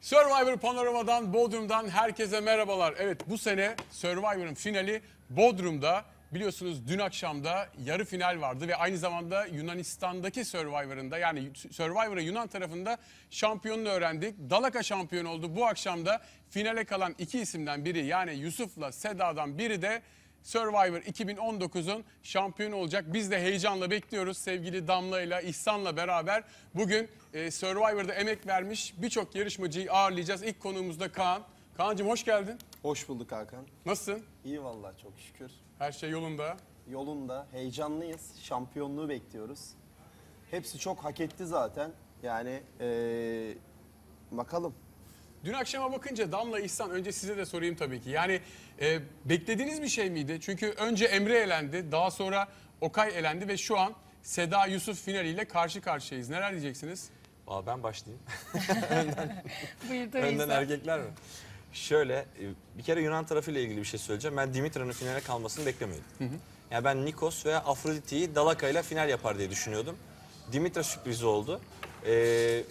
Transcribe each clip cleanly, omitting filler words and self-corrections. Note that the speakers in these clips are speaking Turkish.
Survivor Panorama'dan, Bodrum'dan herkese merhabalar. Evet, bu sene Survivor'ın finali Bodrum'da. Biliyorsunuz dün akşamda yarı final vardı ve aynı zamanda Yunanistan'daki Survivor'ında, yani Survivor'ın Yunan tarafında şampiyonunu öğrendik. Dalaka şampiyon oldu. Bu akşamda finale kalan iki isimden biri, yani Yusuf'la Seda'dan biri de Survivor 2019'un şampiyonu olacak. Biz de heyecanla bekliyoruz sevgili Damla'yla, İhsan'la beraber. Bugün Survivor'da emek vermiş birçok yarışmacıyı ağırlayacağız. İlk konuğumuz da Kaan. Kaan'cığım hoş geldin. Hoş bulduk Hakan. Nasılsın? İyi vallahi, çok şükür. Her şey yolunda. Yolunda. Heyecanlıyız. Şampiyonluğu bekliyoruz. Hepsi çok hak etti zaten. Yani bakalım. Dün akşama bakınca Damla, İhsan, önce size de sorayım tabii ki. Yani beklediğiniz bir şey miydi? Çünkü önce Emre elendi, daha sonra Okay elendi ve şu an Seda, Yusuf finaliyle karşı karşıyayız. Neler diyeceksiniz? Vallahi ben başlayayım. Önden erkekler mi? Şöyle, bir kere Yunan tarafıyla ilgili bir şey söyleyeceğim. Ben Dimitra'nın finale kalmasını beklemiyordum. Yani ben Nikos ve Afrodit'i Dalaka ile final yapar diye düşünüyordum. Dimitra sürprizi oldu.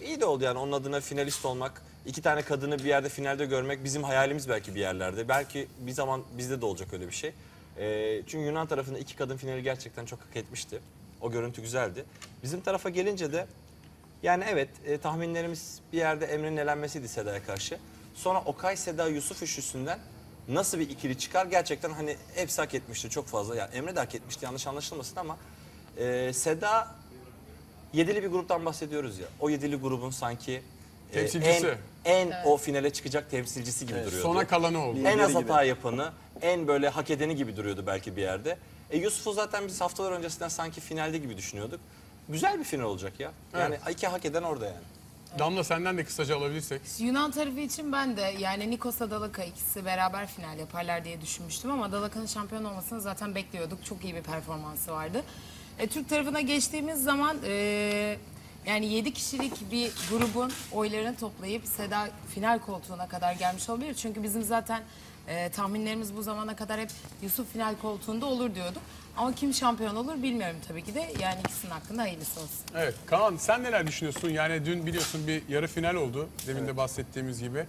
İyi de oldu yani, onun adına finalist olmak. İki tane kadını bir yerde finalde görmek bizim hayalimiz belki bir yerlerde. Belki bir zaman bizde de olacak öyle bir şey. Çünkü Yunan tarafında iki kadın finali gerçekten çok hak etmişti. O görüntü güzeldi. Bizim tarafa gelince de yani evet, tahminlerimiz bir yerde Emre'nin elenmesiydi Seda'ya karşı. Sonra Okay, Seda, Yusuf üçlüsünden nasıl bir ikili çıkar gerçekten, hani hepsi hak etmişti çok fazla. Yani Emre de hak etmişti, yanlış anlaşılmasın ama Seda, yedili bir gruptan bahsediyoruz ya. O yedili grubun sanki temsilcisi. Evet. O finale çıkacak temsilcisi gibi, evet, duruyordu. Sona kalanı oldu. En az hata yapanı, en böyle hak edeni gibi duruyordu belki bir yerde. Yusuf'u zaten biz haftalar öncesinden sanki finalde gibi düşünüyorduk. Güzel bir final olacak ya. Yani evet, iki hak eden orada yani. Damla, senden de kısaca alabilirsek. Yunan tarafı için ben de yani Nikos'la Dalaka ikisi beraber final yaparlar diye düşünmüştüm ama Dalaka'nın şampiyon olmasını zaten bekliyorduk. Çok iyi bir performansı vardı. Türk tarafına geçtiğimiz zaman yani 7 kişilik bir grubun oylarını toplayıp Seda final koltuğuna kadar gelmiş olabilir. Çünkü bizim zaten tahminlerimiz bu zamana kadar hep Yusuf final koltuğunda olur diyorduk. Ama kim şampiyon olur bilmiyorum tabii ki de. Yani ikisinin hakkında hayırlısı olsun. Evet. Kaan, sen neler düşünüyorsun? Yani dün biliyorsun bir yarı final oldu. Demin de bahsettiğimiz gibi.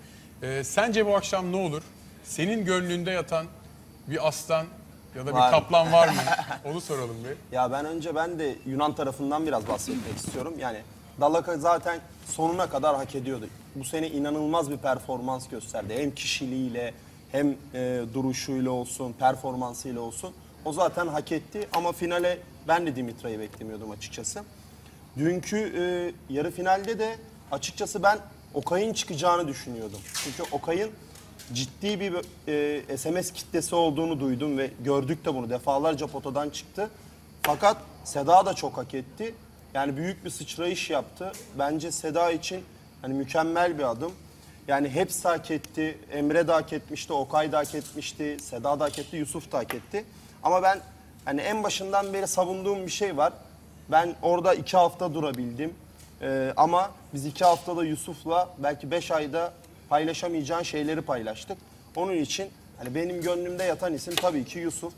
Sence bu akşam ne olur? Senin gönlünde yatan bir aslan ya da bir kaplan var mı? Onu soralım bir. Ya ben de Yunan tarafından biraz bahsetmek istiyorum. Yani Dalaka zaten sonuna kadar hak ediyordu. Bu sene inanılmaz bir performans gösterdi. Hem kişiliğiyle hem duruşuyla olsun, performansıyla olsun. O zaten hak etti ama finale ben de Dimitra'yı beklemiyordum açıkçası. Dünkü yarı finalde de açıkçası ben Okay'ın çıkacağını düşünüyordum. Çünkü Okay'ın ciddi bir SMS kitlesi olduğunu duydum ve gördük de bunu. Defalarca potadan çıktı. Fakat Seda da çok hak etti. Yani büyük bir sıçrayış yaptı. Bence Seda için hani mükemmel bir adım. Yani hepsi hak etti. Emre de hak etmişti, Okay da hak etmişti, Seda da hak etti, Yusuf da hak etti. Ama ben hani en başından beri savunduğum bir şey var. Ben orada 2 hafta durabildim. Ama biz 2 haftada Yusuf'la belki 5 ayda paylaşamayacağın şeyleri paylaştık. Onun için hani benim gönlümde yatan isim tabii ki Yusuf.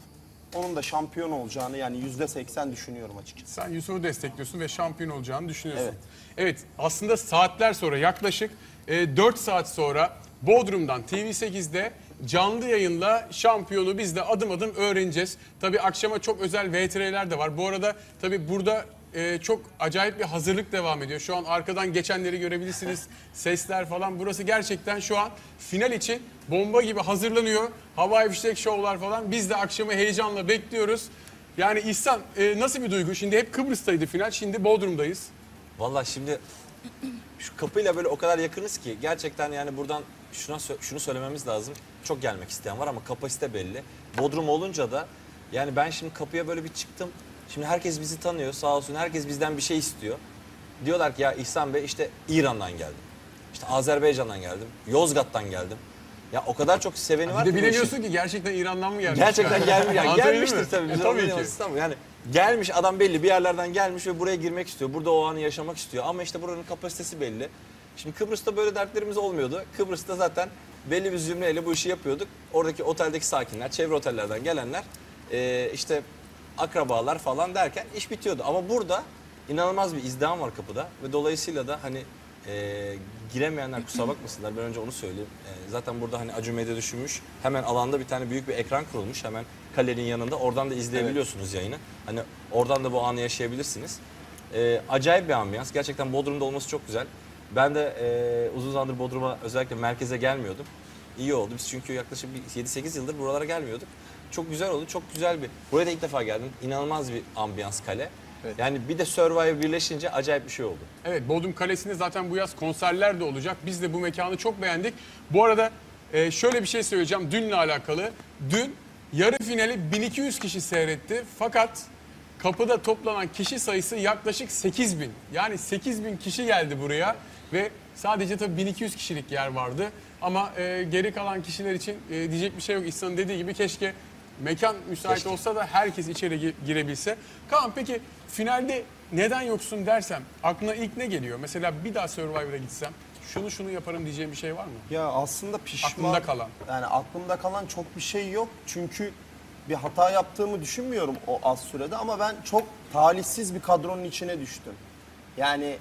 Onun da şampiyon olacağını, yani %80 düşünüyorum açıkçası. Sen Yusuf'u destekliyorsun ve şampiyon olacağını düşünüyorsun. Evet, evet, aslında saatler sonra, yaklaşık 4 saat sonra Bodrum'dan TV8'de canlı yayınla şampiyonu biz de adım adım öğreneceğiz. Tabii akşama çok özel VTR'ler de var. Bu arada tabii burada çok acayip bir hazırlık devam ediyor. Şu an arkadan geçenleri görebilirsiniz. Sesler falan. Burası gerçekten şu an final için bomba gibi hazırlanıyor. Havai fişek şovlar falan. Biz de akşamı heyecanla bekliyoruz. Yani İhsan, nasıl bir duygu? Şimdi hep Kıbrıs'taydı final. Şimdi Bodrum'dayız. Vallahi şimdi şu kapıyla böyle o kadar yakınız ki gerçekten, yani buradan şunu söylememiz lazım. Çok gelmek isteyen var ama kapasite belli. Bodrum olunca da yani ben şimdi kapıya böyle bir çıktım. Şimdi herkes bizi tanıyor, sağ olsun, herkes bizden bir şey istiyor. Diyorlar ki ya İhsan Bey, işte İran'dan geldim, İşte Azerbaycan'dan geldim, Yozgat'tan geldim. Ya o kadar çok seveni var ki. Bilemiyorsun ki gerçekten İran'dan mı gelmiş? Gerçekten gelmiş. Yani gelmiştir tabii. Tabii ki. Yani gelmiş adam, belli bir yerlerden gelmiş ve buraya girmek istiyor. Burada o anı yaşamak istiyor ama işte buranın kapasitesi belli. Şimdi Kıbrıs'ta böyle dertlerimiz olmuyordu. Kıbrıs'ta zaten belli bir zümreyle bu işi yapıyorduk. Oradaki oteldeki sakinler, çevre otellerden gelenler, işte akrabalar falan derken iş bitiyordu. Ama burada inanılmaz bir izdiham var kapıda ve dolayısıyla da hani Giremeyenler kusura bakmasınlar, ben önce onu söyleyeyim. Zaten burada hani Acume'de düşünmüş, hemen alanda bir tane büyük bir ekran kurulmuş hemen kalenin yanında, oradan da izleyebiliyorsunuz yayını. Hani oradan da bu anı yaşayabilirsiniz. Acayip bir ambiyans, gerçekten Bodrum'da olması çok güzel. Ben de uzun zamandır Bodrum'a, özellikle merkeze gelmiyordum. İyi oldu, biz çünkü yaklaşık 7-8 yıldır buralara gelmiyorduk. Çok güzel oldu, çok güzel bir... Buraya da ilk defa geldim, inanılmaz bir ambiyans kale. Evet. Yani bir de Survivor birleşince acayip bir şey oldu. Evet, Bodrum Kalesi'nde zaten bu yaz konserler de olacak. Biz de bu mekanı çok beğendik. Bu arada şöyle bir şey söyleyeceğim dünle alakalı. Dün yarı finali 1200 kişi seyretti. Fakat kapıda toplanan kişi sayısı yaklaşık 8000. Yani 8000 kişi geldi buraya ve sadece tabii 1200 kişilik yer vardı. Ama geri kalan kişiler için diyecek bir şey yok. İhsan'ın dediği gibi keşke... Mekan müsait keşke olsa da herkes içeri girebilse. Kaan, peki finalde neden yoksun dersem aklına ilk ne geliyor? Mesela bir daha Survivor'a gitsem şunu yaparım diyeceğim bir şey var mı? Ya aslında pişman. Aklımda kalan. Yani aklımda kalan çok bir şey yok. Çünkü bir hata yaptığımı düşünmüyorum o az sürede, ama ben çok talihsiz bir kadronun içine düştüm. Yani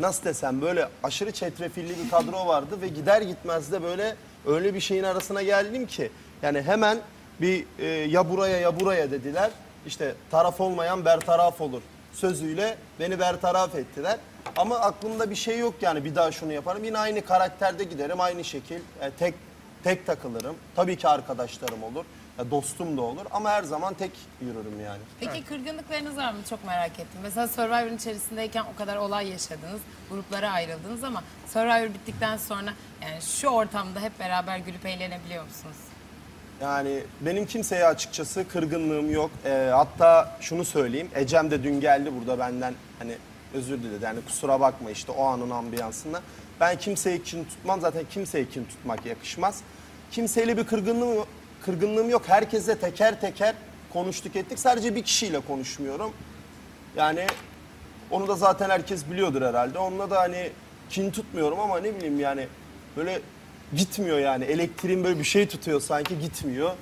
nasıl desem, böyle aşırı çetrefilli bir kadro vardı ve gider gitmez de böyle öyle bir şeyin arasına geldim ki yani hemen bir ya buraya ya buraya dediler. İşte taraf olmayan bertaraf olur sözüyle beni bertaraf ettiler. Ama aklımda bir şey yok yani, bir daha şunu yaparım. Yine aynı karakterde giderim, aynı şekil. Tek takılırım. Tabii ki arkadaşlarım olur. Dostum da olur ama her zaman tek yürürüm yani. Peki evet, kırgınlıklarınız var mı? Çok merak ettim. Mesela Survivor'ın içerisindeyken o kadar olay yaşadınız, gruplara ayrıldınız, ama Survivor bittikten sonra yani şu ortamda hep beraber gülüp eğlenebiliyor musunuz? Yani benim kimseye açıkçası kırgınlığım yok. Hatta şunu söyleyeyim, Ecem de dün geldi burada benden hani özür diledi. Yani kusura bakma işte o anın ambiyansında. Ben kimseyi kin tutmam, zaten kimseyi kin tutmak yakışmaz. Kimseyle bir kırgınlığım yok. Herkese teker teker konuştuk ettik. Sadece bir kişiyle konuşmuyorum. Yani onu da zaten herkes biliyordur herhalde. Onunla da hani kin tutmuyorum ama ne bileyim yani böyle... Gitmiyor yani, elektriğin böyle bir şey tutuyor sanki, gitmiyor.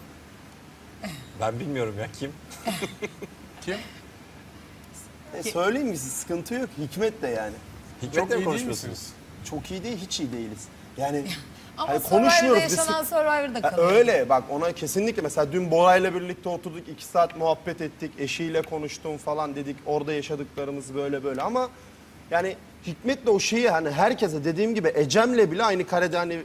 Ben bilmiyorum ya kim? Kim? Söyleyeyim mi, sıkıntı yok. Hikmet de yani. Hikmet de konuşmuyorsunuz. Çok iyi değil, hiç iyi değiliz. Yani ama hani konuşmuyoruz. Yaşanan Survivor'da kalıyor. Öyle bak, ona kesinlikle. Mesela dün Bora'yla birlikte oturduk, 2 saat muhabbet ettik, eşiyle konuştum falan, dedik orada yaşadıklarımız böyle böyle, ama yani Hikmet'le o şeyi hani herkese, dediğim gibi Ecem'le bile aynı karede hani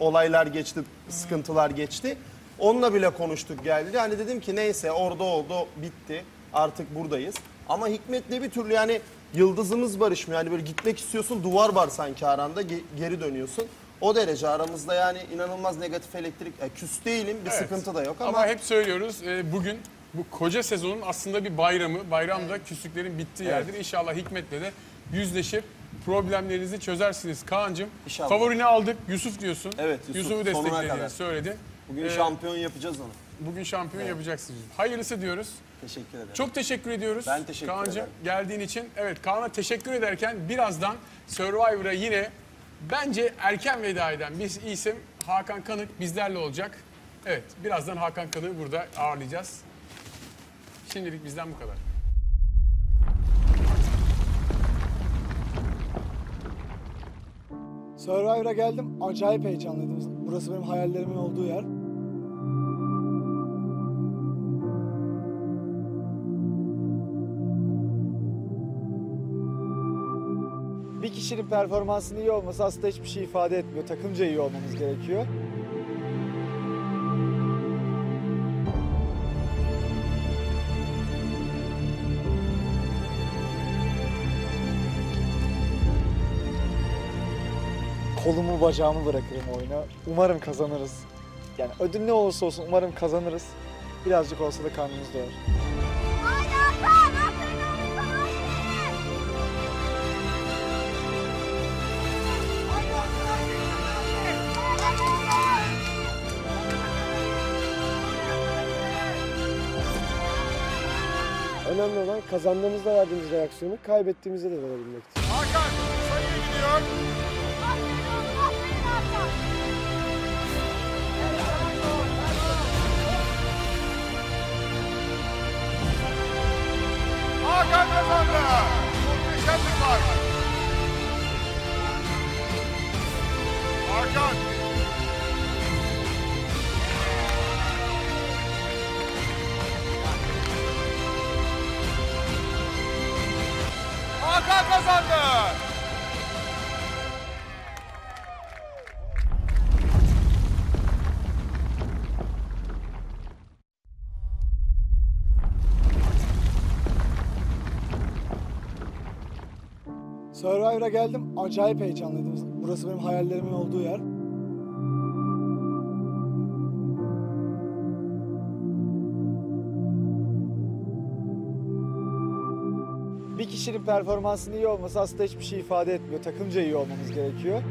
olaylar geçti, sıkıntılar geçti. Onunla bile konuştuk geldi. Hani dedim ki neyse, orada oldu, bitti. Artık buradayız. Ama Hikmet'le bir türlü yani yıldızımız barışmıyor. Yani böyle gitmek istiyorsun, duvar var sanki aranda, geri dönüyorsun. O derece aramızda yani inanılmaz negatif elektrik. Küs değilim, bir sıkıntı da yok ama... Ama hep söylüyoruz bugün bu koca sezonun aslında bir bayramı. Bayram da küslüklerin bittiği yerdir. İnşallah Hikmet'le de yüzleşir, problemlerinizi çözersiniz. Kaan'cığım, favorini aldık. Yusuf diyorsun. Evet, Yusuf'u desteklediğini söyledin. Bugün şampiyon yapacağız onu. Bugün şampiyon yapacaksınız. Hayırlısı diyoruz. Teşekkür ederim. Çok teşekkür ediyoruz. Ben teşekkür ederim. Geldiğin için. Evet, Kaan'a teşekkür ederken birazdan Survivor'a yine bence erken veda eden bir isim Hakan Kanık bizlerle olacak. Evet, birazdan Hakan Kanık'ı burada ağırlayacağız. Şimdilik bizden bu kadar. Survivor'a geldim, acayip heyecanlıydım. Burası benim hayallerimin olduğu yer. Bir kişinin performansının iyi olması aslında hiçbir şey ifade etmiyor. Takımca iyi olmamız gerekiyor. Kolumu bacağımı bırakırım oyuna. Umarım kazanırız. Yani ödül ne olursa olsun umarım kazanırız. Birazcık olsa da karnımız doyar. Önemli olan kazandığımızda verdiğimiz reaksiyonu kaybettiğimizde de verebilmektir. Hakan sayıya gidiyor. Hakan kazandı. Muhteşem bir fark. AK kazandı. Survivor'a geldim, acayip heyecanlıydım. Burası benim hayallerimin olduğu yer. Bir kişinin performansının iyi olması aslında hiçbir şey ifade etmiyor. Takımca iyi olmamız gerekiyor.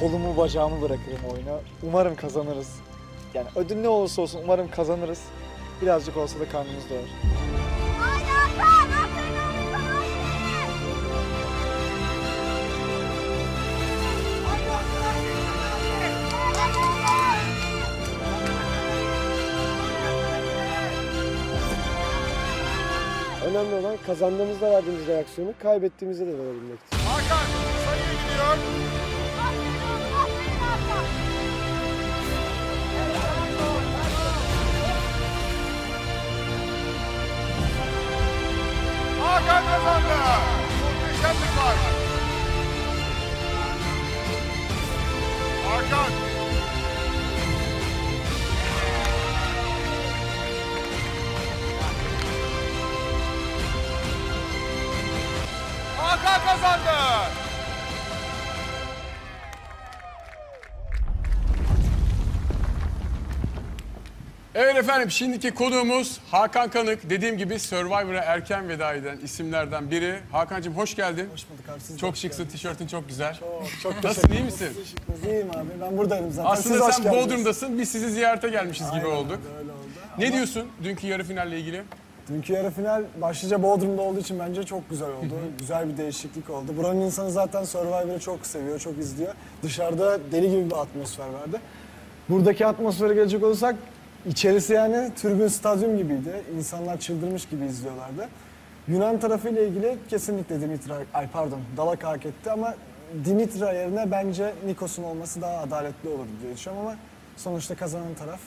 Kolumu, bacağımı bırakırım oyuna. Umarım kazanırız. Yani ödül ne olursa olsun umarım kazanırız. Birazcık olsa da karnımız doyar. Önemli olan kazandığımızda verdiğimiz reaksiyonu kaybettiğimizde de verebilmektir. Hakan sayıya gidiyor. Hakan kazandı. Muhteşem bir fark. Hakan. Hakan kazandı. Evet efendim, şimdiki konuğumuz Hakan Kanık. Dediğim gibi Survivor'a erken veda eden isimlerden biri. Hakan'cığım hoş geldin. Hoş bulduk abi. Siz çok şıksın, tişörtün çok güzel. Çok Nasılsın, iyi misin? İyiyim abi, ben buradayım zaten. Aslında sen Bodrum'dasın, biz sizi ziyarete gelmişiz gibi olduk. Abi, öyle oldu. Ne diyorsun dünkü yarı finalle ilgili? Dünkü yarı final başlıca Bodrum'da olduğu için bence çok güzel oldu. Güzel bir değişiklik oldu. Buranın insanı zaten Survivor'ı çok seviyor, çok izliyor. Dışarıda deli gibi bir atmosfer vardı. Buradaki atmosfere gelecek olursak içerisi yani tribün stadyum gibiydi. İnsanlar çıldırmış gibi izliyorlardı. Yunan tarafıyla ilgili kesinlikle Dalak hak etti ama Dimitra yerine bence Nikos'un olması daha adaletli olurdu diye düşünüyorum ama sonuçta kazanan taraf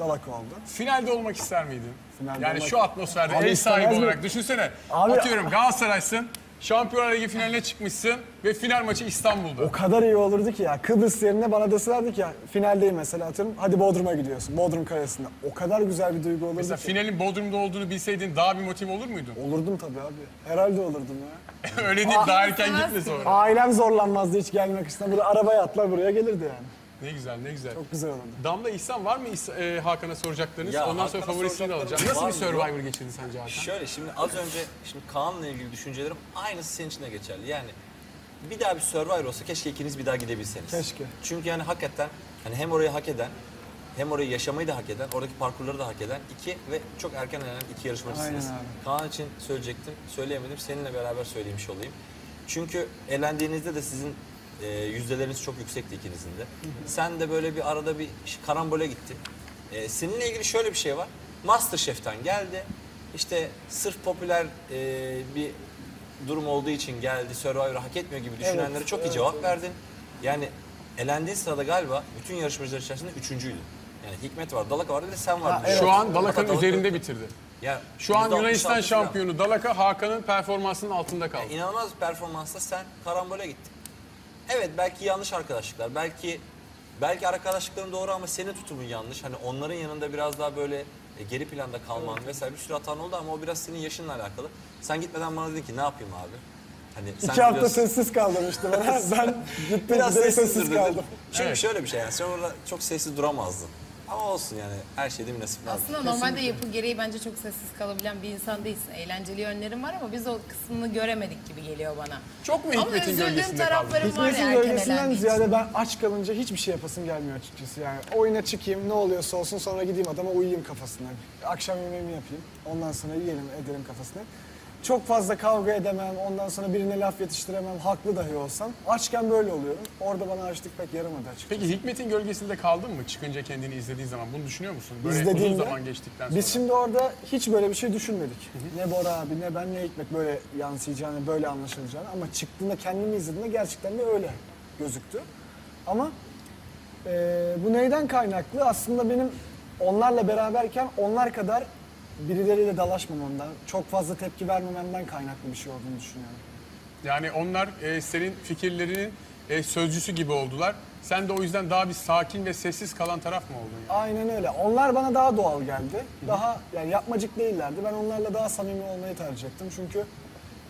Dalak oldu. Finalde olmak ister miydin? Finalde yani şu atmosferde ev sahibi olarak düşünsene. Abi, atıyorum Galatasaray'sın, Şampiyonlar Ligi finaline çıkmışsın ve final maçı İstanbul'da. O kadar iyi olurdu ki ya. Kıbrıs yerine bana deselerdi ki ya finaldeyim mesela atıyorum. Hadi Bodrum'a gidiyorsun. Bodrum Kalesi'nde. O kadar güzel bir duygu olurdu mesela ki. Finalin Bodrum'da olduğunu bilseydin daha bir motive olur muydun? Olurdum tabii abi. Herhalde olurdum ya. Öyle değil, daha erken gitme sonra. Ailem zorlanmazdı hiç gelmek için. Buraya arabaya atlar buraya gelirdi yani. Ne güzel, ne güzel. Çok güzel oldu. Damla, İhsan var mı Hakan'a soracaklarınız? Ya, ondan sonra favorisini de alacağım. Nasıl bir Survivor geçirdi sence Hakan? Şöyle, şimdi az önce Kaan'la ilgili düşüncelerim aynısı senin için de geçerli. Yani bir daha bir Survivor olsa keşke ikiniz bir daha gidebilseniz. Keşke. Çünkü yani hakikaten hani hem orayı hak eden, hem orayı yaşamayı da hak eden, oradaki parkurları da hak eden iki ve çok erken elenen iki yarışmacısınız. Kaan için söyleyecektim, söyleyemedim. Seninle beraber söylemiş olayım. Çünkü elendiğinizde de sizin yüzdeleriniz çok yüksekti ikinizin de. Sen de böyle bir arada bir karambole gitti. Seninle ilgili şöyle bir şey var. MasterChef'ten geldi. İşte sırf popüler bir durum olduğu için geldi. Survivor'ı hak etmiyor gibi düşünenlere çok iyi cevap verdin. Yani elendiğin sırada galiba bütün yarışmacılar içerisinde üçüncüydün. Yani Hikmet var, Dalak vardı, bir de sen vardın. Şu an Dalak'ın üzerinde bitirdi. Ya, şu an Yunanistan şampiyonu Dalak'a, Hakan'ın performansının altında kaldı. Yani inanılmaz bir performansla sen karambole gittin. Evet, belki yanlış arkadaşlıklar, belki arkadaşlıkların doğru ama senin tutumun yanlış. Hani onların yanında biraz daha böyle geri planda kalman vesaire bir sürü hatan oldu ama o biraz senin yaşınla alakalı. Sen gitmeden bana dedin ki ne yapayım abi? Hani sen İki hafta sessiz kaldım işte bana. Ben gittim biraz sessiz kaldım. Çünkü şöyle bir şey yani sen orada çok sessiz duramazdın. Ama olsun yani her şeyde bir nasip lazım. Aslında normalde yapı gereği bence çok sessiz kalabilen bir insan değilsin. Eğlenceli yönlerim var ama biz o kısmını göremedik gibi geliyor bana. Çok mu Hikmet'in gölgesinde kaldın? Hikmet'in gölgesinden ziyade ben aç kalınca hiçbir şey yapasım gelmiyor açıkçası yani. Oyuna çıkayım, ne oluyorsa olsun sonra gideyim adama uyuyayım kafasına. Akşam yemeğimi yapayım, ondan sonra yiyelim, edelim kafasına. Çok fazla kavga edemem, ondan sonra birine laf yetiştiremem, haklı dahi olsam. Açken böyle oluyorum. Orada bana açlık pek yaramadı açıkçası. Peki Hikmet'in gölgesinde kaldın mı? Çıkınca kendini izlediğin zaman bunu düşünüyor musun? Böyle İzlediğimde, uzun zaman geçtikten sonra. Biz şimdi orada hiç böyle bir şey düşünmedik. Hı hı. Ne Bora abi, ne ben, ne Hikmet böyle yansıyacağını, böyle anlaşılacağını. Ama çıktığında, kendini izlediğinde gerçekten de öyle gözüktü. Ama bu neyden kaynaklı? Aslında benim onlarla beraberken onlar kadar birileriyle dalaşmamamdan, çok fazla tepki vermememden kaynaklı bir şey olduğunu düşünüyorum. Yani onlar senin fikirlerinin sözcüsü gibi oldular. Sen de o yüzden daha bir sakin ve sessiz kalan taraf mı oldun? Yani? Aynen öyle. Onlar bana daha doğal geldi. Hı-hı. Daha yani yapmacık değillerdi. Ben onlarla daha samimi olmayı tercih ettim. Çünkü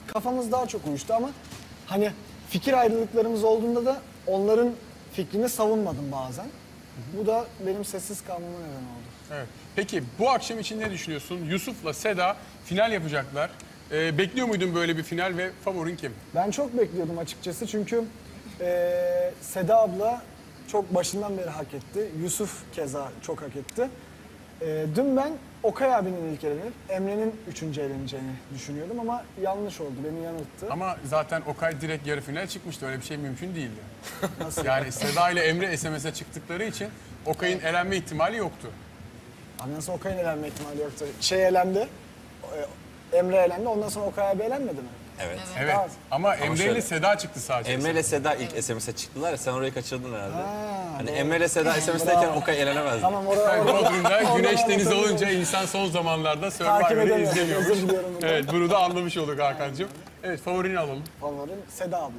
kafamız daha çok uyuştu ama hani fikir ayrılıklarımız olduğunda da onların fikrini savunmadım bazen. Hı-hı. Bu da benim sessiz kalmama neden oldu. Evet. Peki bu akşam için ne düşünüyorsun? Yusuf'la Seda final yapacaklar. Bekliyor muydun böyle bir final ve favorin kim? Ben çok bekliyordum açıkçası çünkü Seda abla çok başından beri hak etti. Yusuf keza çok hak etti. Dün ben Okay abinin ilk elenip Emre'nin üçüncü eleneceğini düşünüyordum ama yanlış oldu, beni yanılttı. Ama zaten Okay direkt yarı final çıkmıştı, öyle bir şey mümkün değildi. Nasıl? Yani Seda ile Emre SMS'e çıktıkları için Okay'ın elenme ihtimali yoktu. Ondan sonra Okay'ın elenme ihtimali yoktu. Şey elendi, Emre elendi, ondan sonra Okay abi elenmedi mi? Evet. Evet. Ama Emre ile Seda çıktı sadece. Emre ile Seda ilk SMS'e çıktılar ya, sen orayı kaçırdın herhalde. Ha, hani Emre ile Seda SMS'teyken Okay elenemezdi. Tamam, Bodrum'da güneş deniz olunca insan son zamanlarda Survivor'ı izlemiyormuş. Evet, bunu da anlamış olduk Hakan'cığım. Evet, favorini alalım. Favorim Seda abla.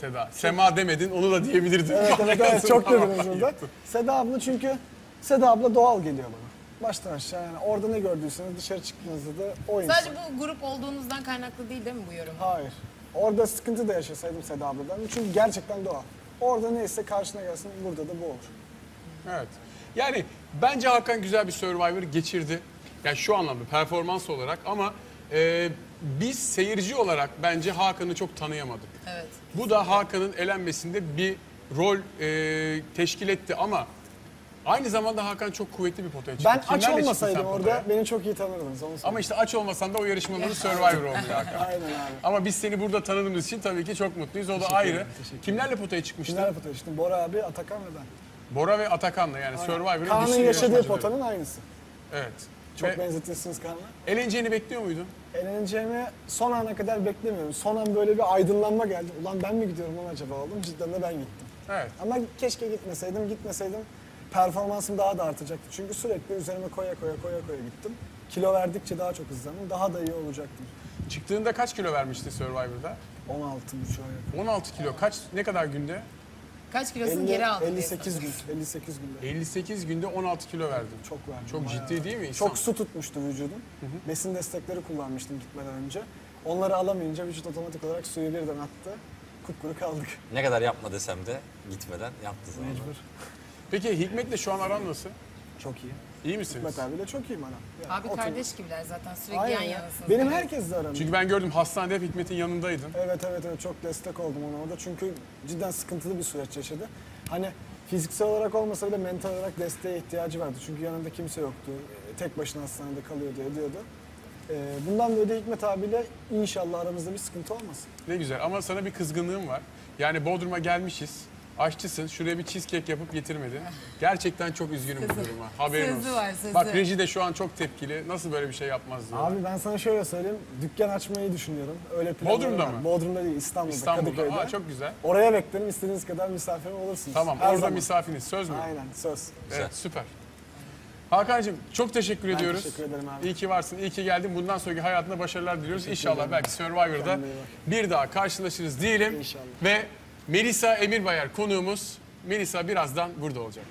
Seda. Sema demedin, onu da diyebilirdin. Evet, evet, çok dediniz burada. Seda abla çünkü Seda abla doğal geliyor bana. Baştan aşağı yani orada ne gördüyseniz dışarı çıktığınızda da o insan. Sadece bu grup olduğunuzdan kaynaklı değil mi bu yorum? Hayır. Orada sıkıntı da yaşasaydım Seda abladan. Çünkü gerçekten doğal. Orada neyse karşına gelsin, burada da bu olur. Evet. Yani bence Hakan güzel bir Survivor geçirdi. Yani şu anlamda performans olarak ama biz seyirci olarak bence Hakan'ı çok tanıyamadık. Evet. Bu da Hakan'ın elenmesinde bir rol teşkil etti ama aynı zamanda Hakan çok kuvvetli bir potaya çıktı. Ben aç olmasaydım orada beni çok iyi tanırdınız. Ama işte aç olmasan da o yarışmaların Survivor oldu Hakan. Aynen abi. Ama biz seni burada tanıdığımız için tabii ki çok mutluyuz. O da ayrı. Kimlerle potaya çıkmıştın? Kimlerle potaya çıktın? Bora abi, Atakan ve ben. Bora ve Atakan'la yani Survivor'ın Kaan'ın yaşadığı potanın aynısı. Evet. Çok benzetirsiniz Kaan'la. Eleneceğini bekliyor muydun? Eleneceğimi son ana kadar beklemiyordum. Son an böyle bir aydınlanma geldi. Ulan ben mi gidiyorum ona acaba oğlum? Cidden de ben gittim. Evet. Ama keşke gitmeseydim. Performansım daha da artacaktı. Çünkü sürekli üzerime koya koya gittim. Kilo verdikçe daha çok hızlandım. Daha da iyi olacaktım. Çıktığında kaç kilo vermiştin Survivor'da? 16,5. 16 kilo. Kaç, ne kadar günde? Kaç kilosunu geri aldın? 58 günde. 58 günde 16 kilo verdim. Çok verdim. Çok ciddi değil mi insan? Çok su tutmuştu vücudum. Hı hı. Besin destekleri kullanmıştım gitmeden önce. Onları alamayınca vücut otomatik olarak suyu birden attı. Kupkuru kaldık. Ne kadar yapma desem de gitmeden yaptı zaten. Mecbur. Peki Hikmet'le şu an aran nasıl? Çok iyi. İyi misiniz? Hikmet abiyle çok iyiyim aram. Yani abi kardeş gibiler zaten, sürekli yan yanasınız. Benim herkesle aram. Çünkü ben gördüm hastanede hep Hikmet'in yanındaydın. Evet, çok destek oldum ona orada çünkü cidden sıkıntılı bir süreç yaşadı. Hani fiziksel olarak olmasa bile mental olarak desteğe ihtiyacı vardı. Çünkü yanında kimse yoktu. Tek başına hastanede kalıyordu, ediyordu. Bundan böyle Hikmet abiyle inşallah aramızda bir sıkıntı olmasın. Ne güzel ama sana bir kızgınlığım var. Yani Bodrum'a gelmişiz. Aşçısın, şuraya bir cheesecake yapıp getirmedin. Gerçekten çok üzgünüm bu duruma. Haberin olsun. Var, bak reji de şu an çok tepkili. Nasıl böyle bir şey yapmaz diyor. Abi ben sana şöyle söyleyeyim. Dükkan açmayı düşünüyorum. Öyle Bodrum'da mı? Bodrum'da değil, İstanbul'da. Kadıköy'de. Aa, çok güzel. Oraya beklerim. İstediğiniz kadar misafirim olursunuz. Tamam, her orada zaman misafiriniz. Söz mü? Aynen, söz. Evet, güzel. Süper. Hakan'cığım çok teşekkür ediyoruz. Teşekkür ederim abi. İyi ki varsın, iyi ki geldin. Bundan sonraki hayatına başarılar diliyoruz. İnşallah belki Survivor'da bir daha karşılaşırız diyelim. İnşallah. Ve Melisa Emirbayar konuğumuz. Melisa birazdan burada olacak.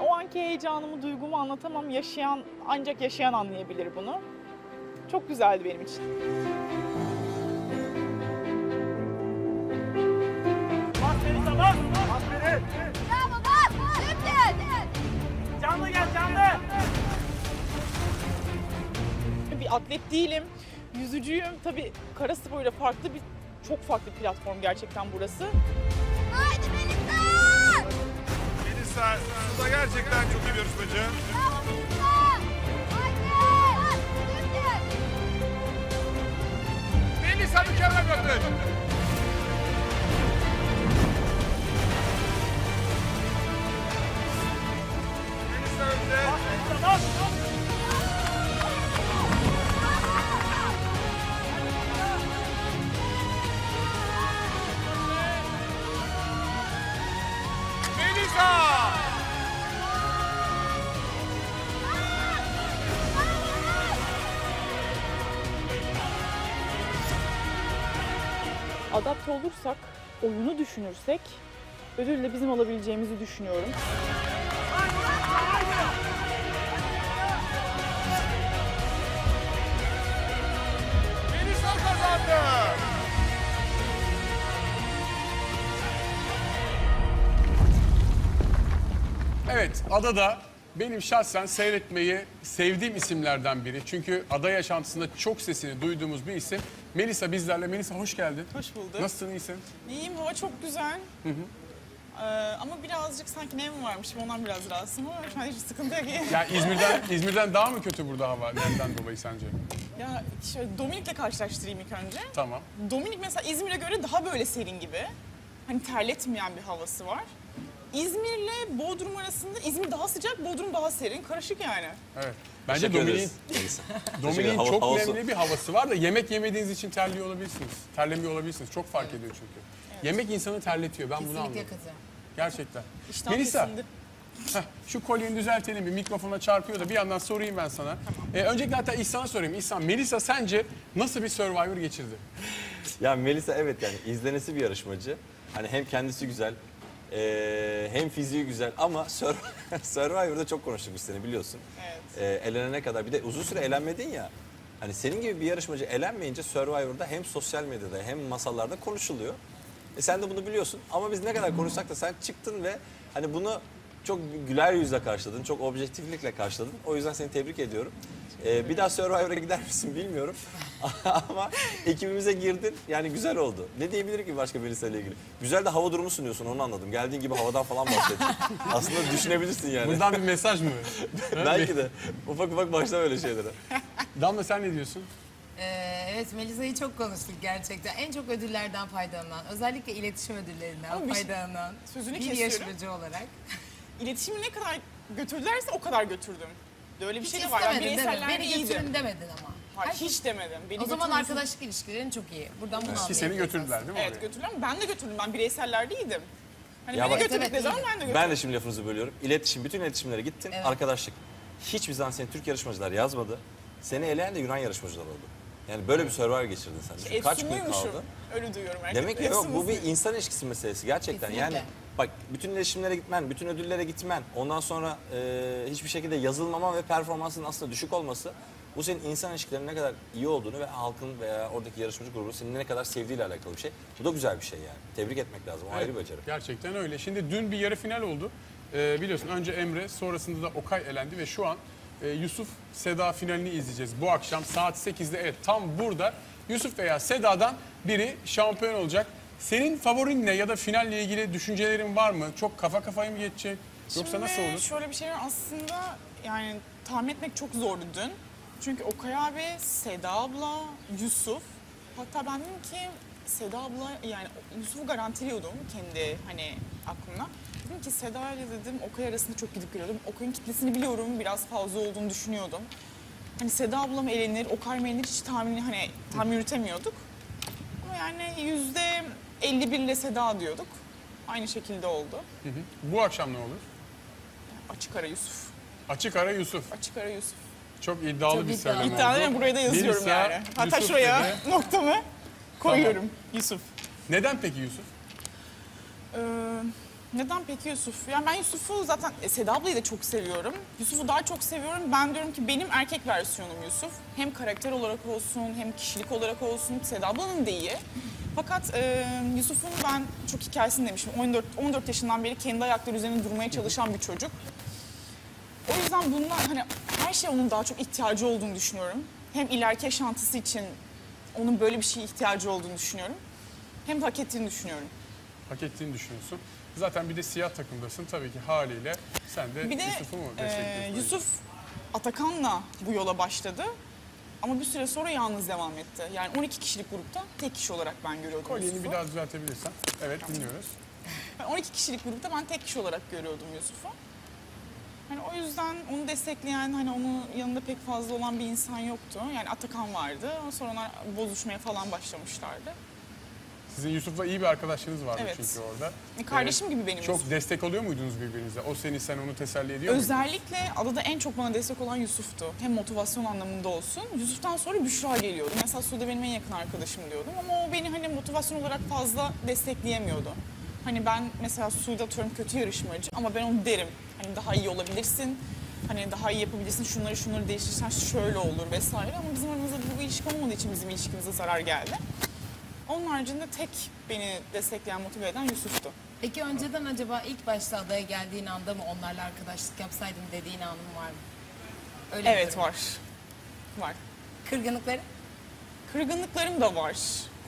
O anki heyecanımı, duygumu anlatamam. Ancak yaşayan anlayabilir bunu. Çok güzeldi benim için. Bas Melisa, bas! Bas beni! Canlı gel, canlı! Bir atlet değilim, yüzücüyüm. Tabii kara sporuyla farklı bir Çok farklı platform gerçekten burası. Haydi Melisa! Melisa, suda gerçekten çok iyi bir yarışmacı. Bravo Melisa! Haydi! Melisa mükemmel bakış. Melisa önde. Bak, adapte olursak, oyunu düşünürsek ödül de bizim alabileceğimizi düşünüyorum. Melisa kazandı. Evet, adada benim şahsen seyretmeyi sevdiğim isimlerden biri. Çünkü ada yaşantısında çok sesini duyduğumuz bir isim. Melisa bizlerle. Melisa hoş geldin. Hoş bulduk. Nasılsın, iyisin? İyiyim, hava çok güzel. Hı hı. Ama birazcık sanki nem varmış, ondan biraz rahatsızım ama hiç sıkıntı yok. Ya İzmir'den daha mı kötü burada hava? Nereden dolayı sence? Ya şöyle Dominik'le karşılaştırayım ilk önce. Tamam. Dominik mesela İzmir'e göre daha böyle serin gibi. Hani terletmeyen bir havası var. İzmir'le Bodrum arasında, İzmir daha sıcak, Bodrum daha serin. Karışık yani. Evet. Bence Dominik'in çok önemli bir havası var da yemek yemediğiniz için terliyor olabilirsiniz. Terlemiyor olabilirsiniz. Çok fark ediyor çünkü. Evet. Yemek insanı terletiyor. Ben bunu anladım. Gerçekten. Melisa, şu kolyeni düzeltelim. Bir mikrofona çarpıyor da bir yandan sorayım ben sana. Tamam. Öncelikle hatta İhsan'a sorayım. İhsan, Melisa sence nasıl bir Survivor geçirdi? Ya Melisa evet yani izlenesi bir yarışmacı. Hani hem kendisi güzel... hem fiziği güzel ama Survivor'da çok konuştuk biz seni biliyorsun. Evet. Elenene kadar bir de uzun süre elenmedin ya. Hani senin gibi bir yarışmacı elenmeyince Survivor'da hem sosyal medyada hem masallarda konuşuluyor. Sen de bunu biliyorsun ama biz ne kadar konuşsak da sen çıktın ve hani bunu çok güler yüzle karşıladın, çok objektiflikle karşıladın. O yüzden seni tebrik ediyorum. Bir daha Survivor'a gider misin bilmiyorum. Ama ekibimize girdin yani güzel oldu. Ne diyebilirim ki başka Melisa ile ilgili? Güzel de hava durumu sunuyorsun onu anladım. Geldiğin gibi havadan falan bahsettin. Aslında düşünebilirsin yani. Buradan bir mesaj mı? Belki de. Ufak ufak başla böyle şeylere. Damla sen ne diyorsun? Evet Melisa'yı çok konuştuk gerçekten. En çok ödüllerden faydalanan, özellikle iletişim ödüllerinden faydalanan bir yarışmacı olarak. İletişimi ne kadar götürdülerse o kadar götürdüm. Öyle bir hiç şey de var. Yani beni götürün demedin ama. Hayır, hiç demedim. Beni o zaman arkadaşlık ilişkilerin çok iyi. Buradan bunu anlayabiliriz. Seni götürdüler değil mi? Evet götürdüler ama ben de götürdüm. Ben bireysellerdeydim. Hani ya beni götürdük dedi ama ben de götürdüm. Ben de şimdi lafınızı bölüyorum. İletişim, bütün iletişimlere gittin. Evet. Arkadaşlık. Hiçbir zaman seni Türk yarışmacılar yazmadı. Seni eleyen de Yunan yarışmacılar oldu. Yani böyle bir Survivor geçirdin sen. Kaç gün kaldı? Öyle duyuyorum. Demek ki yok, bu bir insan ilişkisi meselesi gerçekten. Yani bak bütün iletişimlere gitmen, bütün ödüllere gitmen, ondan sonra hiçbir şekilde yazılmaman ve performansının aslında düşük olması bu senin insan ilişkilerinin ne kadar iyi olduğunu ve halkın veya oradaki yarışmacı grubunun seni ne kadar sevdiğiyle alakalı bir şey. Bu da güzel bir şey yani. Tebrik etmek lazım. O evet, ayrı bir beceri. Gerçekten öyle. Şimdi dün bir yarı final oldu. Biliyorsun önce Emre, sonrasında da Okay elendi ve şu an Yusuf Seda finalini izleyeceğiz. Bu akşam saat 8'de evet tam burada Yusuf veya Seda'dan biri şampiyon olacak. Senin favorin ne ya da finalle ilgili düşüncelerin var mı? Çok kafa kafaya mı geçecek? Yoksa şimdi nasıl olur? Şöyle bir şey var aslında yani tahmin etmek çok zordu dün. Çünkü Okay abi, Seda abla, Yusuf. Hatta ben dedim ki Seda abla yani Yusuf'u garantiliyordum kendi hani aklımda. Dedim ki Seda ile dedim Okay arasında çok gidip geliyordum. Okay'ın kitlesini biliyorum biraz fazla olduğunu düşünüyordum. Hani Seda abla mı elenir, Okay mı elenir hiç tahmini hani tam yürütemiyorduk. Ama yani %51 ile Seda diyorduk. Aynı şekilde oldu. Hı hı. Bu akşam ne olur? Açık ara Yusuf. Açık ara Yusuf. Açık ara Yusuf. Çok iddialı çok bir söylem oldu. İddialı buraya da yazıyorum Melisa, yani. Hatta Yusuf şuraya dedi. Noktamı koyuyorum. Tamam. Yusuf. Neden peki Yusuf? Neden peki Yusuf? Yani ben Yusuf'u zaten Seda ablayı da çok seviyorum. Yusuf'u daha çok seviyorum. Ben diyorum ki benim erkek versiyonum Yusuf. Hem karakter olarak olsun hem kişilik olarak olsun. Seda ablanın da iyi. Fakat Yusuf'un ben çok hikayesini demişim. 14 yaşından beri kendi ayakları üzerine durmaya çalışan bir çocuk. O yüzden bundan hani her şey onun daha çok ihtiyacı olduğunu düşünüyorum. Hem ileriki yaşantısı için onun böyle bir şeye ihtiyacı olduğunu düşünüyorum. Hem hak ettiğini düşünüyorum. Hak ettiğini düşünüyorsun. Zaten bir de siyah takımdasın tabii ki haliyle. Sen de Yusuf'u mu destekliyorsun? Yusuf Atakan'la bu yola başladı. Ama bir süre sonra yalnız devam etti. Yani 12 kişilik grupta tek kişi olarak ben görüyordum. Kolyeni bir daha düzeltebilirsen. Evet, tamam, dinliyoruz. Yani 12 kişilik grupta ben tek kişi olarak görüyordum Yusuf'u. Yani o yüzden onu destekleyen, hani onun yanında pek fazla olan bir insan yoktu. Yani Atakan vardı. Sonra onlar bozuşmaya falan başlamışlardı. Sizin Yusuf'la iyi bir arkadaşlığınız vardı, evet, çünkü orada. Kardeşim gibi benim Yusuf. Çok destek oluyor muydunuz birbirinize? O seni, sen onu teselli ediyor özellikle muydunuz? Adada en çok bana destek olan Yusuf'tu. Hem motivasyon anlamında olsun. Yusuf'tan sonra Büşra geliyordu. Mesela Sude benim en yakın arkadaşım diyordum. Ama o beni hani motivasyon olarak fazla destekleyemiyordu. Hani ben mesela Sude atıyorum kötü yarışmacı ama ben onu derim. Hani daha iyi olabilirsin. Hani daha iyi yapabilirsin. Şunları değiştirsen şöyle olur vesaire. Ama bizim aramızda bu ilişki olmadığı için bizim ilişkimize zarar geldi. Onun haricinde tek beni destekleyen, motive eden Yusuf'tu. Peki önceden acaba ilk başta adaya geldiğin anda mı onlarla arkadaşlık yapsaydım dediğin anım var mı? Öyle evet, var. Var. Kırgınlıkların? Kırgınlıklarım da var.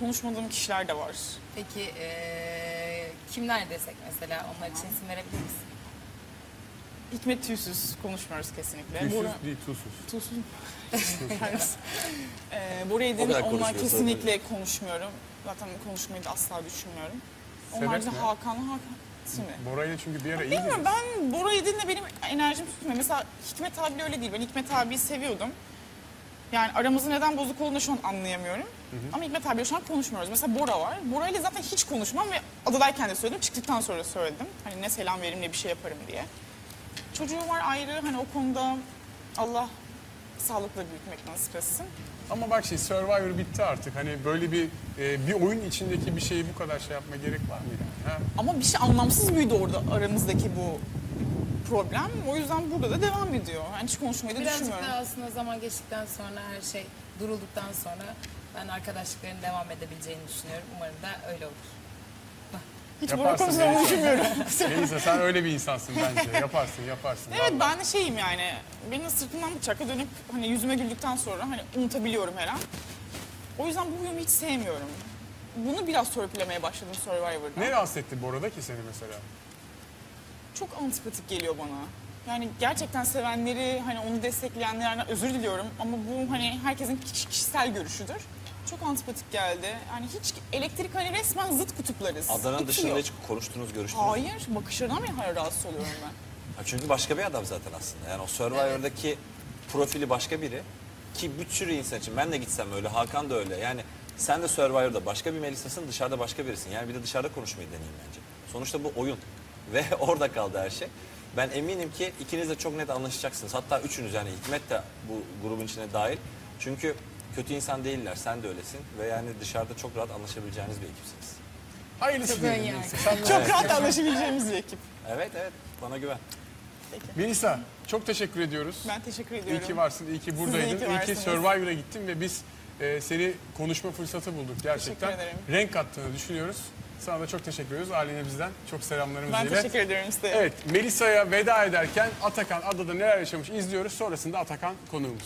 Konuşmadığım kişiler de var. Peki kimler desek mesela? Onlar tamam, için isim verebilir misin? Hikmet Tüysüz konuşmuyoruz kesinlikle. Tüysüz değil, Tuzsuz. Bora Edin, onunla kesinlikle öyle konuşmuyorum. Zaten konuşmayı da asla düşünmüyorum. Onlarca Hakan'la şimdi. Bora'yla çünkü bir ara iyi bilmiyorum, ben Bora Edin'le benim enerjim tutmuyor. Mesela Hikmet abiyle öyle değil. Ben Hikmet abiyi seviyordum. Yani aramızı neden bozuk olduğunu şu an anlayamıyorum. Hı hı. Ama Hikmet abiyle şu an konuşmuyoruz. Mesela Bora var. Bora'yla zaten hiç konuşmam ve adadayken de söyledim. Çıktıktan sonra söyledim. Hani ne selam veririm ne bir şey yaparım diye. Çocuğu var ayrı, hani o konuda Allah sağlıkla büyütmek nasip etsin. Ama bak şimdi Survivor bitti artık. Hani böyle bir oyun içindeki bir şeyi bu kadar şey yapma gerek var mı yani? Ha? Ama bir şey anlamsız büyüdü orada aramızdaki bu problem. O yüzden burada da devam ediyor. Yani hiç konuşmayı da düşünmüyorum. Birazcık da aslında zaman geçtikten sonra her şey durulduktan sonra ben arkadaşlıkların devam edebileceğini düşünüyorum. Umarım da öyle olur. Hiç Bora konusunda düşünmüyorum. Neyse, sen öyle bir insansın bence. Yaparsın. Evet, vallahi ben de şeyim yani. Benim sırtımdan bıçakla dönüp hani yüzüme güldükten sonra hani unutabiliyorum her an. O yüzden bu huyumu hiç sevmiyorum. Bunu biraz törpülemeye başladım Survivor'da. Ne rahatsız etti Bora'da ki seni mesela? Çok antipatik geliyor bana. Yani gerçekten sevenleri, hani onu destekleyenlerden özür diliyorum. Ama bu hani herkesin kişisel görüşüdür. Çok antipatik geldi. Yani hiç elektrik, hani resmen zıt kutuplarız. Adanın dışında hiç konuştunuz, görüştünüz? Hayır. Bakışlarına mı her rahatsız oluyorum ben? Ha, çünkü başka bir adam zaten aslında. Yani o Survivor'daki profili başka biri. Ki bir sürü insan için. Ben de gitsem öyle, Hakan da öyle. Yani sen de Survivor'da başka bir Melisa'sın, dışarıda başka birisin. Yani bir de dışarıda konuşmayı deneyeyim bence. Sonuçta bu oyun. Ve orada kaldı her şey. Ben eminim ki ikiniz de çok net anlaşacaksınız. Hatta üçünüz, yani Hikmet de bu grubun içine dahil. Çünkü kötü insan değiller, sen de öylesin ve yani dışarıda çok rahat anlaşabileceğiniz bir ekipsiniz. Hayırlısı diyelim. Çok rahat anlaşabileceğimiz bir ekip. Evet, bana güven. Peki. Melisa, çok teşekkür ediyoruz. Ben teşekkür ediyorum. İyi ki varsın, iyi ki buradaydın, iyi ki Survivor'a gittin ve biz seni konuşma fırsatı bulduk gerçekten. Teşekkür ederim. Renk kattığını düşünüyoruz. Sana da çok teşekkür ediyoruz. Ailene bizden çok selamlarımızı ile. Ben teşekkür ediyorum size. Evet, Melisa'ya veda ederken Atakan adada neler yaşamış izliyoruz. Sonrasında Atakan konuğumuz.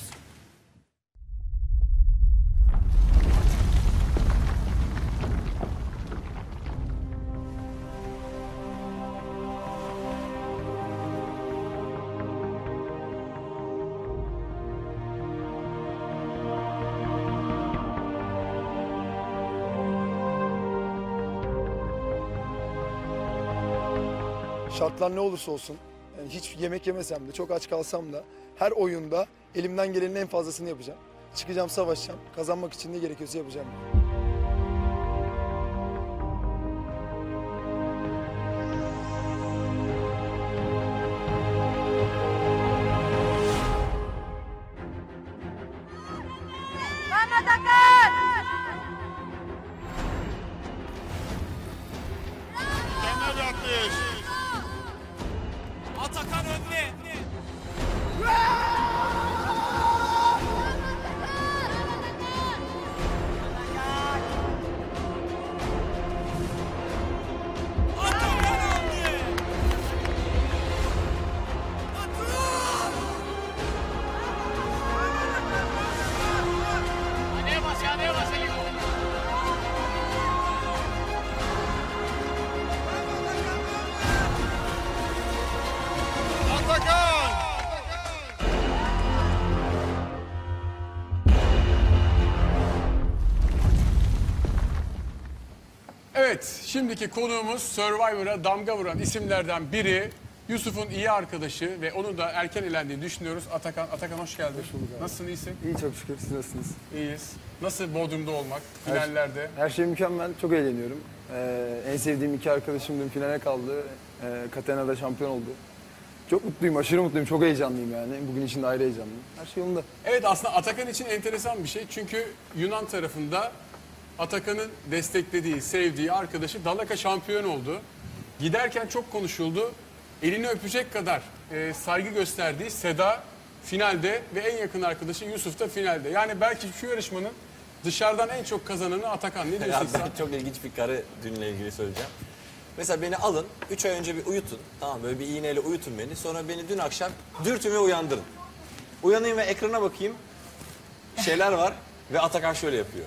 Şartlar ne olursa olsun, yani hiç yemek yemesem de, çok aç kalsam da her oyunda elimden gelenin en fazlasını yapacağım. Çıkacağım, savaşacağım, kazanmak için ne gerekiyorsa yapacağım. Atakan Evet, şimdiki konuğumuz Survivor'a damga vuran isimlerden biri. Yusuf'un iyi arkadaşı ve onun da erken elendiğini düşünüyoruz. Atakan hoş geldin. Hoş bulduk abi. Nasılsın, iyisin? İyi çok şükür, siz nasılsınız? İyiyiz. Nasıl Bodrum'da olmak, finallerde? Her şey mükemmel, çok eğleniyorum. En sevdiğim iki arkadaşım dün finale kaldı. Katena'da şampiyon oldu. Çok mutluyum, aşırı mutluyum, çok heyecanlıyım yani. Bugün için de ayrı heyecanlıyım. Her şey yolunda. Evet, aslında Atakan için enteresan bir şey. Çünkü Yunan tarafında Atakan'ın desteklediği, sevdiği arkadaşı Dalaka şampiyon oldu. Giderken çok konuşuldu. Elini öpecek kadar saygı gösterdiği Seda finalde ve en yakın arkadaşı Yusuf da finalde. Yani belki şu yarışmanın dışarıdan en çok kazananı Atakan. Ne diyorsun sen? Çok ilginç bir karı dünle ilgili söyleyeceğim. Mesela beni alın, 3 ay önce bir uyutun. Tamam, böyle bir iğneyle uyutun beni. Sonra beni dün akşam dürtün ve uyandırın. Uyanayım ve ekrana bakayım. Şeyler var ve Atakan şöyle yapıyor.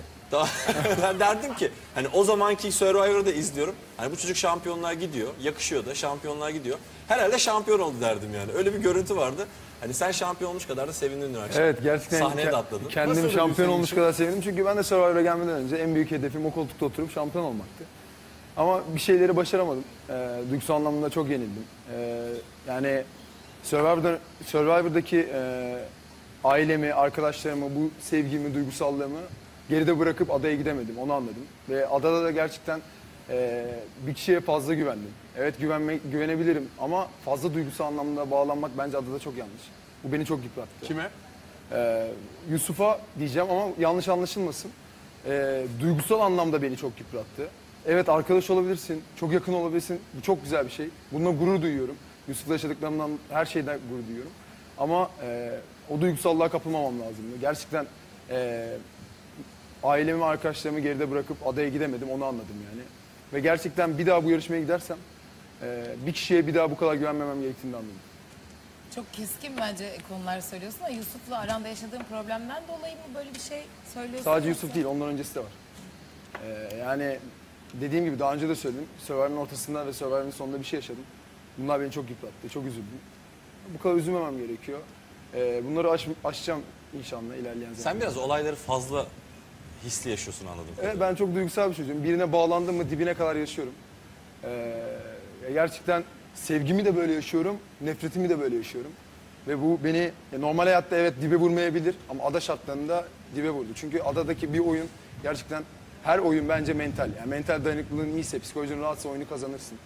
Ben derdim ki hani o zamanki Survivor'da izliyorum. Hani bu çocuk şampiyonluğa gidiyor. Yakışıyor da şampiyonluğa gidiyor. Herhalde şampiyon oldu derdim yani. Öyle bir görüntü vardı. Hani sen şampiyon olmuş kadar da sevindin dün akşam. Evet, gerçekten sahneye de atladın. Kendimi şampiyon olmuş kadar sevindim. Çünkü ben de Survivor'a gelmeden önce en büyük hedefim o koltukta oturup şampiyon olmaktı. Ama bir şeyleri başaramadım. Duygusal anlamında çok yenildim. Yani Survivor'daki ailemi, arkadaşlarımı, bu sevgimi, duygusallığımı geride bırakıp adaya gidemedim, onu anladım. Ve adada da gerçekten bir kişiye fazla güvendim. Evet, güvenebilirim ama fazla duygusal anlamda bağlanmak bence adada çok yanlış. Bu beni çok yıprattı. Kime? Yusuf'a diyeceğim ama yanlış anlaşılmasın. Duygusal anlamda beni çok yıprattı. Evet, arkadaş olabilirsin, çok yakın olabilirsin. Bu çok güzel bir şey. Bununla gurur duyuyorum. Yusuf'la yaşadıklarımdan, her şeyden gurur duyuyorum. Ama o duygusallığa kapılmamam lazım. Gerçekten... ailemi, arkadaşlarımı geride bırakıp adaya gidemedim, onu anladım yani. Ve gerçekten bir daha bu yarışmaya gidersem bir kişiye bir daha bu kadar güvenmemem gerektiğini anladım. Çok keskin bence konular söylüyorsun ama Yusuf'la aranda yaşadığın problemden dolayı mı böyle bir şey söylüyorsun? Sadece Yusuf değil, ondan öncesi de var. Yani dediğim gibi daha önce de söyledim. Survivor'ın ortasında ve Survivor'ın sonunda bir şey yaşadım. Bunlar beni çok yıprattı, çok üzüldüm. Bu kadar üzülmemem gerekiyor. Bunları aşacağım inşallah ilerleyen zaman. Sen biraz olayları fazla... hisli yaşıyorsun anladım. Evet, ben çok duygusal bir çocuğum. Birine bağlandım mı dibine kadar yaşıyorum. Gerçekten sevgimi de böyle yaşıyorum, nefretimi de böyle yaşıyorum. Ve bu beni normal hayatta evet dibe vurmayabilir ama ada şartlarında dibe vurdu. Çünkü adadaki bir oyun gerçekten her oyun bence mental. Yani mental dayanıklılığın iyiyse, psikolojinin rahatsa oyunu kazanırsın.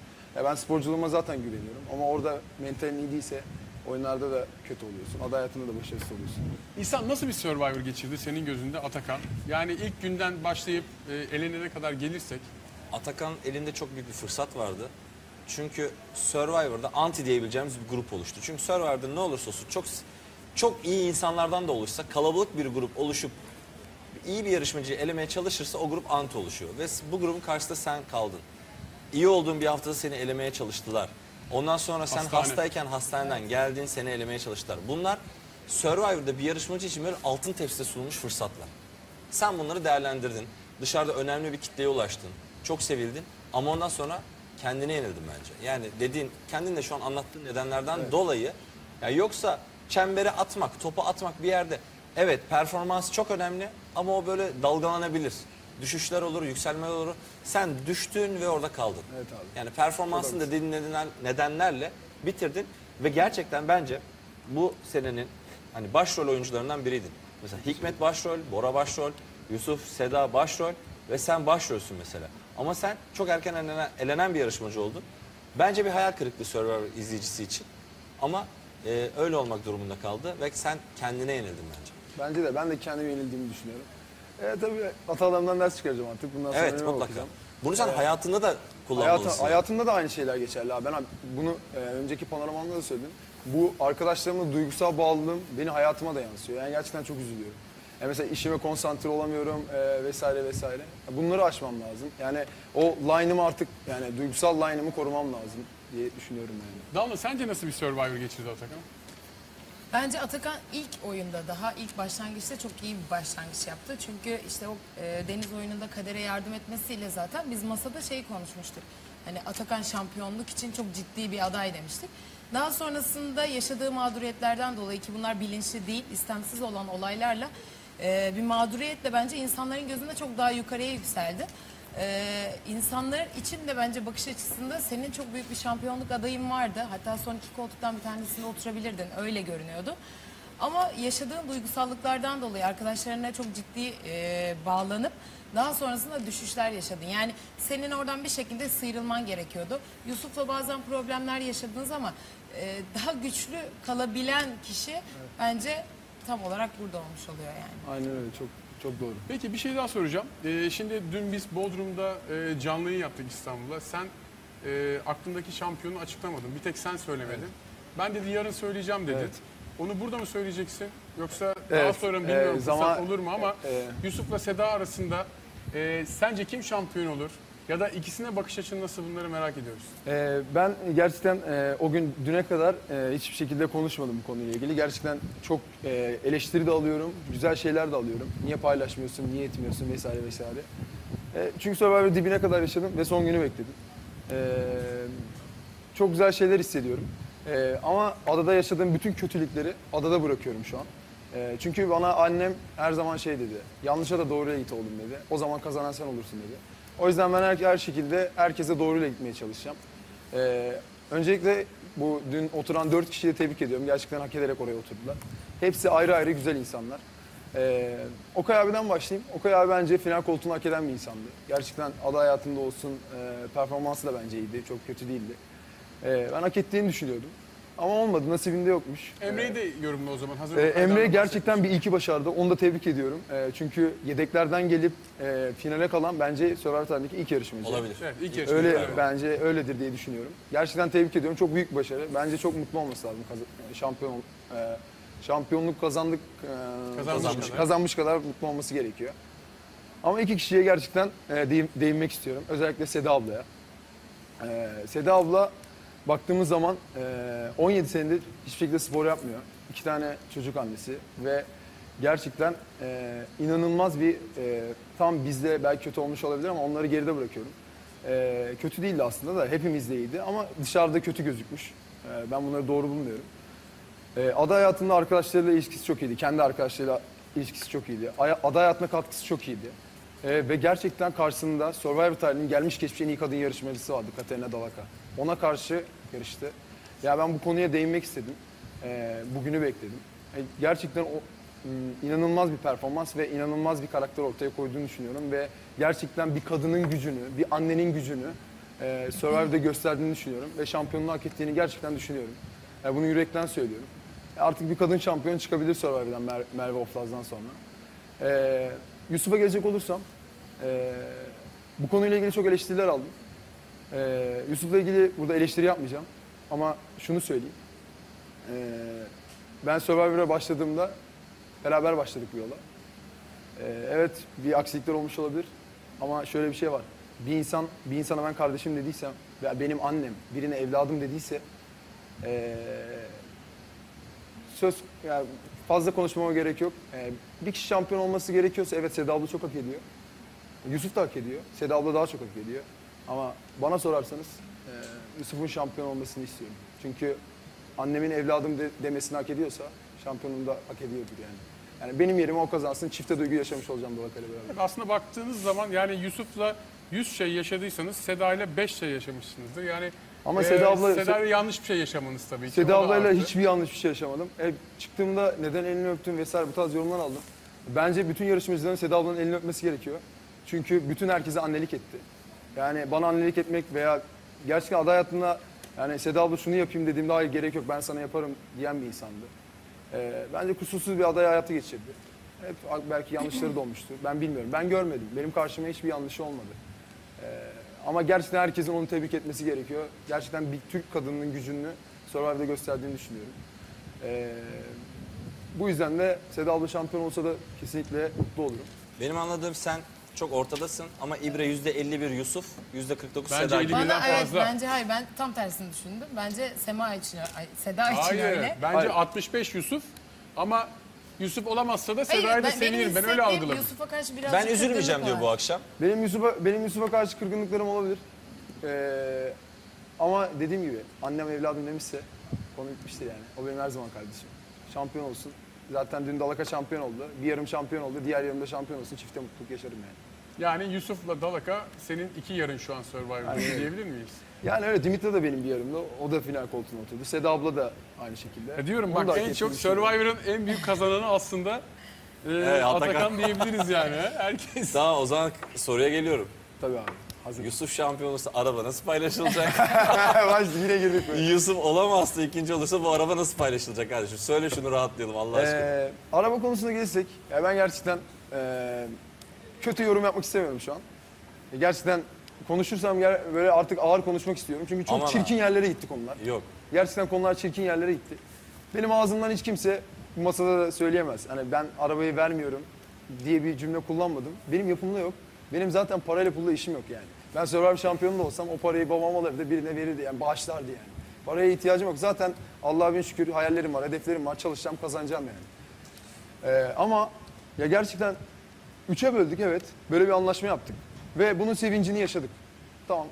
Ben sporculuğuma zaten güveniyorum ama orada mentalin iyi değilse oyunlarda da kötü oluyorsun. Aday hayatında da başarısız oluyorsun. İnsan nasıl bir Survivor geçirdi senin gözünde Atakan? Yani ilk günden başlayıp elenene kadar gelirsek. Atakan elinde çok büyük bir fırsat vardı. Çünkü Survivor'da anti diyebileceğimiz bir grup oluştu. Çünkü Survivor'da ne olursa olsun çok iyi insanlardan da oluşsa kalabalık bir grup oluşup iyi bir yarışmacıyı elemeye çalışırsa o grup anti oluşuyor. Ve bu grubun karşısında sen kaldın. İyi olduğun bir haftada seni elemeye çalıştılar. Ondan sonra sen hastayken hastaneden geldin, seni elemeye çalıştılar. Bunlar Survivor'da bir yarışmacı için böyle altın tepside sunulmuş fırsatlar. Sen bunları değerlendirdin. Dışarıda önemli bir kitleye ulaştın. Çok sevildin ama ondan sonra kendine yenildin bence. Yani dediğin, kendin de şu an anlattığın nedenlerden dolayı. Yani yoksa çembere atmak, topu atmak bir yerde. Evet, performans çok önemli ama o böyle dalgalanabilir. Düşüşler olur, yükselmeler olur. Sen düştün ve orada kaldın. Evet abi. Yani performansını da dinlenen nedenlerle bitirdin. Ve gerçekten bence bu senenin hani başrol oyuncularından biriydin. Mesela Hikmet başrol, Bora başrol, Yusuf, Seda başrol ve sen başrolsün mesela. Ama sen çok erken elenen bir yarışmacı oldun. Bence bir hayal kırıklığı Survivor izleyicisi için. Ama öyle olmak durumunda kaldı ve sen kendine yenildin bence. Bence de, ben de kendime yenildiğimi düşünüyorum. Tabii hatalarımdan ders çıkaracağım artık. Bundan sonra evet, mutlaka. Bakacağım. Bunu sen hayatında da kullanmalısın. Hayatımda da aynı şeyler geçerli abi. Ben bunu önceki panoramamda da söyledim. Bu arkadaşlarımla duygusal bağlılığım beni hayatıma da yansıyor. Yani gerçekten çok üzülüyorum. Mesela işime konsantre olamıyorum vesaire vesaire. Bunları aşmam lazım. Yani o line'ımı artık, yani duygusal line'ımı korumam lazım diye düşünüyorum yani. Damla, sence nasıl bir Survivor geçirdi Atakan? Bence Atakan ilk oyunda, daha ilk başlangıçta çok iyi bir başlangıç yaptı. Çünkü işte o deniz oyununda Kader'e yardım etmesiyle zaten biz masada şey konuşmuştuk. Hani Atakan şampiyonluk için çok ciddi bir aday demiştik. Daha sonrasında yaşadığı mağduriyetlerden dolayı ki bunlar bilinçli değil, istemsiz olan olaylarla bir mağduriyetle bence insanların gözünde çok daha yukarıya yükseldi. İnsanlar için de bence bakış açısında senin çok büyük bir şampiyonluk adayın vardı. Hatta son iki koltuktan bir tanesinde oturabilirdin. Öyle görünüyordu. Ama yaşadığın duygusallıklardan dolayı arkadaşlarına çok ciddi bağlanıp daha sonrasında düşüşler yaşadın. Yani senin oradan bir şekilde sıyrılman gerekiyordu. Yusuf'la bazen problemler yaşadınız ama daha güçlü kalabilen kişi bence tam olarak burada olmuş oluyor yani. Aynen öyle, çok çok doğru. Peki bir şey daha soracağım. Şimdi dün biz Bodrum'da canlıyı yaptık İstanbul'da. Sen aklındaki şampiyonu açıklamadın. Bir tek sen söylemedin. Evet. Ben dedi yarın söyleyeceğim dedi. Evet. Onu burada mı söyleyeceksin? Yoksa evet, daha sonra bilmiyorum zaman olur mu ama Yusuf'la Seda arasında sence kim şampiyon olur? Ya da ikisine bakış açın nasıl, bunları merak ediyoruz. Ben gerçekten o gün düne kadar hiçbir şekilde konuşmadım bu konuyla ilgili. Gerçekten çok eleştiri de alıyorum, güzel şeyler de alıyorum. Niye paylaşmıyorsun, niye etmiyorsun vesaire vesaire. Çünkü Survivor'ı dibine kadar yaşadım ve son günü bekledim. Çok güzel şeyler hissediyorum. Ama adada yaşadığım bütün kötülükleri adada bırakıyorum şu an. Çünkü bana annem her zaman şey dedi, yanlışa da doğruya git oğlum dedi. O zaman kazanan sen olursun dedi. O yüzden ben her şekilde herkese doğruyla gitmeye çalışacağım. Öncelikle bu dün oturan 4 kişiyi de tebrik ediyorum. Gerçekten hak ederek oraya oturdular. Hepsi ayrı ayrı güzel insanlar. Okay abiden başlayayım. Okay abi bence final koltuğunu hak eden bir insandı. Gerçekten aday hayatında olsun, performansı da bence iyiydi. Çok kötü değildi. Ben hak ettiğini düşünüyordum. Ama olmadı, nasibinde yokmuş. Emre'yi de yorumla o zaman. Hazır Emre gerçekten bir iyi ki başardı. Onu da tebrik ediyorum. Çünkü yedeklerden gelip finale kalan bence Survivor tarihindeki ilk yarışmacı. Olabilir. Evet, ilk yarışmacı. Öyle, bence öyledir diye düşünüyorum. Gerçekten tebrik ediyorum. Çok büyük bir başarı. Bence çok mutlu olması lazım. Şampiyonluk kazanmış kadar mutlu olması gerekiyor. Ama iki kişiye gerçekten değinmek istiyorum. Özellikle Seda ablaya. Seda abla baktığımız zaman 17 senedir hiçbir şekilde spor yapmıyor. 2 tane çocuk annesi ve gerçekten inanılmaz bir, tam bizde belki kötü olmuş olabilir ama onları geride bırakıyorum. Kötü değildi aslında da, hepimiz de iyiydi ama dışarıda kötü gözükmüş. Ben bunları doğru bulmuyorum. Ada hayatında arkadaşlarıyla ilişkisi çok iyiydi. Kendi arkadaşlarıyla ilişkisi çok iyiydi. Ada hayatına katkısı çok iyiydi. Ve gerçekten karşısında Survivor tarihinin gelmiş geçmiş en iyi kadın yarışmacısı vardı, Katerina Dalaka. Ona karşı yarıştı. Ya ben bu konuya değinmek istedim. Bugünü bekledim. Gerçekten o inanılmaz bir performans ve inanılmaz bir karakter ortaya koyduğunu düşünüyorum. Ve gerçekten bir kadının gücünü, bir annenin gücünü Survivor'da gösterdiğini düşünüyorum. Ve şampiyonluğu hak ettiğini gerçekten düşünüyorum. Bunu yürekten söylüyorum. Artık bir kadın şampiyon çıkabilir Survivor'dan, Merve Oflaz'dan sonra. Yusuf'a gelecek olursam, bu konuyla ilgili çok eleştiriler aldım. Yusuf'la ilgili burada eleştiri yapmayacağım ama şunu söyleyeyim. Ben Survivor'a başladığımda beraber başladık bu yola. Evet, bir aksilikler olmuş olabilir ama şöyle bir şey var. Bir insana ben kardeşim dediysem veya benim annem birine evladım dediyse yani fazla konuşmama gerek yok. Bir kişi şampiyon olması gerekiyorsa evet Seda abla çok hak ediyor. Yusuf da hak ediyor. Seda abla daha çok hak ediyor. Ama bana sorarsanız Yusuf'un şampiyon olmasını istiyorum. Çünkü annemin evladım demesini hak ediyorsa şampiyonum da hak ediyordur yani. Yani benim yerime o kazansın, çifte duygu yaşamış olacağım Dalaka'yla beraber. Evet, aslında baktığınız zaman yani Yusuf'la 100 şey yaşadıysanız Seda ile 5 şey yaşamışsınızdır. Yani ama Seda ile yanlış bir şey yaşamanız tabii ki. Seda ablayla hiçbir yanlış bir şey yaşamadım. Çıktığımda neden elini öptüm vesaire bu tarz yorumlar aldım. Bence bütün yarışmacıların Seda ablanın elini öpmesi gerekiyor. Çünkü bütün herkese annelik etti. Yani bana annelik etmek veya gerçekten aday hayatında yani Seda abla şunu yapayım dediğimde hayır gerek yok ben sana yaparım diyen bir insandı. Bence kusursuz bir aday hayatı geçirdi. Hep belki yanlışları da olmuştu. Ben bilmiyorum. Ben görmedim. Benim karşıma hiçbir yanlışı olmadı. Ama gerçekten herkesin onu tebrik etmesi gerekiyor. Gerçekten bir Türk kadının gücünü Survivor'da gösterdiğini düşünüyorum. Bu yüzden de Seda abla şampiyon olsa da kesinlikle mutlu olurum. Benim anladığım sen çok ortadasın ama İbre %51 Yusuf, %49 Seda gibi. Bence hayır, ben tam tersini düşündüm. Bence Seda için hayır, öyle. Bence hayır. 65 Yusuf ama Yusuf olamazsa da Seda'yı da sevinirim. Ben öyle algıladım. Ben üzülmeyeceğim diyor bu akşam. Benim Yusuf'a karşı kırgınlıklarım olabilir. Ama dediğim gibi annem evladım demişse konu bitmiştir yani. O benim her zaman kardeşim. Şampiyon olsun. Zaten dün Dalaka şampiyon oldu. Bir yarım şampiyon oldu. Diğer yarımda şampiyon olsun. Çifte mutluluk yaşarım yani. Yani Yusuf'la Dalaka senin iki yarın şu an Survivor'da yani, diyebilir miyiz? Yani öyle, Dimitra da benim bir yarımda. O da final koltuğuna oturdu. Seda abla da aynı şekilde. Diyorum bak, en çok Survivor'ın en büyük kazananı aslında evet, Atakan diyebiliriz yani. Herkes. Tamam, o zaman soruya geliyorum. Tabii abi. Hazır. Yusuf şampiyon olursa araba nasıl paylaşılacak? Yine girdik mi? Yusuf olamazsa ikinci olursa bu araba nasıl paylaşılacak kardeşim? Söyle şunu, rahatlayalım Allah aşkına. Araba konusuna gelirsek, ya ben gerçekten kötü yorum yapmak istemiyorum şu an. Gerçekten konuşursam böyle artık ağır konuşmak istiyorum. Çünkü çok çirkin yerlere gitti konular. Yok. Gerçekten konular çirkin yerlere gitti. Benim ağzımdan hiç kimse bu masada da söyleyemez. Hani ben arabayı vermiyorum diye bir cümle kullanmadım. Benim yapımda yok. Benim zaten parayla pulla işim yok yani. Ben Survivor şampiyonu da olsam o parayı babam alırdı, birine verirdi yani, bağışlardı yani. Paraya ihtiyacım yok. Zaten Allah'a bin şükür hayallerim var, hedeflerim var. Çalışacağım, kazanacağım yani. Ama ya gerçekten 3'e böldük, evet. Böyle bir anlaşma yaptık. Ve bunun sevincini yaşadık. Tamam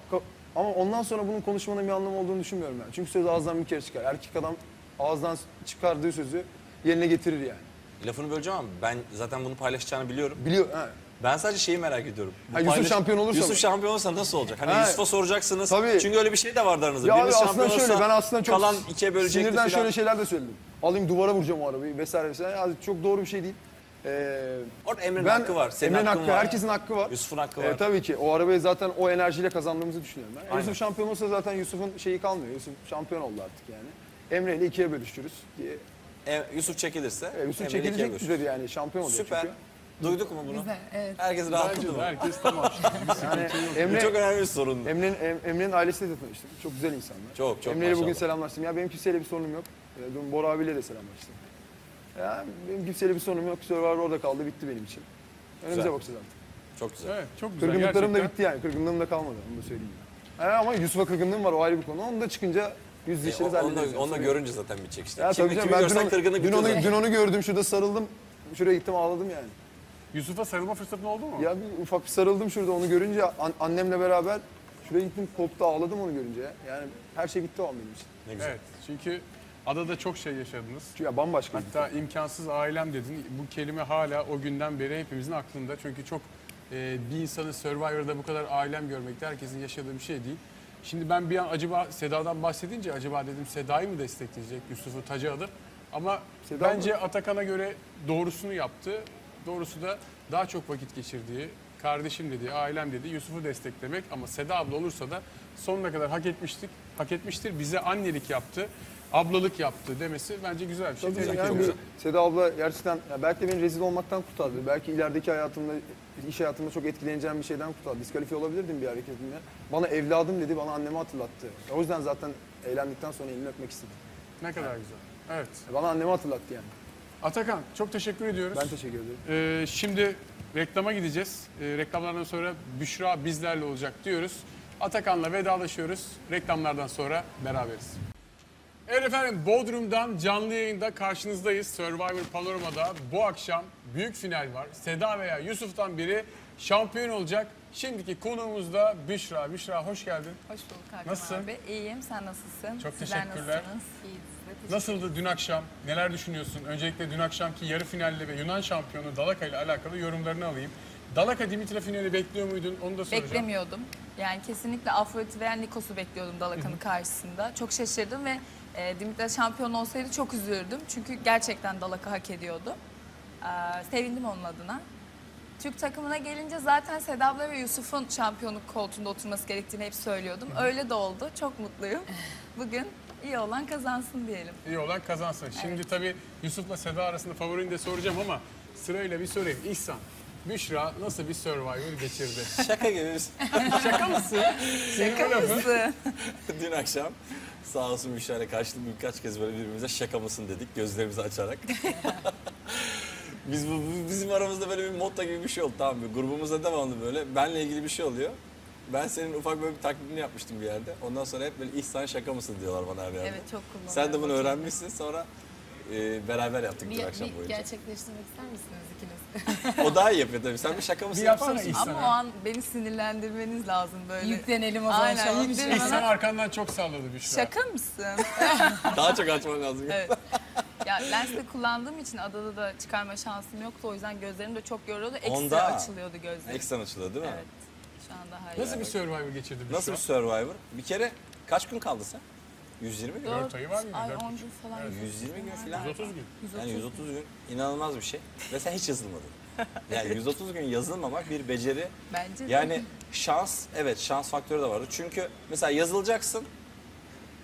ama ondan sonra bunun konuşmanın bir anlamı olduğunu düşünmüyorum yani. Çünkü söz ağızdan bir kere çıkar. Erkek adam ağızdan çıkardığı sözü yerine getirir yani. Lafını böleceğim ama ben zaten bunu paylaşacağını biliyorum. Biliyor, he. Ben sadece şeyi merak ediyorum. Ha, Yusuf şampiyon olursa nasıl olacak? Hani Yusuf'a soracaksınız. Tabii. Çünkü öyle bir şey de vardı aranızda. Ya abi, aslında şöyle, ben aslında çok kalan ikiye bölecekti sinirden falan. Şöyle şeyler de söyledim. Alayım duvara vuracağım o arabayı vesaire vesaire. Yani çok doğru bir şey değil. Orada Emre'nin hakkı var. Senin hakkın var. Herkesin hakkı var. Yusuf'un hakkı var. Tabii ki. O arabayı zaten o enerjiyle kazandığımızı düşünüyorum ben. Yusuf şampiyon olsa zaten Yusuf'un şeyi kalmıyor. Yusuf şampiyon oldu artık yani. Emre'yle ikiye bölüştürürüz diye. Yusuf çekilirse. Yusuf çekilecek üzere yani, şampiyon oluyor. Süper. Duyduk mu bunu? Güzel, evet. Herkes rahatladı mı? Herkes tamam. Yani Emre, çok önemli bir sorundu. Emre'nin ailesiyle de tanıştık. Çok güzel insanlar. Çok Emre'yle bugün selamlaştım. Ya benim kimseyle bir sorunum yok. Dün Bora abiyle de selamlaştım. Ya benim kimseyle bir sorunum yok. Survivor orada kaldı, bitti benim için. Önümüze bakacağız artık. Çok güzel. Evet, çok güzel. Kırgınlıklarım da bitti yani. Kırgınlığım da kalmadı. Onu da söyleyeyim. Yani ama Yusuf'a kırgınlığım var. O ayrı bir konu. Onu da çıkınca yüzleşiriz. Onu da görünce zaten bitecek işte. Dün onu gördüm. Şurada sarıldım. Şuraya gittim, ağladım yani. Yusuf'a sarılma fırsatın oldu mu? Ya bir ufak bir sarıldım şurada onu görünce, annemle beraber şuraya gittim, koptu, ağladım onu görünce. Yani her şey bitti o an benim için. Ne güzel. Evet, çünkü adada çok şey yaşadınız. Ya bambaşka. Hatta imkansız ailem dedin. Bu kelime hala o günden beri hepimizin aklında. Çünkü çok bir insanın Survivor'da bu kadar ailem görmekte herkesin yaşadığı bir şey değil. Şimdi ben bir an acaba Seda'dan bahsedince acaba dedim Seda'yı mı destekleyecek Yusuf'u taca alıp? Ama Seda bence mı? Atakan'a göre doğrusunu yaptı. Doğrusu da daha çok vakit geçirdiği, kardeşim dediği, ailem dediği Yusuf'u desteklemek. Ama Seda abla olursa da sonuna kadar hak etmiştir. Bize annelik yaptı, ablalık yaptı demesi bence güzel bir şey. Yani Seda abla gerçekten belki de beni rezil olmaktan kurtardı. Belki ilerideki hayatımda, iş hayatımda çok etkileneceğim bir şeyden kurtardı. Diskalifiye olabilirdim bir hareketimle. Bana evladım dedi, bana annemi hatırlattı. O yüzden zaten eğlendikten sonra elini öpmek istedim. Ne kadar güzel. Evet. Bana annemi hatırlattı yani. Atakan, çok teşekkür ediyoruz. Ben teşekkür ederim. Şimdi reklama gideceğiz. Reklamlardan sonra Büşra bizlerle olacak diyoruz. Atakan'la vedalaşıyoruz. Reklamlardan sonra beraberiz. Evet efendim, Bodrum'dan canlı yayında karşınızdayız. Survivor Panorama'da bu akşam büyük final var. Seda veya Yusuf'tan biri şampiyon olacak. Şimdiki konuğumuz da Büşra. Büşra hoş geldin. Hoş bulduk Hakan abi. İyiyim, sen nasılsın? Çok teşekkürler. Nasıldı dün akşam? Neler düşünüyorsun? Öncelikle dün akşamki yarı finalle ve Yunan şampiyonu Dalaka ile alakalı yorumlarını alayım. Dalaka Dimitra finali bekliyor muydun? Onu da soracağım. Beklemiyordum. Yani kesinlikle Afrodit veya Nikos'u bekliyordum Dalaka'nın karşısında. Çok şaşırdım ve Dimitra şampiyon olsaydı çok üzülürdüm. Çünkü gerçekten Dalaka hak ediyordu. Sevindim onun adına. Türk takımına gelince zaten Seda abla ve Yusuf'un şampiyonluk koltuğunda oturması gerektiğini hep söylüyordum. Öyle de oldu. Çok mutluyum. Bugün iyi olan kazansın diyelim. İyi olan kazansın. Evet. Şimdi tabii Yusuf'la Seda arasında favorini de soracağım ama sırayla bir sorayım. İhsan, Büşra nasıl bir Survivor geçirdi? Şaka gibi. Şaka mısın? Şaka mısın? Dün akşam sağ olsun Büşra'yla karşılıklı birkaç kez böyle birbirimize şaka mısın dedik, gözlerimizi açarak. Bizim aramızda böyle bir motto gibi bir şey oldu, tamam mı? Grubumuzda devamlı böyle benle ilgili bir şey oluyor. Ben senin ufak böyle bir taklidini yapmıştım bir yerde. Ondan sonra hep böyle İhsan şaka mısın diyorlar bana her yerde. Evet, çok kullanıyorum. Sen de bunu öğrenmişsin, sonra beraber yaptık bir akşam boyunca. Bir gerçekleştirmek ister misiniz ikiniz? O daha iyi yapıyor tabii. Sen bir şaka mısın yapsana İhsan. Ama o an beni sinirlendirmeniz lazım böyle. Yüklenelim o zaman. Aynen, İhsan arkandan çok salladı Büşra. Şaka mısın? Daha çok açman lazım. Evet. Ya Ya lens de kullandığım için adada da çıkarma şansım yoktu. O yüzden gözlerim de çok yoruluyordu. Ekstra onda açılıyordu gözlerim. Ekstra açılıyordu değil mi? Evet. Şu anda hayır. Nasıl bir Survivor geçirdin? Nasıl bir Survivor? Bir kere kaç gün kaldı sen? 120 gün. 4 ayı var mı? Ay 10 gün falan. Evet. 120 gün falan. 130 gün. Yani 130 gün inanılmaz bir şey. Ve sen hiç yazılmadın. Yani 130 gün yazılmamak bir beceri. Bence de. Yani şans, evet şans faktörü de vardı. Çünkü mesela yazılacaksın.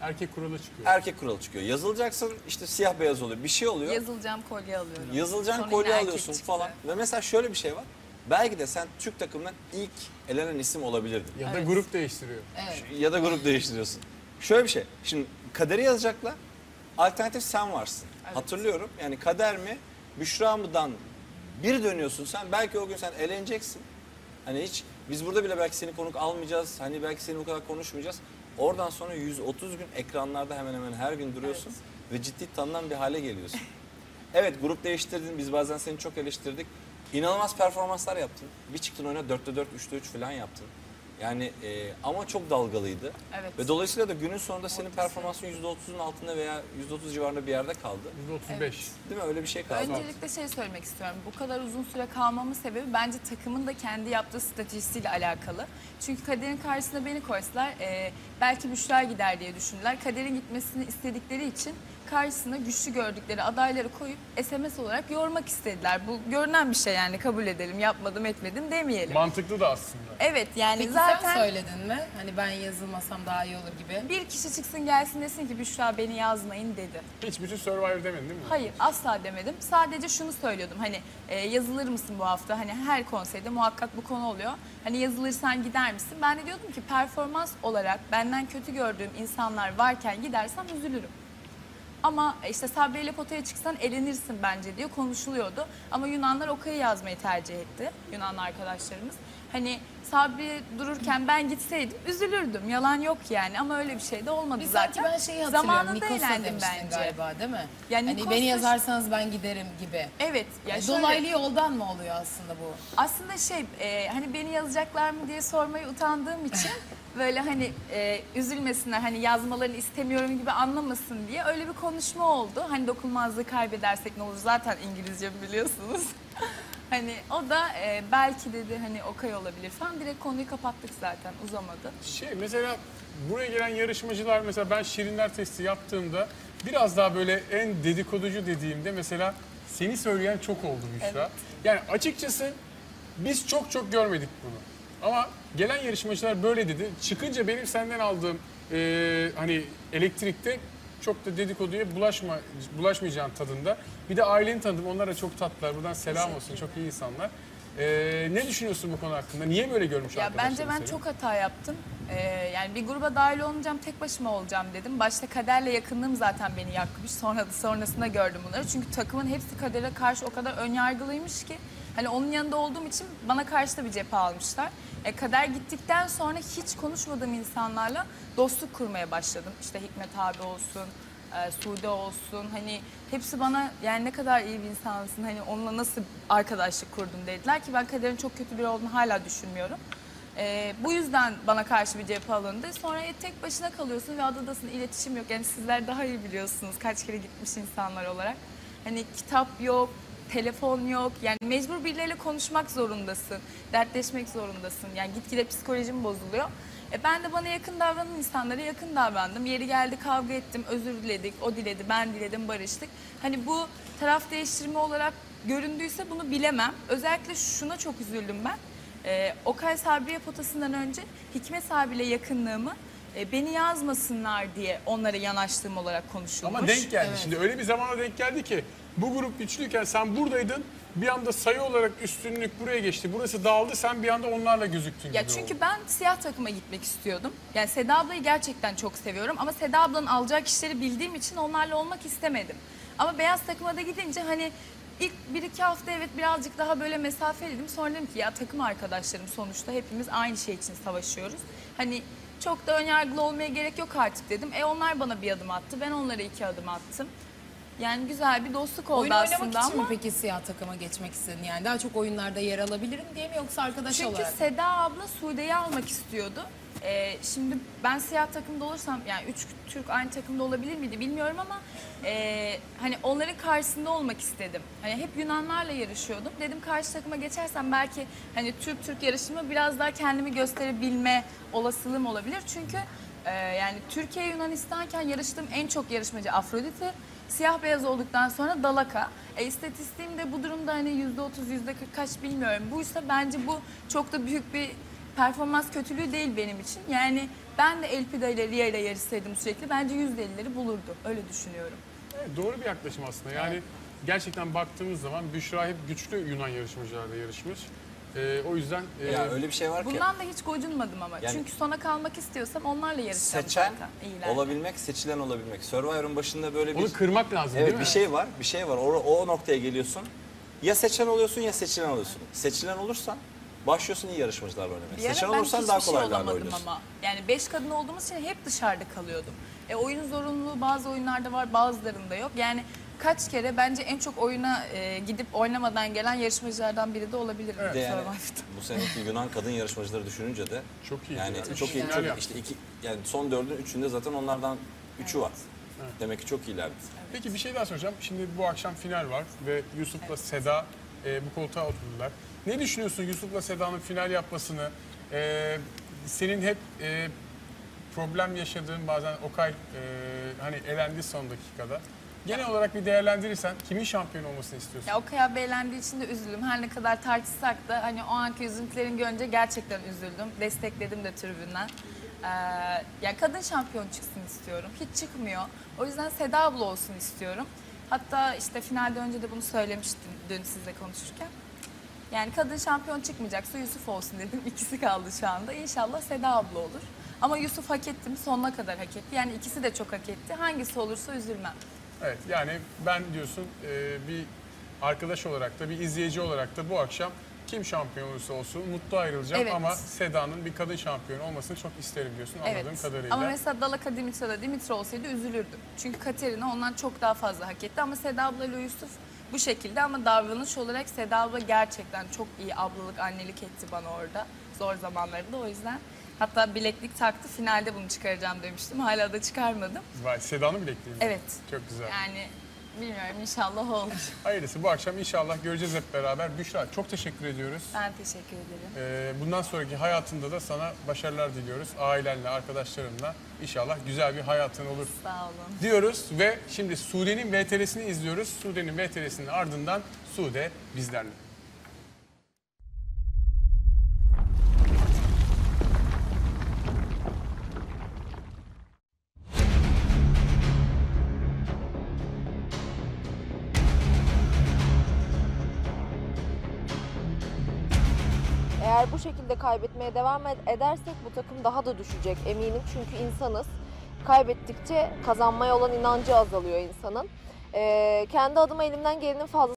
Erkek kuralı çıkıyor. Erkek kuralı çıkıyor. Yazılacaksın işte siyah beyaz oluyor. Bir şey oluyor. Yazılacağım kolye alıyorum. Yazılacağım kolye alıyorsun falan. Ve mesela şöyle bir şey var. Belki de sen Türk takımından ilk elenen isim olabilirdin. Ya da evet. Grup değiştiriyor. Evet. Ya da grup değiştiriyorsun. Şöyle bir şey. Şimdi kaderi yazacaklar. Alternatif sen varsın. Evet. Hatırlıyorum. Yani kader mi? Büşra mı'dan bir dönüyorsun sen. Belki o gün sen eleneceksin. Hani hiç biz burada bile belki seni konuk almayacağız. Hani belki seni bu kadar konuşmayacağız. Oradan sonra 130 gün ekranlarda hemen hemen her gün duruyorsun. Evet. Ve ciddi tanınan bir hale geliyorsun. Evet grup değiştirdin. Biz bazen seni çok eleştirdik. İnanılmaz performanslar yaptın. Bir çıktın oyuna 4'te 4, 3'te 3 falan yaptın. Yani ama çok dalgalıydı. Evet. Ve dolayısıyla da günün sonunda senin performansın %30'un altında veya %30 civarında bir yerde kaldı. %35. Evet. Değil mi? Öyle bir şey kaldı. Öncelikle şey söylemek istiyorum. Bu kadar uzun süre kalmamın sebebi bence takımın da kendi yaptığı stratejisiyle alakalı. Çünkü kaderin karşısına beni koysalar belki Büşra gider diye düşündüler. Kaderin gitmesini istedikleri için karşısına güçlü gördükleri adayları koyup SMS olarak yormak istediler. Bu görünen bir şey yani, kabul edelim, yapmadım etmedim demeyelim. Mantıklı da aslında. Evet yani. Peki zaten sen söyledin mi? Hani ben yazılmasam daha iyi olur gibi. Bir kişi çıksın gelsin desin ki Büşra beni yazmayın dedi. Hiçbir şey Survivor demedin değil mi? Hayır asla demedim. Sadece şunu söylüyordum hani yazılır mısın bu hafta? Hani her konserde muhakkak bu konu oluyor. Hani yazılırsan gider misin? Ben de diyordum ki performans olarak benden kötü gördüğüm insanlar varken gidersem üzülürüm. Ama işte Sabri ile potaya çıksan elenirsin bence diye konuşuluyordu. Ama Yunanlar Oka'yı yazmayı tercih etti. Yunanlı arkadaşlarımız. Hani Sabri dururken ben gitseydim üzülürdüm. Yalan yok yani ama öyle bir şey de olmadı biz zaten. Ben şeyi hatırlıyorum. Nikos'a demiştin galiba değil mi? Yani hani beni yazarsanız ben giderim gibi. Evet. Yani dolaylı yoldan mı oluyor aslında bu? Aslında şey hani beni yazacaklar mı diye sormayı utandığım için böyle hani üzülmesinler, hani yazmalarını istemiyorum gibi anlamasın diye öyle bir konuşma oldu. Hani dokunmazlığı kaybedersek ne olur, zaten İngilizce biliyorsunuz. Hani o da belki dedi hani Okay olabilir falan, direkt konuyu kapattık zaten, uzamadı. Şey mesela buraya gelen yarışmacılar, mesela ben Şirinler testi yaptığımda biraz daha böyle en dedikoducu dediğimde mesela seni söyleyen çok oldu Büşra. Evet. Yani açıkçası biz çok görmedik bunu ama gelen yarışmacılar böyle dedi. Çıkınca benim senden aldığım hani elektrikte çok da dedikoduya bulaşmayacağın tadında. Bir de aileni tanıdım. Onlara çok tatlılar. Buradan selam olsun. Çok iyi insanlar. Ne düşünüyorsun bu konu hakkında? Niye böyle görmüş ya arkadaşlar? Bence ben çok hata yaptım. Yani bir gruba dahil olmayacağım, tek başıma olacağım dedim. Başta kaderle yakınlığım zaten beni yakmış. Sonrasında gördüm bunları. Çünkü takımın hepsi kadere karşı o kadar önyargılıymış ki. Hani onun yanında olduğum için bana karşı da bir cephe almışlar. Kader gittikten sonra hiç konuşmadığım insanlarla dostluk kurmaya başladım. İşte Hikmet abi olsun, Sude olsun. Hani hepsi bana yani ne kadar iyi bir insansın, hani onunla nasıl arkadaşlık kurdun dediler ki ben kaderin çok kötü biri olduğunu hala düşünmüyorum. Bu yüzden bana karşı bir cephe alındı. Sonra tek başına kalıyorsun ve adadasın, iletişim yok. Yani sizler daha iyi biliyorsunuz kaç kere gitmiş insanlar olarak. Hani kitap yok. Telefon yok. Yani mecbur birileriyle konuşmak zorundasın. Dertleşmek zorundasın. Yani gitgide psikolojim bozuluyor. Ben de bana yakın davranan insanlara yakın davrandım. Yeri geldi kavga ettim. Özür diledik. O diledi. Ben diledim. Barıştık. Hani bu taraf değiştirme olarak göründüyse bunu bilemem. Özellikle şuna çok üzüldüm ben. Okay Sabriye potasından önce Hikmet abiyle yakınlığımı beni yazmasınlar diye onlara yanaştığım olarak konuşulmuş. Ama denk geldi. Evet. Şimdi öyle bir zamana denk geldi ki bu grup güçlüyken sen buradaydın, bir anda sayı olarak üstünlük buraya geçti, burası dağıldı, sen bir anda onlarla gözüktün. Ya çünkü oldu. Ben siyah takıma gitmek istiyordum. Yani Seda ablayı gerçekten çok seviyorum ama Seda ablanın alacağı kişileri bildiğim için onlarla olmak istemedim. Ama beyaz takıma da gidince hani ilk 1-2 hafta evet birazcık daha böyle mesafeliydim. Sonra dedim ki ya takım arkadaşlarım sonuçta hepimiz aynı şey için savaşıyoruz. Hani çok da önyargılı olmaya gerek yok artık dedim. Onlar bana bir adım attı, ben onlara 2 adım attım. Yani güzel bir dostluk oldu oyun aslında ama. Oyun oynamak için mi peki siyah takıma geçmek istedin? Yani daha çok oyunlarda yer alabilirim diye mi, yoksa arkadaş olarak? Çünkü Seda abla Sude'yi almak istiyordu. Şimdi ben siyah takımda olursam, yani 3 Türk aynı takımda olabilir miydi bilmiyorum ama hani onların karşısında olmak istedim. Hani hep Yunanlarla yarışıyordum. Dedim karşı takıma geçersem belki hani Türk yarışımı biraz daha kendimi gösterebilme olasılığım olabilir. Çünkü yani Türkiye Yunanistan'ken yarıştığım en çok yarışmacı Afrodit'i, siyah beyaz olduktan sonra Dalaka. İstatistiğim de bu durumda hani %30, %40 kaç bilmiyorum. Buysa bence bu çok da büyük bir performans kötülüğü değil benim için. Yani ben de Elpida ile Ria ile yarışsaydım sürekli bence %50'leri bulurdu. Öyle düşünüyorum. Evet, doğru bir yaklaşım aslında. Yani evet, gerçekten baktığımız zaman Büşra hep güçlü Yunan yarışmacılarda yarışmış. O yüzden... öyle bir şey var bundan ki... Bundan da hiç gocunmadım ama. Yani, çünkü sona kalmak istiyorsam onlarla yarışacağım. Seçen zaten olabilmek, seçilen olabilmek. Survivor'ın başında böyle bir... Onu kırmak lazım, evet, değil mi? Evet, bir şey var. Bir şey var. O noktaya geliyorsun. Ya seçen oluyorsun ya seçilen oluyorsun. Evet. Seçilen olursan başlıyorsun iyi yarışmacılarla oynamaya. Seçen olursan daha kolaylarla oynuyorsun. Ama. Yani 5 kadın olduğumuz için hep dışarıda kalıyordum. Oyun zorunluluğu bazı oyunlarda var, bazılarında yok. Yani kaç kere bence en çok oyuna gidip oynamadan gelen yarışmacılardan biri de olabilirim. Evet. Yani, bu seneki Yunan kadın yarışmacıları düşününce de çok iyi. Yani çok iyi. Çok, işte iki, yani son 4'ün 3'ünde zaten onlardan 3'ü evet var. Evet. Demek ki çok iyilerdi. Evet. Peki bir şey daha soracağım. Şimdi bu akşam final var ve Yusuf'la evet Seda bu koltuğa oturdular. Ne düşünüyorsun Yusuf'la Seda'nın final yapmasını? Senin hep problem yaşadığın, bazen Okay hani elendi son dakikada. Genel olarak bir değerlendirirsen kimin şampiyon olmasını istiyorsun? Ya Okay abi eğlendiği için de üzüldüm. Her ne kadar tartışsak da hani o anki üzüntülerin görünce gerçekten üzüldüm. Destekledim de tribünden. Ya kadın şampiyon çıksın istiyorum. Hiç çıkmıyor. O yüzden Seda abla olsun istiyorum. Hatta işte finalde önce de bunu söylemiştim dün sizle konuşurken. Yani kadın şampiyon çıkmayacaksa Yusuf olsun dedim. İkisi kaldı şu anda. İnşallah Seda abla olur. Ama Yusuf hak etti mi? Sonuna kadar hak etti. Yani ikisi de çok hak etti. Hangisi olursa üzülmem. Evet, yani ben diyorsun bir arkadaş olarak da, bir izleyici olarak da bu akşam kim şampiyon olursa olsun mutlu ayrılacağım, evet, ama Seda'nın bir kadın şampiyon olmasını çok isterim diyorsun anladığım evet kadarıyla. Ama mesela Dalaka Dimitra olsaydı üzülürdüm. Çünkü Katerina ondan çok daha fazla hak etti ama Seda abla ile Yusuf bu şekilde, ama davranış olarak Seda abla gerçekten çok iyi ablalık, annelik etti bana orada zor zamanlarında, o yüzden. Hatta bileklik taktı, finalde bunu çıkaracağım demiştim. Hala da çıkarmadım. Vay, Seda'nın bilekliği mi? Evet. Çok güzel. Yani bilmiyorum, inşallah olur. Hayırlısı, bu akşam inşallah göreceğiz hep beraber. Büşra, çok teşekkür ediyoruz. Ben teşekkür ederim. Bundan sonraki hayatında da sana başarılar diliyoruz. Ailenle, arkadaşlarınla inşallah güzel bir hayatın olur. Sağ olun. Diyoruz ve şimdi Sude'nin VTR'sini izliyoruz. Sude'nin VTR'sinin ardından Sude bizlerle. Eğer bu şekilde kaybetmeye devam edersek bu takım daha da düşecek eminim. Çünkü insanız. Kaybettikçe kazanmaya olan inancı azalıyor insanın. Kendi adıma elimden gelenin fazlasını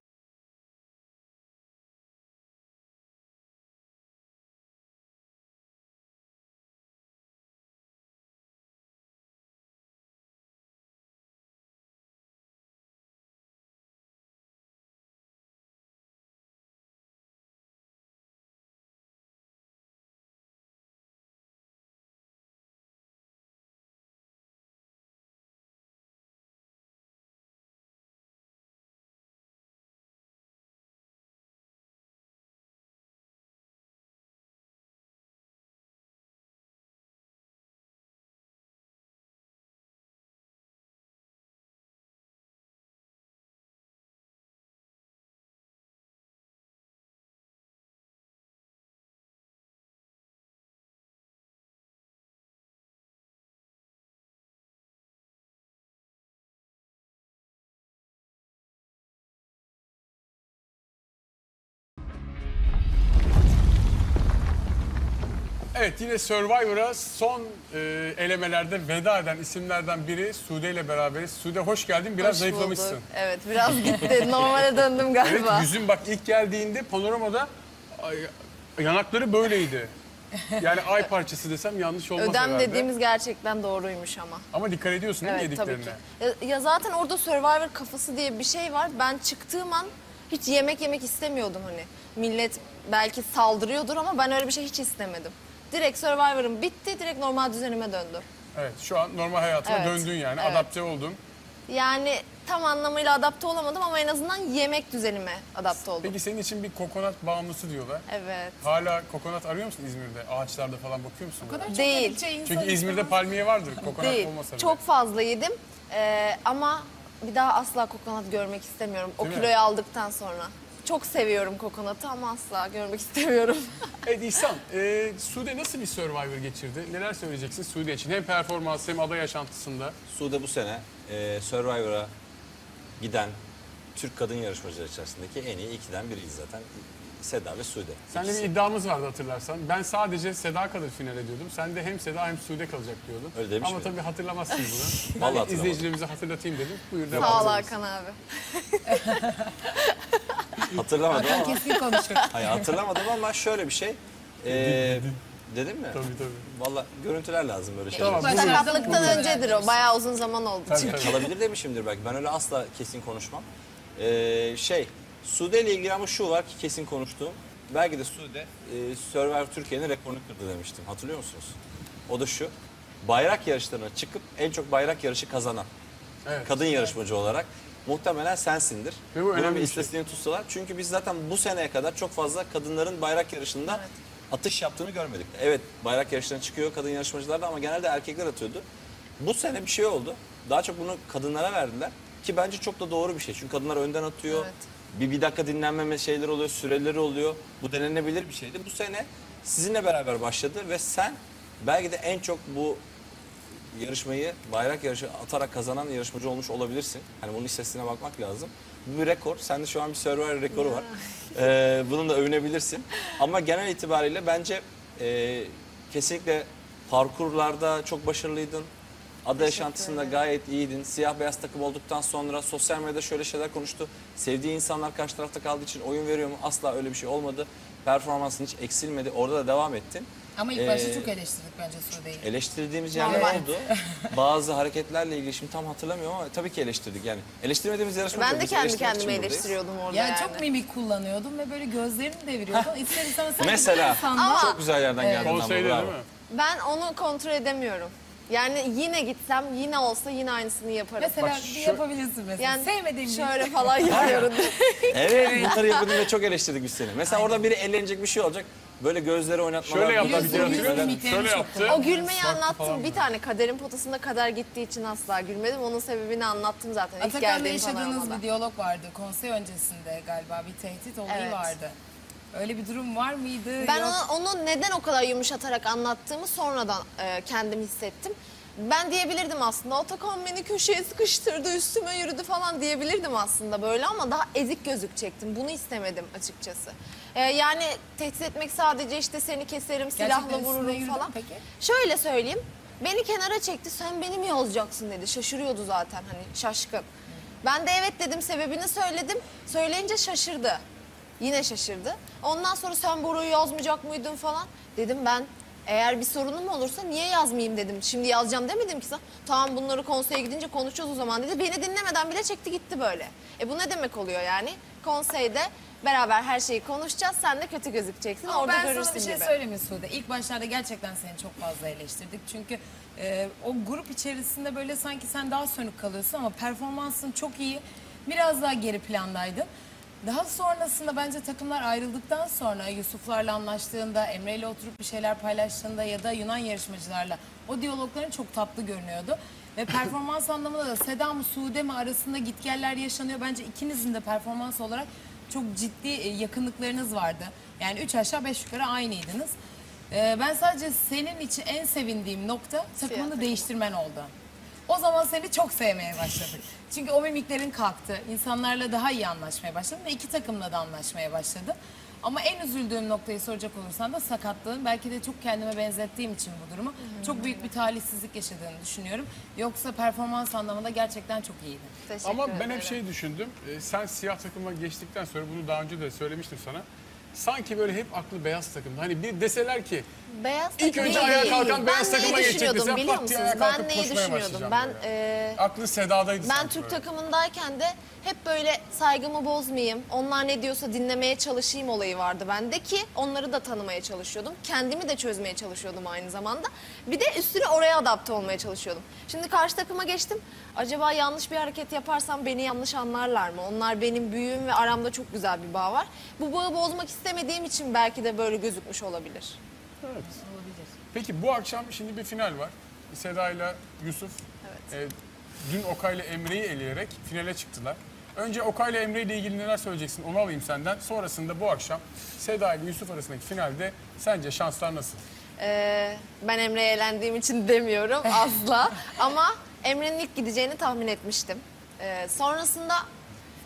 Evet, yine Survivor'a son elemelerde veda eden isimlerden biri Sude ile beraberiz. Sude, hoş geldin. Biraz hoş zayıflamışsın. Bulduk. Evet, biraz gitti. Normale döndüm galiba. Evet, yüzün bak ilk geldiğinde panoramada yanakları böyleydi. Yani ay parçası desem yanlış olmaz Ödem herhalde. Dediğimiz gerçekten doğruymuş ama. Ama dikkat ediyorsun değil mi yediklerine? Tabii ki. Ya zaten orada Survivor kafası diye bir şey var. Ben çıktığım an hiç yemek istemiyordum hani. Millet belki saldırıyordur ama ben öyle bir şey hiç istemedim. direkt Survivor'ım bitti, direkt normal düzenime döndüm. Evet, şu an normal hayatıma döndün yani, evet. Adapte oldum. Yani tam anlamıyla adapte olamadım ama en azından yemek düzenime adapte oldum. Peki senin için bir kokonat bağımlısı diyorlar. Evet. Hala kokonat arıyor musun İzmir'de? Ağaçlarda falan bakıyor musun? O kadar değil. Çünkü İzmir'de palmiye vardır, kokonat olmasa bile. Çok fazla yedim ama bir daha asla kokonat görmek istemiyorum. Değil o kiloyu mi? Aldıktan sonra. Çok seviyorum kokonatı ama asla görmek istemiyorum. Evet İhsan, Sude nasıl bir Survivor geçirdi? Neler söyleyeceksin Sude için? Hem performans hem ada yaşantısında. Sude bu sene Survivor'a giden Türk kadın yarışmacıları içerisindeki en iyi 2'den 1'i zaten. Seda ve Sude. Seninle bir iddiamız vardı hatırlarsan. Ben sadece Seda kalır finale diyordum. Sen de hem Seda hem Sude kalacak diyordun. Öyle demiş ama tabii hatırlamazsın bunu. Vallahi izleyicilerimize hatırlatayım dedim. Buyur devam. Sağ ol Hakan abi. Hatırlamadım ama. Kesin konuşur. Hayır, hatırlamadım ama şöyle bir şey. Dedim mi? Tabii tabii. Valla görüntüler lazım böyle şeyler. Sakatlıktan öncedir o. Bayağı uzun zaman oldu. Kalabilir demişimdir belki. Ben öyle asla kesin konuşmam. Sude ile ilgili ama şu var ki kesin konuştuğum. Belki de Sude Survivor Türkiye'nin rekorunu kırdı demiştim. Hatırlıyor musunuz? O da şu. Bayrak yarışlarına çıkıp en çok bayrak yarışı kazanan. Evet. Kadın yarışmacı olarak. Muhtemelen sensindir. Ve bu önemli bir istatistiğini tutsalar. Çünkü biz zaten bu seneye kadar çok fazla kadınların bayrak yarışında atış yaptığını görmedik. Evet, bayrak yarışlarına çıkıyor kadın yarışmacılar da ama genelde erkekler atıyordu. Bu sene bir şey oldu. Daha çok bunu kadınlara verdiler. Ki bence çok da doğru bir şey. Çünkü kadınlar önden atıyor. Evet. Bir dakika dinlenmeme şeyler oluyor, süreleri oluyor. Bu denenebilir bir şeydi. Bu sene sizinle beraber başladı ve sen belki de en çok bu yarışmayı, bayrak yarışı atarak kazanan yarışmacı olmuş olabilirsin. Hani bunun istatistiğine bakmak lazım. Bu bir rekor. Sende şu an bir Survivor rekoru var. Bunun da övünebilirsin. Ama genel itibariyle bence kesinlikle parkurlarda çok başarılıydın. Ada yaşantısında gayet iyiydin. Siyah beyaz takım olduktan sonra sosyal medyada şöyle şeyler konuştu. Sevdiği insanlar karşı tarafta kaldığı için oyun veriyor mu? Asla öyle bir şey olmadı. Performansın hiç eksilmedi. Orada da devam ettin. Ama ilk başta çok eleştirdik bence Sude'yi. Eleştirdiğimiz yerler oldu. Bazı hareketlerle ilgili şimdi tam hatırlamıyorum ama tabii ki eleştirdik yani. Eleştirmediğimiz yarışma ben de kendi kendime eleştiriyordum orada yani. Çok mimik kullanıyordum ve böyle gözlerimi deviriyordum. İster istemez mesela çok güzel yerden geldim. Konseyde değil mi? Ben onu kontrol edemiyorum. Yani yine gitsem, yine olsa yine aynısını yaparım. Mesela yapabilirsin mesela. Yani sevmediğim şöyle falan yapıyorum. Evet, bunları yapıyordum ve çok eleştirdik biz seni. Mesela orada biri eğlenecek bir şey olacak. Böyle gözleri oynatmalar. Şöyle yaptı. Şöyle yaptı. O gülmeyi anlattım. Bir tane kaderin potasında kader gittiği için asla gülmedim. Onun sebebini anlattım zaten. Atakan'la yaşadığınız bir diyalog vardı. Konsey öncesinde galiba bir tehdit olayı vardı. Öyle bir durum var mıydı? Ben onu neden o kadar yumuşatarak anlattığımı sonradan kendim hissettim. Ben diyebilirdim aslında, Atakan beni köşeye sıkıştırdı, üstüme yürüdü falan diyebilirdim aslında böyle ama daha ezik gözükecektim. Bunu istemedim açıkçası. Yani tehdit etmek sadece işte seni keserim, silahla vururum falan. Peki? Şöyle söyleyeyim, beni kenara çekti, sen beni mi yazacaksın dedi. Şaşırıyordu zaten, hani şaşkın. Ben de evet dedim, sebebini söyledim. Söyleyince şaşırdı. Yine şaşırdı. Ondan sonra sen Boru'yu yazmayacak mıydın falan. Dedim ben eğer bir sorunum olursa niye yazmayayım dedim. Şimdi yazacağım demedim ki sen. Tamam bunları konseye gidince konuşacağız o zaman dedi. Beni dinlemeden bile çekti gitti böyle. Bu ne demek oluyor yani? Konseyde beraber her şeyi konuşacağız. Sen de kötü gözükeceksin. Ama orada görürsün gibi. Ben sana bir şey söyleyeyim Sude. İlk başlarda gerçekten seni çok fazla eleştirdik. Çünkü o grup içerisinde böyle sanki sen daha sönük kalıyorsun ama performansın çok iyi. Biraz daha geri plandaydın. Daha sonrasında bence takımlar ayrıldıktan sonra Yusuf'larla anlaştığında, Emre'yle oturup bir şeyler paylaştığında ya da Yunan yarışmacılarla o diyalogların çok tatlı görünüyordu. Ve performans anlamında da Seda mı Sude mi arasında gitgeller yaşanıyor. Bence ikinizin de performans olarak çok ciddi yakınlıklarınız vardı. Yani 3 aşağı 5 yukarı aynıydınız. Ben sadece senin için en sevindiğim nokta takımını değiştirmen oldu. O zaman seni çok sevmeye başladık. Çünkü o mimiklerin kalktı. İnsanlarla daha iyi anlaşmaya başladı ve 2 takımla da anlaşmaya başladı. Ama en üzüldüğüm noktayı soracak olursan da sakatlığın. Belki de çok kendime benzettiğim için bu durumu. Çok büyük bir talihsizlik yaşadığını düşünüyorum. Yoksa performans anlamında gerçekten çok iyiydi. Ama ben hep şey düşündüm. Sen siyah takıma geçtikten sonra bunu daha önce de söylemiştim sana. Sanki böyle hep aklı beyaz takımda. Hani bir deseler ki beyaz ilk önce ayağa kalkan beyaz takıma geçecek desem pat diye ayağa kalkıp koşmaya başlayacağım. Ben neyi düşünüyordum? Aklın Seda'daydı. Ben Türk takımındayken de hep böyle saygımı bozmayayım, onlar ne diyorsa dinlemeye çalışayım olayı vardı bende ki onları da tanımaya çalışıyordum. Kendimi de çözmeye çalışıyordum aynı zamanda. Bir de üstüne oraya adapte olmaya çalışıyordum. Şimdi karşı takıma geçtim. Acaba yanlış bir hareket yaparsam beni yanlış anlarlar mı? Onlar benim büyüğüm ve aramda çok güzel bir bağ var. Bu bağı bozmak istemediğim için belki de böyle gözükmüş olabilir. Evet. Olabilir. Peki bu akşam şimdi bir final var. Seda ile Yusuf. Evet. Dün Okay ile Emre'yi eleyerek finale çıktılar. Önce Okay ile Emre ile ilgili neler söyleyeceksin onu alayım senden. Sonrasında bu akşam Seda ile Yusuf arasındaki finalde sence şanslar nasıl? Ben Emre'ye elendiğim için demiyorum asla. Ama Emre'nin ilk gideceğini tahmin etmiştim. Sonrasında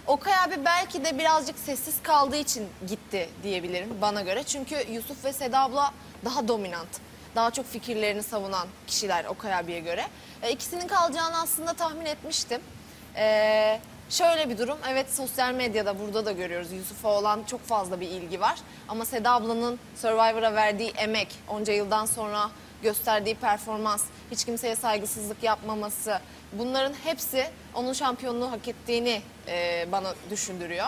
Okay abi belki de birazcık sessiz kaldığı için gitti diyebilirim bana göre. Çünkü Yusuf ve Seda abla daha dominant, daha çok fikirlerini savunan kişiler Okay abiye göre. İkisinin kalacağını aslında tahmin etmiştim. Şöyle bir durum, evet sosyal medyada burada da görüyoruz. Yusuf'a olan çok fazla bir ilgi var. Ama Seda ablanın Survivor'a verdiği emek, onca yıldan sonra gösterdiği performans, hiç kimseye saygısızlık yapmaması, bunların hepsi onun şampiyonluğu hak ettiğini bana düşündürüyor.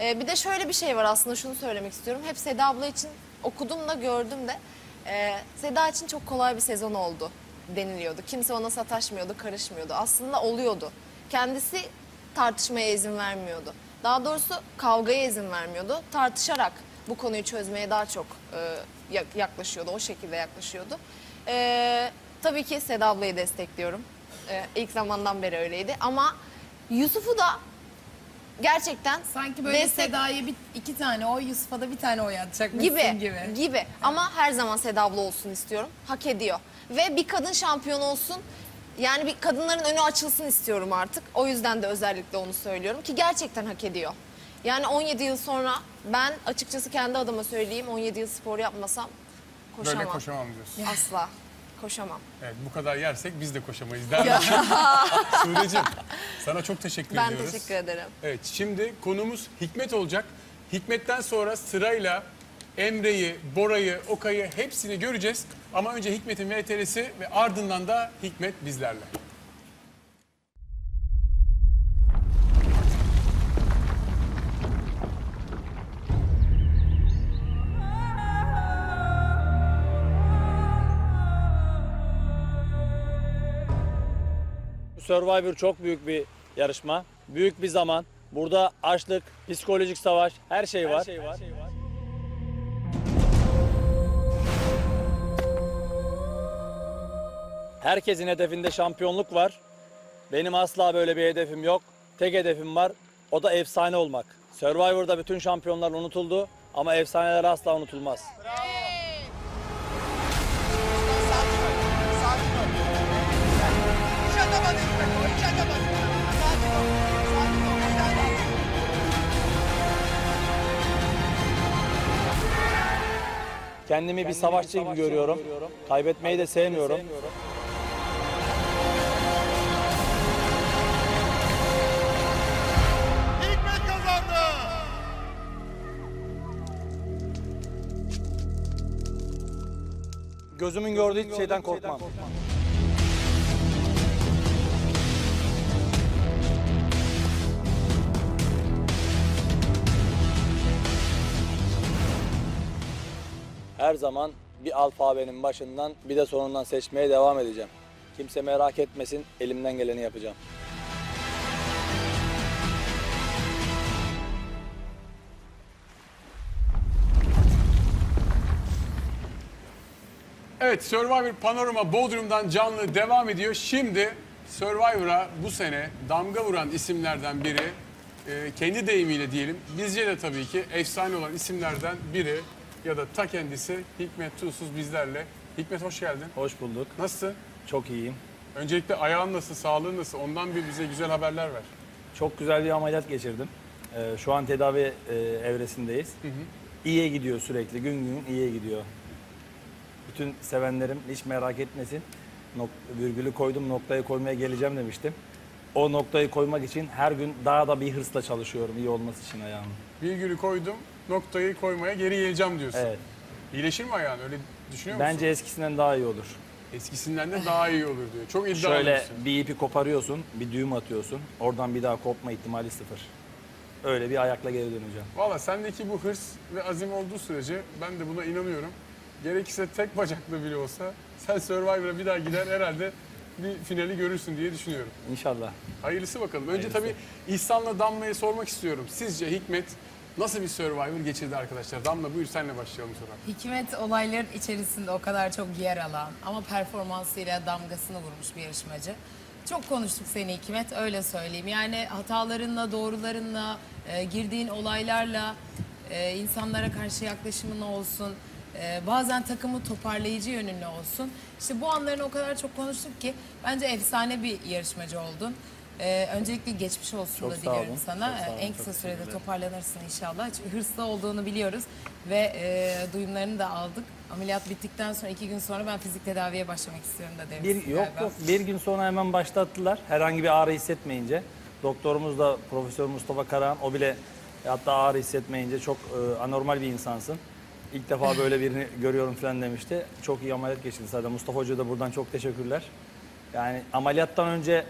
Bir de şöyle bir şey var aslında, şunu söylemek istiyorum. Hep Seda abla için okudum da gördüm de. Seda için çok kolay bir sezon oldu deniliyordu. Kimse ona sataşmıyordu, karışmıyordu. Aslında oluyordu. Kendisi tartışmaya izin vermiyordu. Daha doğrusu kavgaya izin vermiyordu. Tartışarak bu konuyu çözmeye daha çok yaklaşıyordu. O şekilde yaklaşıyordu. Tabii ki Seda ablayı destekliyorum. İlk zamandan beri öyleydi. Ama Yusuf'u da gerçekten sanki böyle Seda'ya iki tane oy, Yusuf'a da bir tane oy atacakmışsın gibi. Evet. Ama her zaman Seda abla olsun istiyorum. Hak ediyor. Ve bir kadın şampiyon olsun. Yani bir kadınların önü açılsın istiyorum artık. O yüzden de özellikle onu söylüyorum ki gerçekten hak ediyor. Yani 17 yıl sonra ben açıkçası kendi adıma söyleyeyim, 17 yıl spor yapmasam koşamam. Böyle koşamam diyorsun. Asla. Koşamam. Evet, bu kadar yersek biz de koşamayız der. Sude'cim, sana çok teşekkür ediyoruz. Ben teşekkür ederim. Evet, şimdi konumuz Hikmet olacak. Hikmet'ten sonra sırayla Emre'yi, Bora'yı, Okay'ı hepsini göreceğiz. Ama önce Hikmet'in VTR'si ve ardından da Hikmet bizlerle. Survivor çok büyük bir yarışma, büyük bir zaman. Burada açlık, psikolojik savaş, her şey var. Herkesin hedefinde şampiyonluk var. Benim asla böyle bir hedefim yok. Tek hedefim var, o da efsane olmak. Survivor'da bütün şampiyonlar unutuldu ama efsaneler asla unutulmaz. Bravo. Kendimi bir savaşçı gibi görüyorum. Kaybetmeyi de sevmiyorum. Hikmet kazandı! Gözümün gördüğü hiçbir şeyden korkmam. Her zaman bir alfabenin başından bir de sonundan seçmeye devam edeceğim. Kimse merak etmesin, elimden geleni yapacağım. Evet, Survivor Panorama Bodrum'dan canlı devam ediyor. Şimdi Survivor'a bu sene damga vuran isimlerden biri, kendi deyimiyle diyelim, bizce de tabii ki efsane olan isimlerden biri ya da ta kendisi Hikmet Tuğsuz bizlerle. Hikmet hoş geldin. Hoş bulduk. Nasılsın? Çok iyiyim. Öncelikle ayağın nasıl, sağlığın nasıl? Ondan bir bize güzel haberler ver. Çok güzel bir ameliyat geçirdim. Şu an tedavi evresindeyiz. Hı hı. İyiye gidiyor sürekli, gün gün iyiye gidiyor. Bütün sevenlerim hiç merak etmesin. Virgülü koydum, noktayı koymaya geleceğim demiştim. O noktayı koymak için her gün daha da bir hırsla çalışıyorum iyi olması için ayağımın. Virgülü koydum, noktayı koymaya geri geleceğim diyorsun. Evet. İyileşir mi ayağın, öyle düşünüyor musun? Bence eskisinden daha iyi olur. Eskisinden de daha iyi olur diyor. Çok iddialı. Şöyle bir ipi koparıyorsun, bir düğüm atıyorsun. Oradan bir daha kopma ihtimali sıfır. Öyle bir ayakla geri döneceğim. Valla sendeki bu hırs ve azim olduğu sürece ben de buna inanıyorum. Gerekirse tek bacaklı bile olsa sen Survivor'a bir daha gider herhalde bir finali görürsün diye düşünüyorum. İnşallah. Hayırlısı bakalım. Önce hayırlısı. Tabii İhsan'la Damla'ya sormak istiyorum. Sizce Hikmet nasıl bir Survivor geçirdi arkadaşlar? Damla buyur senle başlayalım sonra. Hikmet olayların içerisinde o kadar çok yer alan ama performansıyla damgasını vurmuş bir yarışmacı. Çok konuştuk seni Hikmet, öyle söyleyeyim. Yani hatalarınla, doğrularınla, girdiğin olaylarla, insanlara karşı yaklaşımın olsun, bazen takımı toparlayıcı yönünle olsun. İşte bu anlarını o kadar çok konuştuk ki bence efsane bir yarışmacı oldun. Öncelikle geçmiş olsun çok da diliyorum sana. Sağ olun, en kısa sürede toparlanırsın inşallah. Çünkü hırslı olduğunu biliyoruz ve duyumlarını da aldık. Ameliyat bittikten sonra 2 gün sonra ben fizik tedaviye başlamak istiyorum da demiştim. Yok, bir gün sonra hemen başlattılar. Herhangi bir ağrı hissetmeyince. Doktorumuz da Profesör Mustafa Karahan, o bile hatta ağrı hissetmeyince çok anormal bir insansın. İlk defa böyle birini görüyorum falan demişti. Çok iyi ameliyat geçirdi zaten. Mustafa Hoca da buradan çok teşekkürler. Yani ameliyattan önce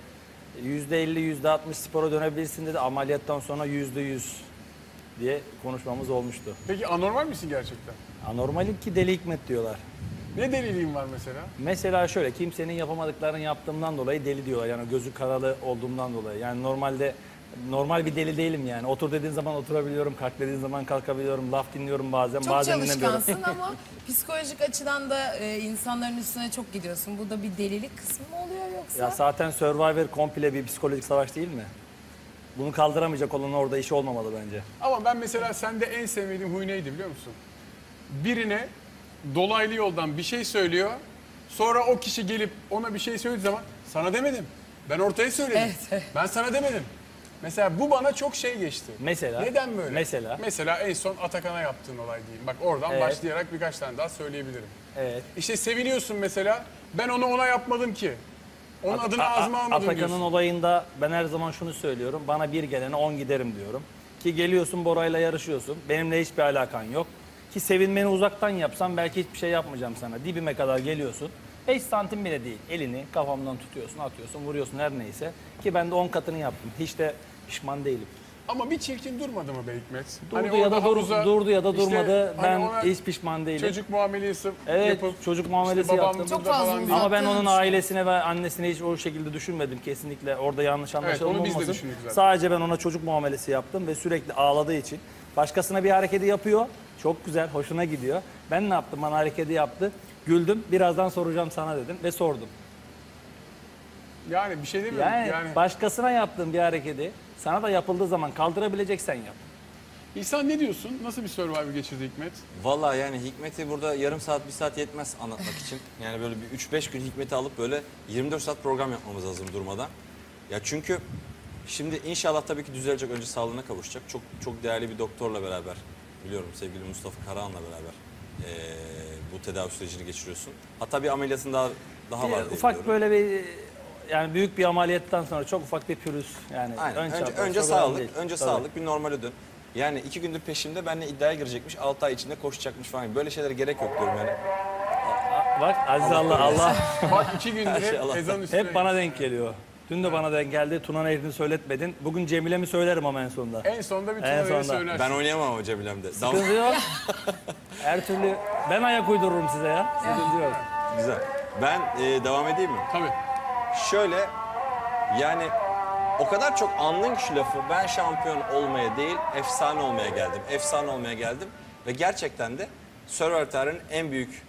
%50, %60 spora dönebilirsin dedi. Ameliyattan sonra %100 diye konuşmamız olmuştu. Peki anormal misin gerçekten? Anormalik ki deli Hikmet diyorlar. Ne deliliğin var mesela? Mesela şöyle, kimsenin yapamadıklarını yaptığımdan dolayı deli diyorlar. Yani gözü karalı olduğumdan dolayı. Yani normalde normal bir deli değilim yani. Otur dediğin zaman oturabiliyorum, kalk dediğin zaman kalkabiliyorum, laf dinliyorum bazen. Çok bazen çalışkansın ama psikolojik açıdan da insanların üstüne çok gidiyorsun. Burada bir delilik kısmı mı oluyor yoksa? Ya zaten Survivor komple bir psikolojik savaş değil mi? Bunu kaldıramayacak olan orada işi olmamalı bence. Ama ben mesela sende en sevmediğim huy neydi biliyor musun? Birine dolaylı yoldan bir şey söylüyor, sonra o kişi gelip ona bir şey söylediği zaman sana demedim, ben ortaya söyledim, ben sana demedim. Mesela bu bana çok şey geçti. Mesela? Neden böyle? Mesela? Mesela en son Atakan'a yaptığın olay diyeyim. Bak oradan başlayarak birkaç tane daha söyleyebilirim. Evet. İşte seviniyorsun mesela, ben onu ona yapmadım ki. Onun adını ağzıma almadım diyorsun. Atakan'ın olayında ben her zaman şunu söylüyorum, bana bir gelene 10 giderim diyorum. Ki geliyorsun Bora'yla yarışıyorsun, benimle hiçbir alakan yok. Ki sevinmeni uzaktan yapsam belki hiçbir şey yapmayacağım sana. Dibime kadar geliyorsun. 5 santim bile değil. Elini kafamdan tutuyorsun, atıyorsun, vuruyorsun her neyse. Ki ben de 10 katını yaptım. Hiç de pişman değilim. Ama bir çirkin durmadı mı be Hikmet? Durdu, hani ya da havuza, durdu ya da durmadı. İşte, ben hani hiç pişman değilim. Çocuk muamelesi yapıp, çocuk muamelesi işte yaptım. Çok fazla ama ben onun ailesine ve annesine hiç o şekilde düşünmedim. Kesinlikle orada yanlış anlaşılma olmasın. Sadece ben ona çocuk muamelesi yaptım ve sürekli ağladığı için. Başkasına bir hareketi yapıyor. Çok güzel, hoşuna gidiyor. Ben ne yaptım? Bana hareketi yaptı. Güldüm. Birazdan soracağım sana dedim ve sordum. Yani bir şey demiyorum. Yani başkasına yaptığın bir hareketi sana da yapıldığı zaman kaldırabileceksen yap. İhsan ne diyorsun? Nasıl bir Survivor geçirdi Hikmet? Vallahi yani Hikmet'i burada yarım saat, bir saat yetmez anlatmak için. Yani böyle bir 3-5 gün Hikmet'i alıp böyle 24 saat program yapmamız lazım durmadan. Ya çünkü şimdi inşallah tabii ki düzelecek, önce sağlığına kavuşacak. Çok çok değerli bir doktorla beraber, biliyorum sevgili Mustafa Karahan'la beraber bu tedavi sürecini geçiriyorsun. Hatta bir ameliyatın daha var. Ufak böyle bir, yani büyük bir ameliyattan sonra çok ufak bir pürüz. Yani önce sağlık, bir normale dön. Yani 2 gündür peşimde, benimle iddiaya girecekmiş, 6 ay içinde koşacakmış falan. Böyle şeylere gerek yok diyorum yani. Bak Aziz Allah. Bak 2 gündür hep bana denk geliyor. Dün de bana denk geldi. Tuna Nehri'ni söyletmedin. Bugün Cemile mi söylerim ama en sonunda. En sonunda bir Tuna Nehri'ni söylersin. Ben oynayamam o Cemile'mde. Sıkıntı yok. Her türlü ben ayak uydururum size ya. Sıkıntı yok. Güzel. Ben devam edeyim mi? Tabii. Şöyle, yani o kadar çok anlın ki şu lafı, ben şampiyon olmaya değil, efsane olmaya geldim. Efsane olmaya geldim ve gerçekten de Survivor tarihinin en büyük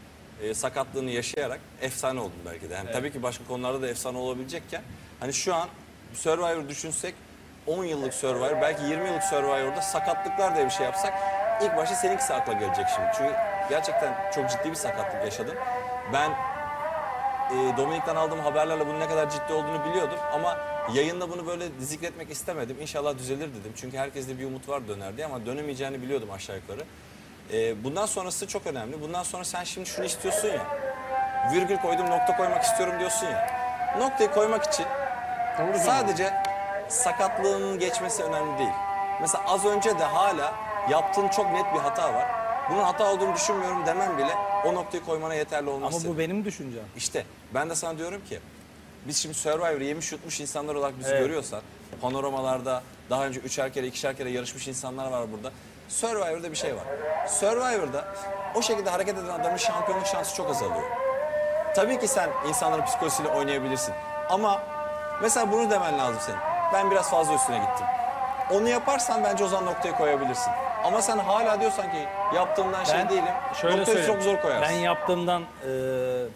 sakatlığını yaşayarak efsane oldum belki de. Yani tabii ki başka konularda da efsane olabilecekken, hani şu an Survivor düşünsek 10 yıllık Survivor, belki 20 yıllık Survivor'da sakatlıklar diye bir şey yapsak ilk başta seninkisi akla gelecek şimdi. Çünkü gerçekten çok ciddi bir sakatlık yaşadın. Ben Dominik'ten aldığım haberlerle bunun ne kadar ciddi olduğunu biliyordum ama yayında bunu böyle zikretmek istemedim. İnşallah düzelir dedim. Çünkü herkeste bir umut var döner diye ama dönemeyeceğini biliyordum aşağı yukarı. Bundan sonrası çok önemli. Bundan sonra sen şimdi şunu istiyorsun ya. Virgül koydum, nokta koymak istiyorum diyorsun ya. Noktayı koymak için sadece sakatlığının geçmesi önemli değil. Mesela az önce de hala yaptığın çok net bir hata var. Bunun hata olduğunu düşünmüyorum demem bile O noktayı koymana yeterli olmaz. Ama bu benim düşüncem. İşte ben de sana diyorum ki biz şimdi Survivor'ı yemiş yutmuş insanlar olarak bizi görüyorsan, panoramalarda daha önce 3'er kere 2'şer kere yarışmış insanlar var burada. Survivor'da bir şey var. Survivor'da o şekilde hareket eden adamın şampiyonluk şansı çok azalıyor. Tabii ki sen insanların psikolojisiyle oynayabilirsin. Ama mesela bunu demen lazım senin. Ben biraz fazla üstüne gittim. Onu yaparsan bence o zaman noktayı koyabilirsin. Ama sen hala diyorsan ki yaptığımdan ben şey değilim, noktayı çok zor koyarsın. Ben yaptığımdan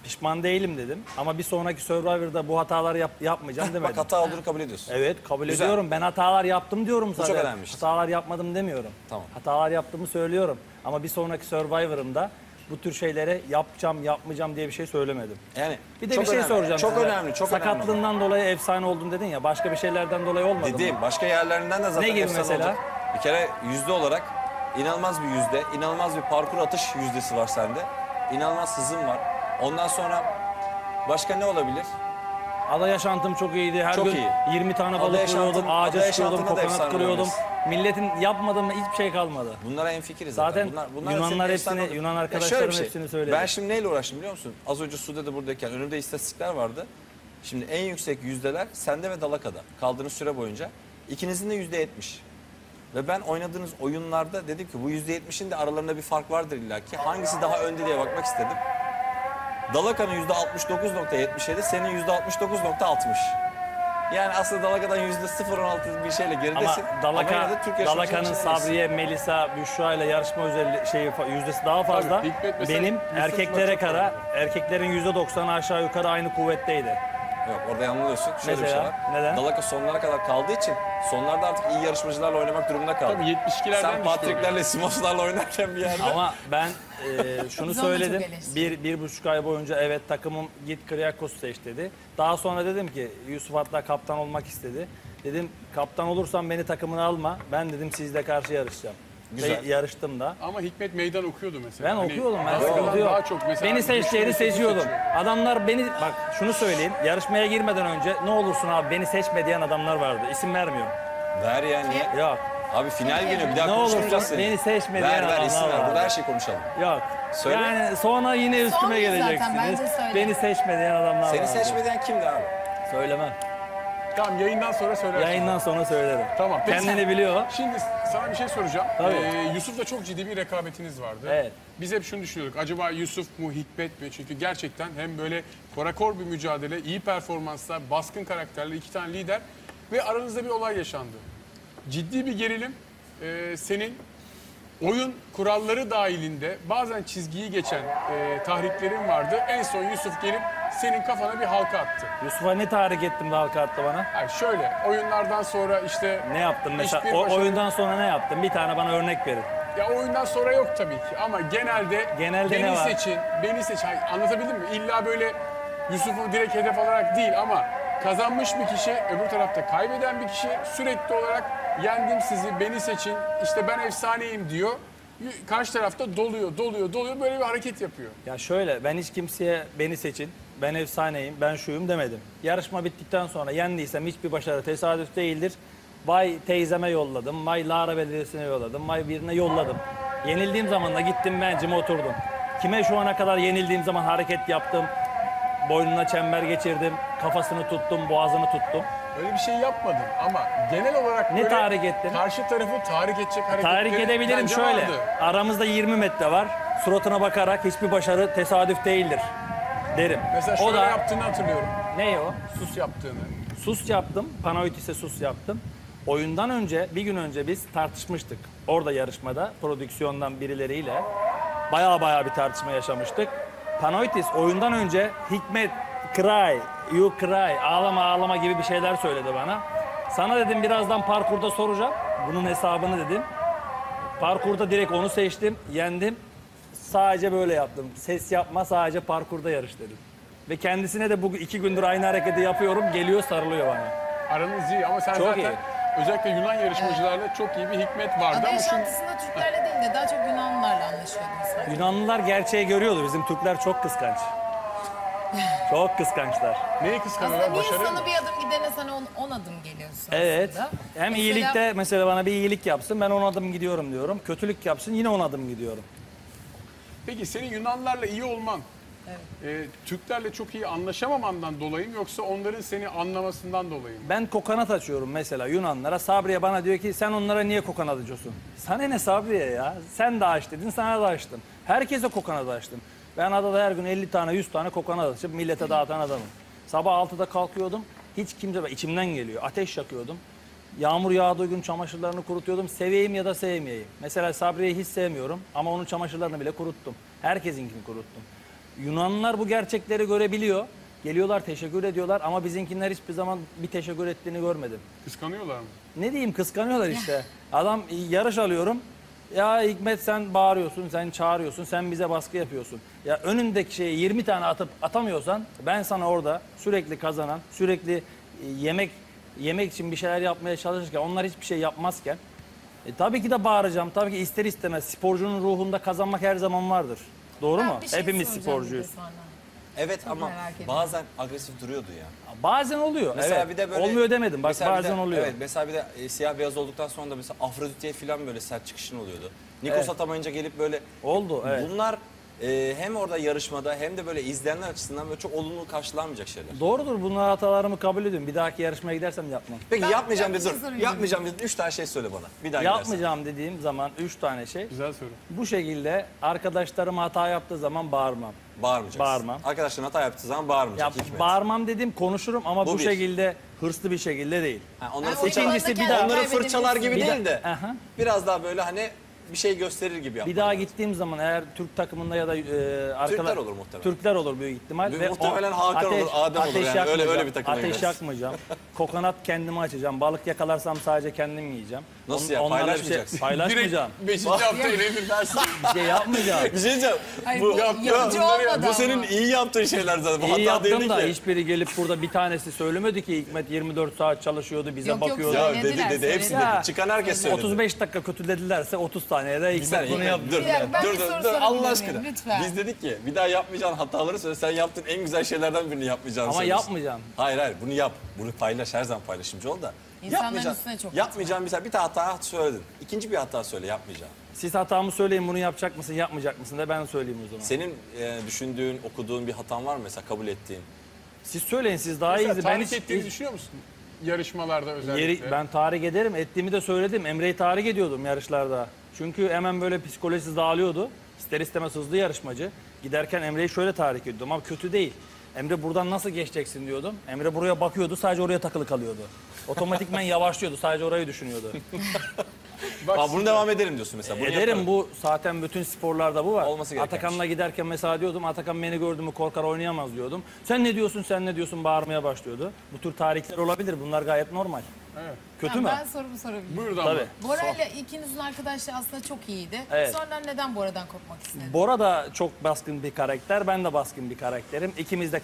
pişman değilim dedim. Ama bir sonraki Survivor'da bu hataları yapmayacağım demedim. Bak hata olduğunu kabul ediyorsun. Evet, kabul ediyorum. Ben hatalar yaptım diyorum zaten. Çok önemli. Hatalar yapmadım demiyorum. Tamam. Hatalar yaptığımı söylüyorum. Ama bir sonraki Survivor'ımda bu tür şeylere yapacağım, yapmayacağım diye bir şey söylemedim. Yani bir de bir şey soracağım size. Çok önemli, çok önemli. Sakatlığından dolayı efsane oldun dedin ya, başka bir şeylerden dolayı olmadı mı? Dediğim, başka yerlerinden de zaten efsane olacak. Ne gibi mesela? Bir kere yüzde olarak inanılmaz bir yüzde, inanılmaz bir parkur atış yüzdesi var sende. İnanılmaz hızın var. Ondan sonra başka ne olabilir? Ada yaşantım çok iyiydi. Her gün 20 tane balık vuruyordum, ağaca çıkıyordum, kokonat kırıyordum. Milletin yapmadığım hiçbir şey kalmadı. Bunlara hemfikiriz zaten. Bunlar Yunanlar hepsini, Yunan arkadaşlarım hepsini söyledi. Ben şimdi neyle uğraştım biliyor musun? Az önce Sude'de buradayken önümde istatistikler vardı. Şimdi en yüksek yüzdeler sende ve Dalaka'da kaldığınız süre boyunca. İkinizin de %70. Ve ben oynadığınız oyunlarda dedim ki bu %70'in de aralarında bir fark vardır illaki. Hangisi daha önde diye bakmak istedim. Dalaka'nın %69.77, senin %69.60. Yani aslında Dalaka'dan %0.16 bir şeyle geridesin. Ama Dalaka'nın Sabriye, Melisa, Büşra ile yarışma özel şeyi yüzdesi daha fazla. Tabii, benim erkeklere kadar, erkeklerin %90'ı aşağı yukarı aynı kuvvetteydi. Yok, orada yanılıyorsun. Şöyle bir şey var. Neden? Dalaka sonlara kadar kaldığı için sonlarda artık iyi yarışmacılarla oynamak durumunda kaldı. Tabii 72'lerden sen Patrick'lerle, Simos'larla oynarken bir yerde. Ama ben şunu söyledim. Bir buçuk ay boyunca evet takımım git Kriakos'u seç dedi. Daha sonra dedim ki Yusuf hatta kaptan olmak istedi. Dedim kaptan olursan beni takımına alma. Ben dedim sizle karşı yarışacağım. Güzel. Yarıştım da. Ama Hikmet meydan okuyordu mesela. Ben hani okuyordum. Beni seçtiğini seçiyordum. Adamlar beni... Bak şunu söyleyeyim. Yarışmaya girmeden önce ne olursun abi beni seçme diyen adamlar vardı. İsim vermiyorum. Ver yani. Yok. Abi final günü bir daha ne konuşmayacağız seni. Beni seçme diyen adamlar var. İsim ver. Burada her şeyi konuşalım. Yok. Söyle. Yani sonra yine üstüme geleceksiniz. Beni seçme diyen adamlar var. Seni seçme diyen kimdi abi? Söylemem. Tamam yayından sonra söylerim. Yayından sonra söylerim. Tamam. Kendini biliyor. Şimdi sana bir şey soracağım. Yusuf'la çok ciddi bir rekabetiniz vardı. Evet. Biz hep şunu düşünüyorduk. Acaba Yusuf mu Hikmet mi? Çünkü gerçekten hem böyle korakor bir mücadele, iyi performanslar, baskın karakterli iki tane lider ve aranızda bir olay yaşandı. Ciddi bir gerilim. Senin oyun kuralları dahilinde bazen çizgiyi geçen tahriklerin vardı. En son Yusuf gelip senin kafana bir halka attı. Yusuf'a ne tahrik ettim de halka attı bana? Hayır şöyle, oyunlardan sonra işte... Ne yaptın mesela? Oyundan sonra ne yaptın? Bir tane bana örnek verin. Ya oyundan sonra yok tabii ki ama genelde beni seçin, beni seçin. Anlatabildim mi? İlla böyle Yusuf'u direkt hedef olarak değil ama kazanmış bir kişi, öbür tarafta kaybeden bir kişi sürekli olarak yendim sizi, beni seçin, işte ben efsaneyim diyor. Karşı tarafta doluyor, böyle bir hareket yapıyor. Ya şöyle, ben hiç kimseye beni seçin, ben efsaneyim, ben şuyum demedim. Yarışma bittikten sonra yendiysem hiçbir başarı tesadüf değildir. Vay teyzeme yolladım, vay Lara Belediyesi'ne yolladım, vay birine yolladım. Yenildiğim zaman da gittim bencime oturdum. Kime şu ana kadar yenildiğim zaman hareket yaptım, boynuna çember geçirdim, kafasını tuttum, boğazını tuttum. Öyle bir şey yapmadım ama genel olarak ne tahrik ettin? Karşı tarafı tahrik edecek hareketleri... Tahrik edebilirim şöyle, vardı. Aramızda 20 metre var, suratına bakarak hiçbir başarı tesadüf değildir derim. Mesela şöyle yaptığını hatırlıyorum. Ne o? Sus yaptığını. Sus yaptım, Panayotis'e sus yaptım. Oyundan önce, bir gün önce biz tartışmıştık. Orada yarışmada, prodüksiyondan birileriyle baya bir tartışma yaşamıştık. Panayotis oyundan önce Hikmet, Cry, you cry, ağlama ağlama gibi bir şeyler söyledi bana. Sana dedim birazdan parkurda soracağım. Bunun hesabını dedim. Parkurda direkt onu seçtim, yendim. Sadece böyle yaptım. Ses yapma, sadece parkurda yarış dedim. Ve kendisine de bu 2 gündür aynı hareketi yapıyorum. Geliyor, sarılıyor bana. Aranız iyi ama sen çok zaten iyi. Özellikle Yunan yarışmacılarla çok iyi bir Hikmet vardı. Ama yaşantısında Türklerle değil de daha çok Yunanlılarla anlaşıyordunuz. Yunanlılar gerçeği görüyordu. Bizim Türkler çok kıskanç. Çok kıskançlar. Neyi kıskanıyorlar? Aslında bir insana bir adım gidene sen 10 adım geliyorsun. Evet. Aslında. Hem mesela... iyilikte mesela bana bir iyilik yapsın ben 10 adım gidiyorum diyorum. Kötülük yapsın yine 10 adım gidiyorum. Peki senin Yunanlarla iyi olman, evet, Türklerle çok iyi anlaşamamandan dolayı mı, yoksa onların seni anlamasından dolayı mı? Ben kokonat açıyorum mesela Yunanlara. Sabriye bana diyor ki sen onlara niye kokonat açıyorsun? Sana ne Sabriye ya? Sen de aç dedin, sana da açtım. Herkese kokonat açtım. Ben adada her gün 50 tane 100 tane kokonat açıp millete dağıtan adamım. Sabah 6'da kalkıyordum. Hiç kimse, içimden geliyor. Ateş yakıyordum. Yağmur yağdığı gün çamaşırlarını kurutuyordum. Seveyim ya da sevmeyeyim. Mesela Sabriye'yi hiç sevmiyorum ama onun çamaşırlarını bile kuruttum. Herkesinkini kuruttum. Yunanlılar bu gerçekleri görebiliyor. Geliyorlar, teşekkür ediyorlar ama bizinkiler hiçbir zaman bir teşekkür ettiğini görmedim. Kıskanıyorlar mı? Ne diyeyim, kıskanıyorlar işte. Adam yarış alıyorum. Ya Hikmet sen bağırıyorsun, sen çağırıyorsun, sen bize baskı yapıyorsun. Ya önündeki şeyi 20 tane atıp atamıyorsan, ben sana orada sürekli kazanan, sürekli yemek için bir şeyler yapmaya çalışırken, onlar hiçbir şey yapmazken tabii ki de bağıracağım. Tabii ki ister istemez sporcunun ruhunda kazanmak her zaman vardır. Doğru mu? Şey, hepimiz sporcuyuz. Evet, çok ama bazen agresif duruyordu ya. Bazen oluyor. Mesela evet, bir de böyle, olmuyor demedim. Bak bazen de oluyor. Evet, mesela bir de siyah beyaz olduktan sonra da mesela Afrodit'e falan böyle sert çıkışın oluyordu. Nikos evet, atamayınca gelip böyle oldu. Evet. Bunlar hem orada yarışmada hem de böyle izleyenler açısından böyle çok olumlu karşılanmayacak şeyler. Doğrudur. Bunlar, hatalarımı kabul ediyorum. Bir dahaki yarışmaya gidersem yapmam. Peki ben yapmayacağım dedi. Yapmayacağım dedi. 3 tane şey söyle bana. Bir daha yapmayacağım gidersen dediğim zaman 3 tane şey. Güzel soru. Bu şekilde arkadaşlarım hata yaptığı zaman bağırmam. Bağırmayacaksın. Bağırmam. Arkadaşların hata yaptığı zaman bağırmayacaksın. Ya, bağırmam dediğim, konuşurum ama bu şekilde, hırslı bir şekilde değil. Ha, İkincisi bir daha onları fırçalar gibi değil de biraz daha böyle hani bir şey gösterir gibi yapmadım. Bir daha gittiğim zaman eğer Türk takımında ya da Türkler olur muhtemelen. Türkler olur büyük ihtimal. Ve muhtemelen Hakan olur, Adem olur yani. Öyle bir takımda ateş yakmayacağım. Kokonat kendimi açacağım. Balık yakalarsam sadece kendim yiyeceğim. Nasıl ya? Paylaşmayacaksın. Paylaşmayacağım. 5. hafta ileri dersin. Bir şey yapmayacağım. Bir şey diyeceğim. Bu senin iyi yaptığın şeyler zaten. İyi yaptım da hiçbiri gelip burada bir tanesi söylemedi ki Hikmet 24 saat çalışıyordu, bize bakıyordu. Ya dedi. Hepsi dedi. Çıkan herkes söyledi. 35 dakika kötüledilerse 30 saniye de Hikmet bunu yaptı. Dur Allah aşkına. Biz dedik ki bir daha yapmayacağın hataları söyle. Sen yaptığın en güzel şeylerden birini yapmayacağını söyle. Ama yapmayacağım. Hayır bunu yap. Bunu paylaş. Her zaman paylaşımcı ol da. Yapmayacağım mesela bir tane hata söyledin. İkinci bir hata söyle yapmayacağım. Siz hatamı söyleyin, bunu yapacak mısın, yapmayacak mısın da ben söyleyeyim o zaman. Senin düşündüğün, okuduğun bir hatan var mı mesela kabul ettiğin? Siz söyleyin, siz daha iyi. Ben hiç ettiğini düşünüyor musun? Yarışmalarda özellikle. Ben tahrik ederim, ettiğimi de söyledim. Emre'yi tahrik ediyordum yarışlarda. Çünkü hemen böyle psikolojisi dağılıyordu. İster istemez hızlı yarışmacı. Giderken Emre'yi şöyle tahrik ediyordum ama kötü değil. Emre buradan nasıl geçeceksin diyordum. Emre buraya bakıyordu, sadece oraya takılı kalıyordu. Otomatikmen yavaşlıyordu, sadece orayı düşünüyordu. Aa, bunu devam edelim diyorsun mesela. Ederim, bu zaten bütün sporlarda bu var. Atakan'la giderken mesela diyordum, Atakan beni gördü mü korkar, oynayamaz diyordum. Sen ne diyorsun bağırmaya başlıyordu. Bu tür tarihler olabilir, bunlar gayet normal. Evet. Kötü mü? Ben sorumu sorabilirim. Buyur da. Bora ile ikinizin arkadaşlığı aslında çok iyiydi. Evet. Sonra neden Bora'dan kopmak istedin? Bora da çok baskın bir karakter, ben de baskın bir karakterim. İkimiz de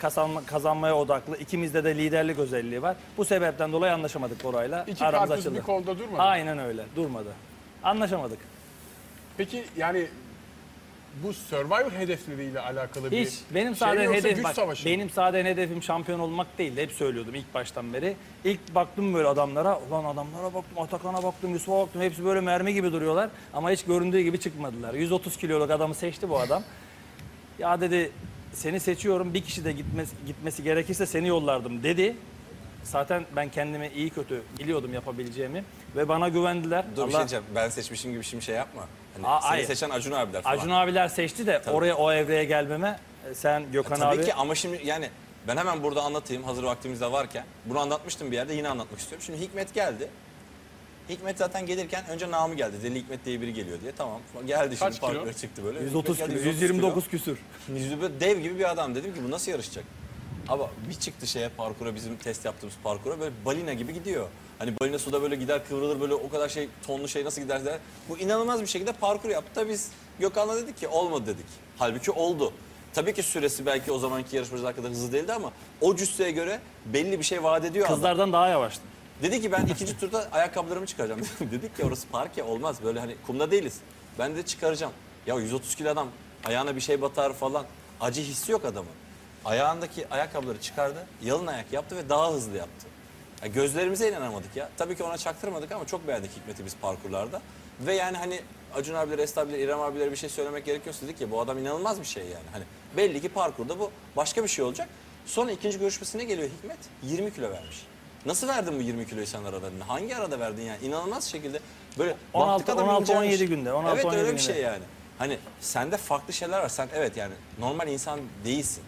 kazanmaya odaklı, ikimizde de liderlik özelliği var. Bu sebepten dolayı anlaşamadık Bora'yla. İki kartız bir kolda durmadı. Aynen öyle, durmadı. Anlaşamadık. Peki yani bu Survivor hedefleriyle alakalı benim sadece hedefim şampiyon olmak değil, hep söylüyordum ilk baştan beri. İlk baktım böyle adamlara, ulan adamlara baktım, Atakan'a baktım, Yusuf'a baktım, hepsi böyle mermi gibi duruyorlar ama hiç göründüğü gibi çıkmadılar. 130 kiloluk adamı seçti bu adam. Ya dedi seni seçiyorum, bir kişi de gitmesi gerekirse seni yollardım dedi. Zaten ben kendimi iyi kötü biliyordum yapabileceğimi ve bana güvendiler. Dur bir şey diyeceğim, ben seçmişim gibi şimdi şey yapma. Hani seni seçen Acun abiler falan. Acun abiler seçti de tabii, oraya o evreye gelmeme sen Gökhan tabii abi. Tabii ki ama şimdi yani ben hemen burada anlatayım hazır vaktimiz de varken. Bunu anlatmıştım bir yerde, yine anlatmak istiyorum. Şimdi Hikmet geldi. Hikmet zaten gelirken önce namı geldi. Deli Hikmet diye biri geliyor diye. Tamam geldi şimdi parkura çıktı böyle. 130 kilo, 129 küsür. Dev gibi bir adam, dedim ki bu nasıl yarışacak? Ama bir çıktı şeye parkura, bizim test yaptığımız parkura böyle balina gibi gidiyor. Hani balina suda böyle gider kıvrılır böyle, o kadar şey tonlu şey nasıl gider der. Bu inanılmaz bir şekilde parkur yaptı da biz Gökhan'la dedik ki olmadı dedik. Halbuki oldu. Tabii ki süresi belki o zamanki yarışmacılar kadar hızlı değildi ama o cüsseye göre belli bir şey vaat ediyor. Kızlardan adam daha yavaştı. Dedi ki ben ikinci turda ayakkabılarımı çıkaracağım. Dedik ki orası park ya, olmaz böyle hani kumda değiliz. Ben de çıkaracağım. Ya 130 kilo adam, ayağına bir şey batar falan, acı hissi yok adamın. Ayağındaki ayakkabıları çıkardı, yalın ayak yaptı ve daha hızlı yaptı. Ya gözlerimize inanamadık ya. Tabii ki ona çaktırmadık ama çok beğendik Hikmet'i biz parkurlarda. Ve yani hani Acun abilere, Esra abilere, İrem abilere bir şey söylemek gerekiyorsa dedik ya, bu adam inanılmaz bir şey yani. Hani belli ki parkurda bu başka bir şey olacak. Sonra ikinci görüşmesine geliyor Hikmet, 20 kilo vermiş. Nasıl verdin bu 20 kiloyu sen aralarında? Hangi arada verdin yani? İnanılmaz şekilde böyle 16-17 günde. 16, evet, öyle bir şey günde. Yani. Hani sende farklı şeyler var. Sen evet yani normal insan değilsin.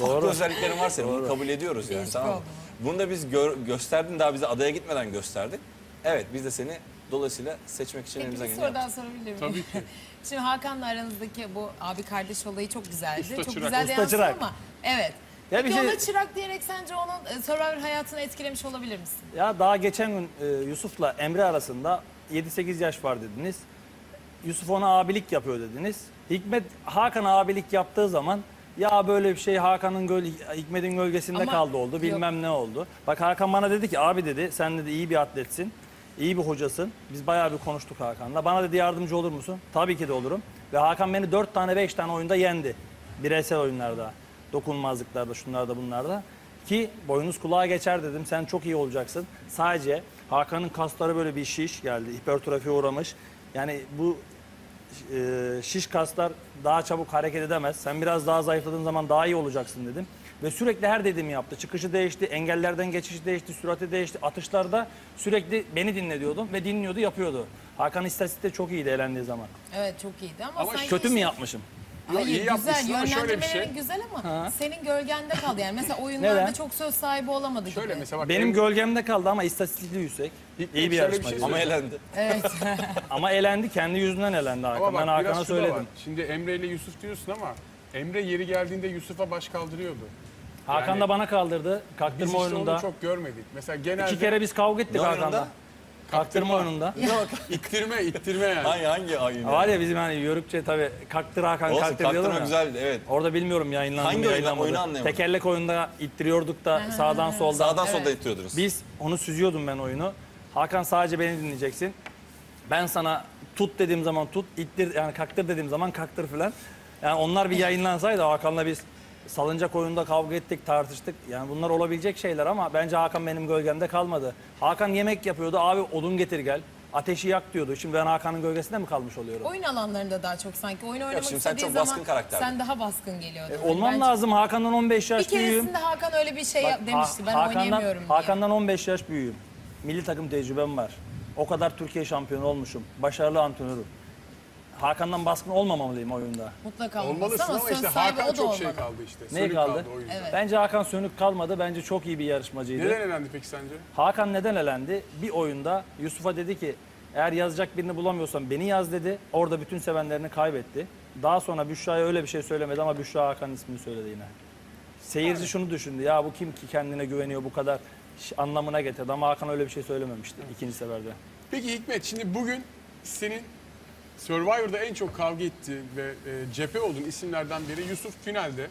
Doğru. Özelliklerin var senin. Bunu kabul ediyoruz yani. Tamam. Bunu da biz gösterdin, daha bize adaya gitmeden gösterdik. Evet, biz de seni dolayısıyla seçmek için elimize geliyor. Peki bir sorudan sorabilir miyim? Tabii ki. Şimdi Hakan'la aranızdaki bu abi kardeş olayı çok güzeldi. Usta çok çırak. Güzel yansıdı ama. Evet. Ya peki şey... ona çırak diyerek sence onun Survivor hayatını etkilemiş olabilir misin? Ya daha geçen gün Yusuf'la Emre arasında 7-8 yaş var dediniz. Yusuf ona abilik yapıyor dediniz. Hikmet Hakan'a abilik yaptığı zaman ya böyle bir şey Hakan'ın Hikmet'in gölgesinde ama kaldı oldu bilmem yok. Ne oldu. Bak Hakan bana dedi ki abi dedi sen dedi iyi bir atletsin, iyi bir hocasın. Biz bayağı bir konuştuk Hakan'la. Bana dedi yardımcı olur musun? Tabii ki de olurum. Ve Hakan beni 4 tane 5 tane oyunda yendi. Bireysel oyunlarda. Dokunmazlıklarda, şunlarda, bunlarda. Ki boyunuz kulağa geçer dedim. Sen çok iyi olacaksın. Sadece Hakan'ın kasları böyle bir şiş geldi. Hipertrofiye uğramış. Yani bu şiş kaslar daha çabuk hareket edemez. Sen biraz daha zayıfladığın zaman daha iyi olacaksın dedim. Ve sürekli her dediğimi yaptı. Çıkışı değişti, engellerden geçişi değişti, sürati değişti. Atışlarda sürekli beni dinle diyordum ve dinliyordu, yapıyordu. Hakan istatistikte çok iyiydi eğlendiği zaman. Evet, çok iyiydi ama sanki... Kötü mü yapmışım? Hayır, güzel. Yönlendirmelerin şey. Güzel ama ha. Senin gölgende kaldı. Yani mesela oyunlarda neden? Çok söz sahibi olamadı şöyle gibi. Mesela bak, benim gölgemde kaldı ama istatistikli yüksek. İyi bir yarışmacı. Şey ama elendi. Evet. Ama elendi. Kendi yüzünden elendi Hakan. Ben Hakan'a söyledim. Şimdi Emre ile Yusuf diyorsun ama Emre yeri geldiğinde Yusuf'a baş kaldırıyordu. Hakan yani, da bana kaldırdı. Kaktırma biz oyununda. Biz onu çok görmedik. Mesela genelde... 2 kere biz kavga ettik Hakan'la. Kaktırma oyununda. Yok, ittirme yani. Hangi oyun? Var ya bizim hani Yörükçe tabii Kaktır Hakan olsun, Kaktır diyorlar ya. Güzeldi, evet. Orada bilmiyorum yayınlandı. Hangi oyunu anlayamadım. Tekerlek oyununda ittiriyorduk da sağdan soldan. Sağdan evet. Solda ittiriyordunuz. Biz onu süzüyordum ben oyunu. Hakan sadece beni dinleyeceksin. Ben sana tut dediğim zaman tut, ittir yani kaktır dediğim zaman kaktır falan. Yani onlar bir yayınlansaydı Hakan'la biz salıncak oyunda kavga ettik, tartıştık. Yani bunlar olabilecek şeyler ama bence Hakan benim gölgemde kalmadı. Hakan yemek yapıyordu. Abi odun getir gel. Ateşi yak diyordu. Şimdi ben Hakan'ın gölgesinde mi kalmış oluyorum? Oyun alanlarında daha çok sanki. Oyun oynamak istediği sen çok baskın karakter. Sen daha baskın geliyordun. Olmam bence... lazım. Hakan'dan 15 yaş büyüğüm. Bir keresinde büyüğüm. Hakan öyle bir şey demişti. Ben oynayamıyorum diye. Hakan'dan 15 yaş büyüğüm. Milli takım tecrübem var. O kadar Türkiye şampiyonu olmuşum. Başarılı antrenörüm. Hakan'dan baskın olmamalıyım oyunda. Mutlaka olmalısın ama işte Hakan çok şey kaldı işte. Ne kaldı? Evet. Bence Hakan sönük kalmadı. Bence çok iyi bir yarışmacıydı. Neden elendi peki sence? Hakan neden elendi? Bir oyunda Yusuf'a dedi ki eğer yazacak birini bulamıyorsan beni yaz dedi. Orada bütün sevenlerini kaybetti. Daha sonra Büşra'ya öyle bir şey söylemedi ama Büşra Hakan ismini söyledi yine. Seyirci evet. Şunu düşündü ya bu kim ki kendine güveniyor bu kadar anlamına getirdi ama Hakan öyle bir şey söylememişti ikinci seferde. Peki Hikmet şimdi bugün senin Survivor'da en çok kavga ettiği ve cephe olduğun isimlerden biri Yusuf finalde.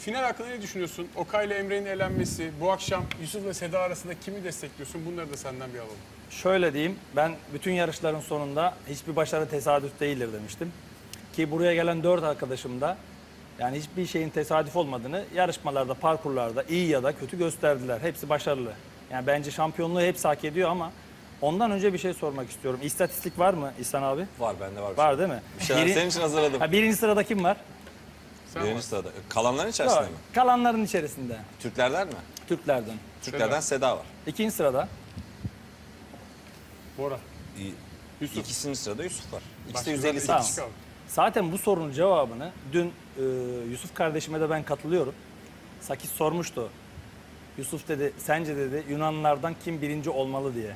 Final hakkında ne düşünüyorsun? Okay ile Emre'nin elenmesi, bu akşam Yusuf ve Seda arasında kimi destekliyorsun? Bunları da senden bir alalım. Şöyle diyeyim, ben bütün yarışların sonunda hiçbir başarı tesadüf değildir demiştim. Ki buraya gelen 4 arkadaşım da yani hiçbir şeyin tesadüf olmadığını yarışmalarda, parkurlarda iyi ya da kötü gösterdiler. Hepsi başarılı. Yani bence şampiyonluğu hepsi hak ediyor ama... Ondan önce bir şey sormak istiyorum. İstatistik var mı İhsan abi? Var, bende var. Var değil mi? Bir şey senin için hazırladım. Ha, 1. sırada kim var? Sen birinci var. Sırada. Kalanların içerisinde doğru. Mi? Kalanların içerisinde. Türklerden mi? Türklerden. Türklerden Seda var. 2. sırada? Bora. Yusuf. 2. sırada Yusuf var. İkisi de 158. Zaten bu sorunun cevabını dün Yusuf kardeşime de ben katılıyorum. Sakis sormuştu. Yusuf dedi, sence dedi Yunanlardan kim birinci olmalı diye.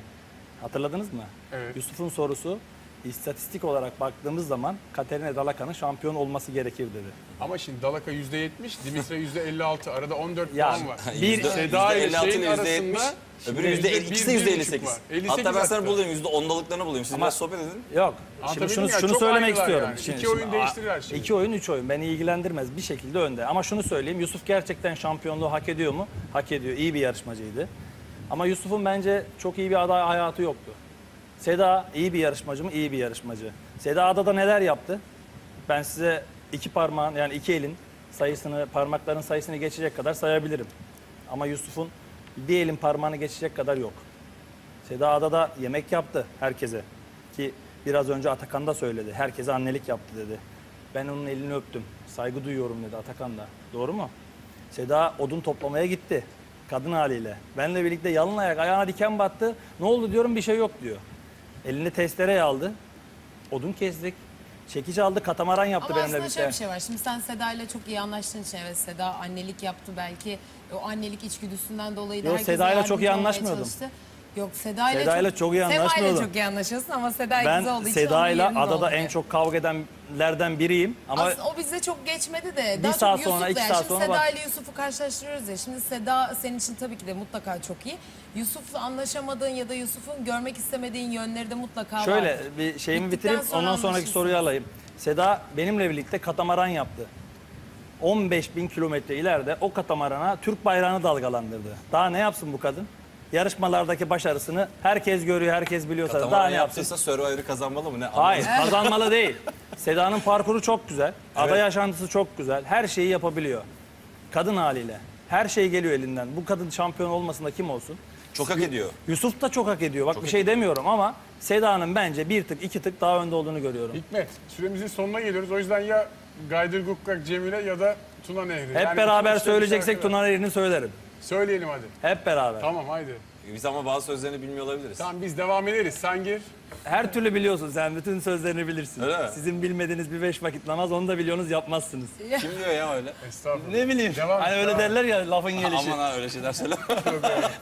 Hatırladınız mı? Evet. Yusuf'un sorusu istatistik olarak baktığımız zaman Katerina Dalaka'nın şampiyon olması gerekir dedi. Ama şimdi Dalaka %70, Dimitra %56, arada 14 puan yani, var. Bir Seda ile şeyin arasında öbürü %58. Hatta ben sana bulayım %10'luklarını bulayım. Siz ama sohbet edin. Yok. Şimdi şunu söylemek istiyorum. Yani. Şimdi, 2 oyun değiştirir her şeyi. 2 oyun 3 oyun beni ilgilendirmez bir şekilde önde. Ama şunu söyleyeyim Yusuf gerçekten şampiyonluğu hak ediyor mu? Hak ediyor. İyi bir yarışmacıydı. Ama Yusuf'un bence çok iyi bir aday hayatı yoktu. Seda iyi bir yarışmacı mı? İyi bir yarışmacı. Seda adada neler yaptı? Ben size 2 parmağın yani 2 elin sayısını, parmakların sayısını geçecek kadar sayabilirim. Ama Yusuf'un bir elin parmağını geçecek kadar yok. Seda adada yemek yaptı herkese. Ki Biraz önce Atakan da söyledi. Herkese annelik yaptı dedi. Ben onun elini öptüm. Saygı duyuyorum dedi Atakan da. Doğru mu? Seda odun toplamaya gitti. Kadın haliyle. Benle birlikte yalın ayak, ayağına diken battı. Ne oldu diyorum, bir şey yok diyor. Elini testereye aldı. Odun kestik. Çekici aldı, katamaran yaptı benimle birlikte. Ama aslında şöyle bir şey var. Şimdi sen Seda ile çok iyi anlaştığın için, evet, Seda annelik yaptı belki. O annelik içgüdüsünden dolayı da herkese yardımcı olmaya çalıştı. Yok, Seda ile çok iyi anlaşmıyordum. Yok, Seda'yla çok iyi anlaşmıyordum. Seda'yla çok iyi anlaşıyorsun ama Seda güzel olduğu için. Ben Seda'yla adada en çok kavga edenlerden biriyim. Ama aslında o bize çok geçmedi de. Bir saat sonra, iki saat sonra. Şimdi Seda ile Yusuf'u karşılaştırıyoruz ya. Şimdi Seda senin için tabii ki de mutlaka çok iyi. Yusuf'la anlaşamadığın ya da Yusuf'un görmek istemediğin yönleri de mutlaka var. Şöyle bir şeyimi bitireyim, ondan sonraki soruyu alayım. Seda benimle birlikte katamaran yaptı. 15.000 kilometre ileride o katamarana Türk bayrağını dalgalandırdı. Daha ne yapsın bu kadın? Yarışmalardaki başarısını herkes görüyor, herkes biliyorsa katamaran daha ne yaptıysa Survivor'ı kazanmalı mı? Ne? Hayır, kazanmalı değil. Seda'nın parkuru çok güzel, evet. Ada yaşantısı çok güzel, her şeyi yapabiliyor. Kadın haliyle, her şey geliyor elinden. Bu kadın şampiyon olmasında kim olsun? Çok hak ediyor. Yusuf da çok hak ediyor. Bak çok bir şey demiyorum ama Seda'nın bence bir tık, iki tık daha önde olduğunu görüyorum. Hikmet, süremizin sonuna geliyoruz. O yüzden ya Gaydır Gukkak Cemile ya da Tuna Nehri. Hep yani beraber söyleyeceksek Tuna Nehri'ni söylerim. Söyleyelim hadi. Hep beraber. Tamam haydi. Biz ama bazı sözlerini bilmiyor olabiliriz. Tamam biz devam ederiz. Sen gir. Her türlü biliyorsun sen. Bütün sözlerini bilirsin. Öyle mi? Sizin bilmediğiniz bir 5 vakit namaz onu da biliyorsunuz yapmazsınız. Kim diyor ya öyle? Estağfurullah. Ne bileyim. Devam hani öyle derler ya lafın gelişi. Aman ha öyle şeyler söyle.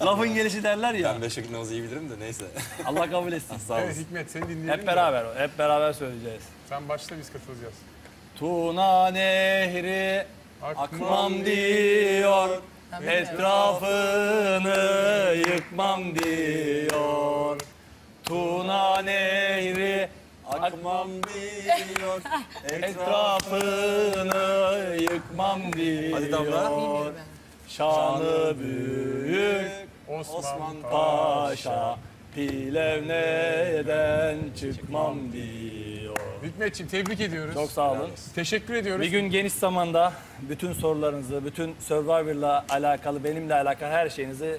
Lafın gelişi derler ya. Ben 5 vakit namazı iyi bilirim de neyse. Allah kabul etsin. Sağ olun. Evet Hikmet seni dinleyelim. Hep beraber. Ya. Hep beraber söyleyeceğiz. Sen başla biz katılacağız. Tuna nehri akmam diyor. Etrafını yıkmam diyor, Tuna nehri akmam diyor, etrafını yıkmam diyor, şanı büyük Osman Paşa, Pilevne'den çıkmam diyor. Hikmetciğim tebrik ediyoruz. Çok sağ olun. Teşekkür ediyoruz. Bir gün geniş zamanda bütün sorularınızı, bütün Survivor'la alakalı, benimle alakalı her şeyinizi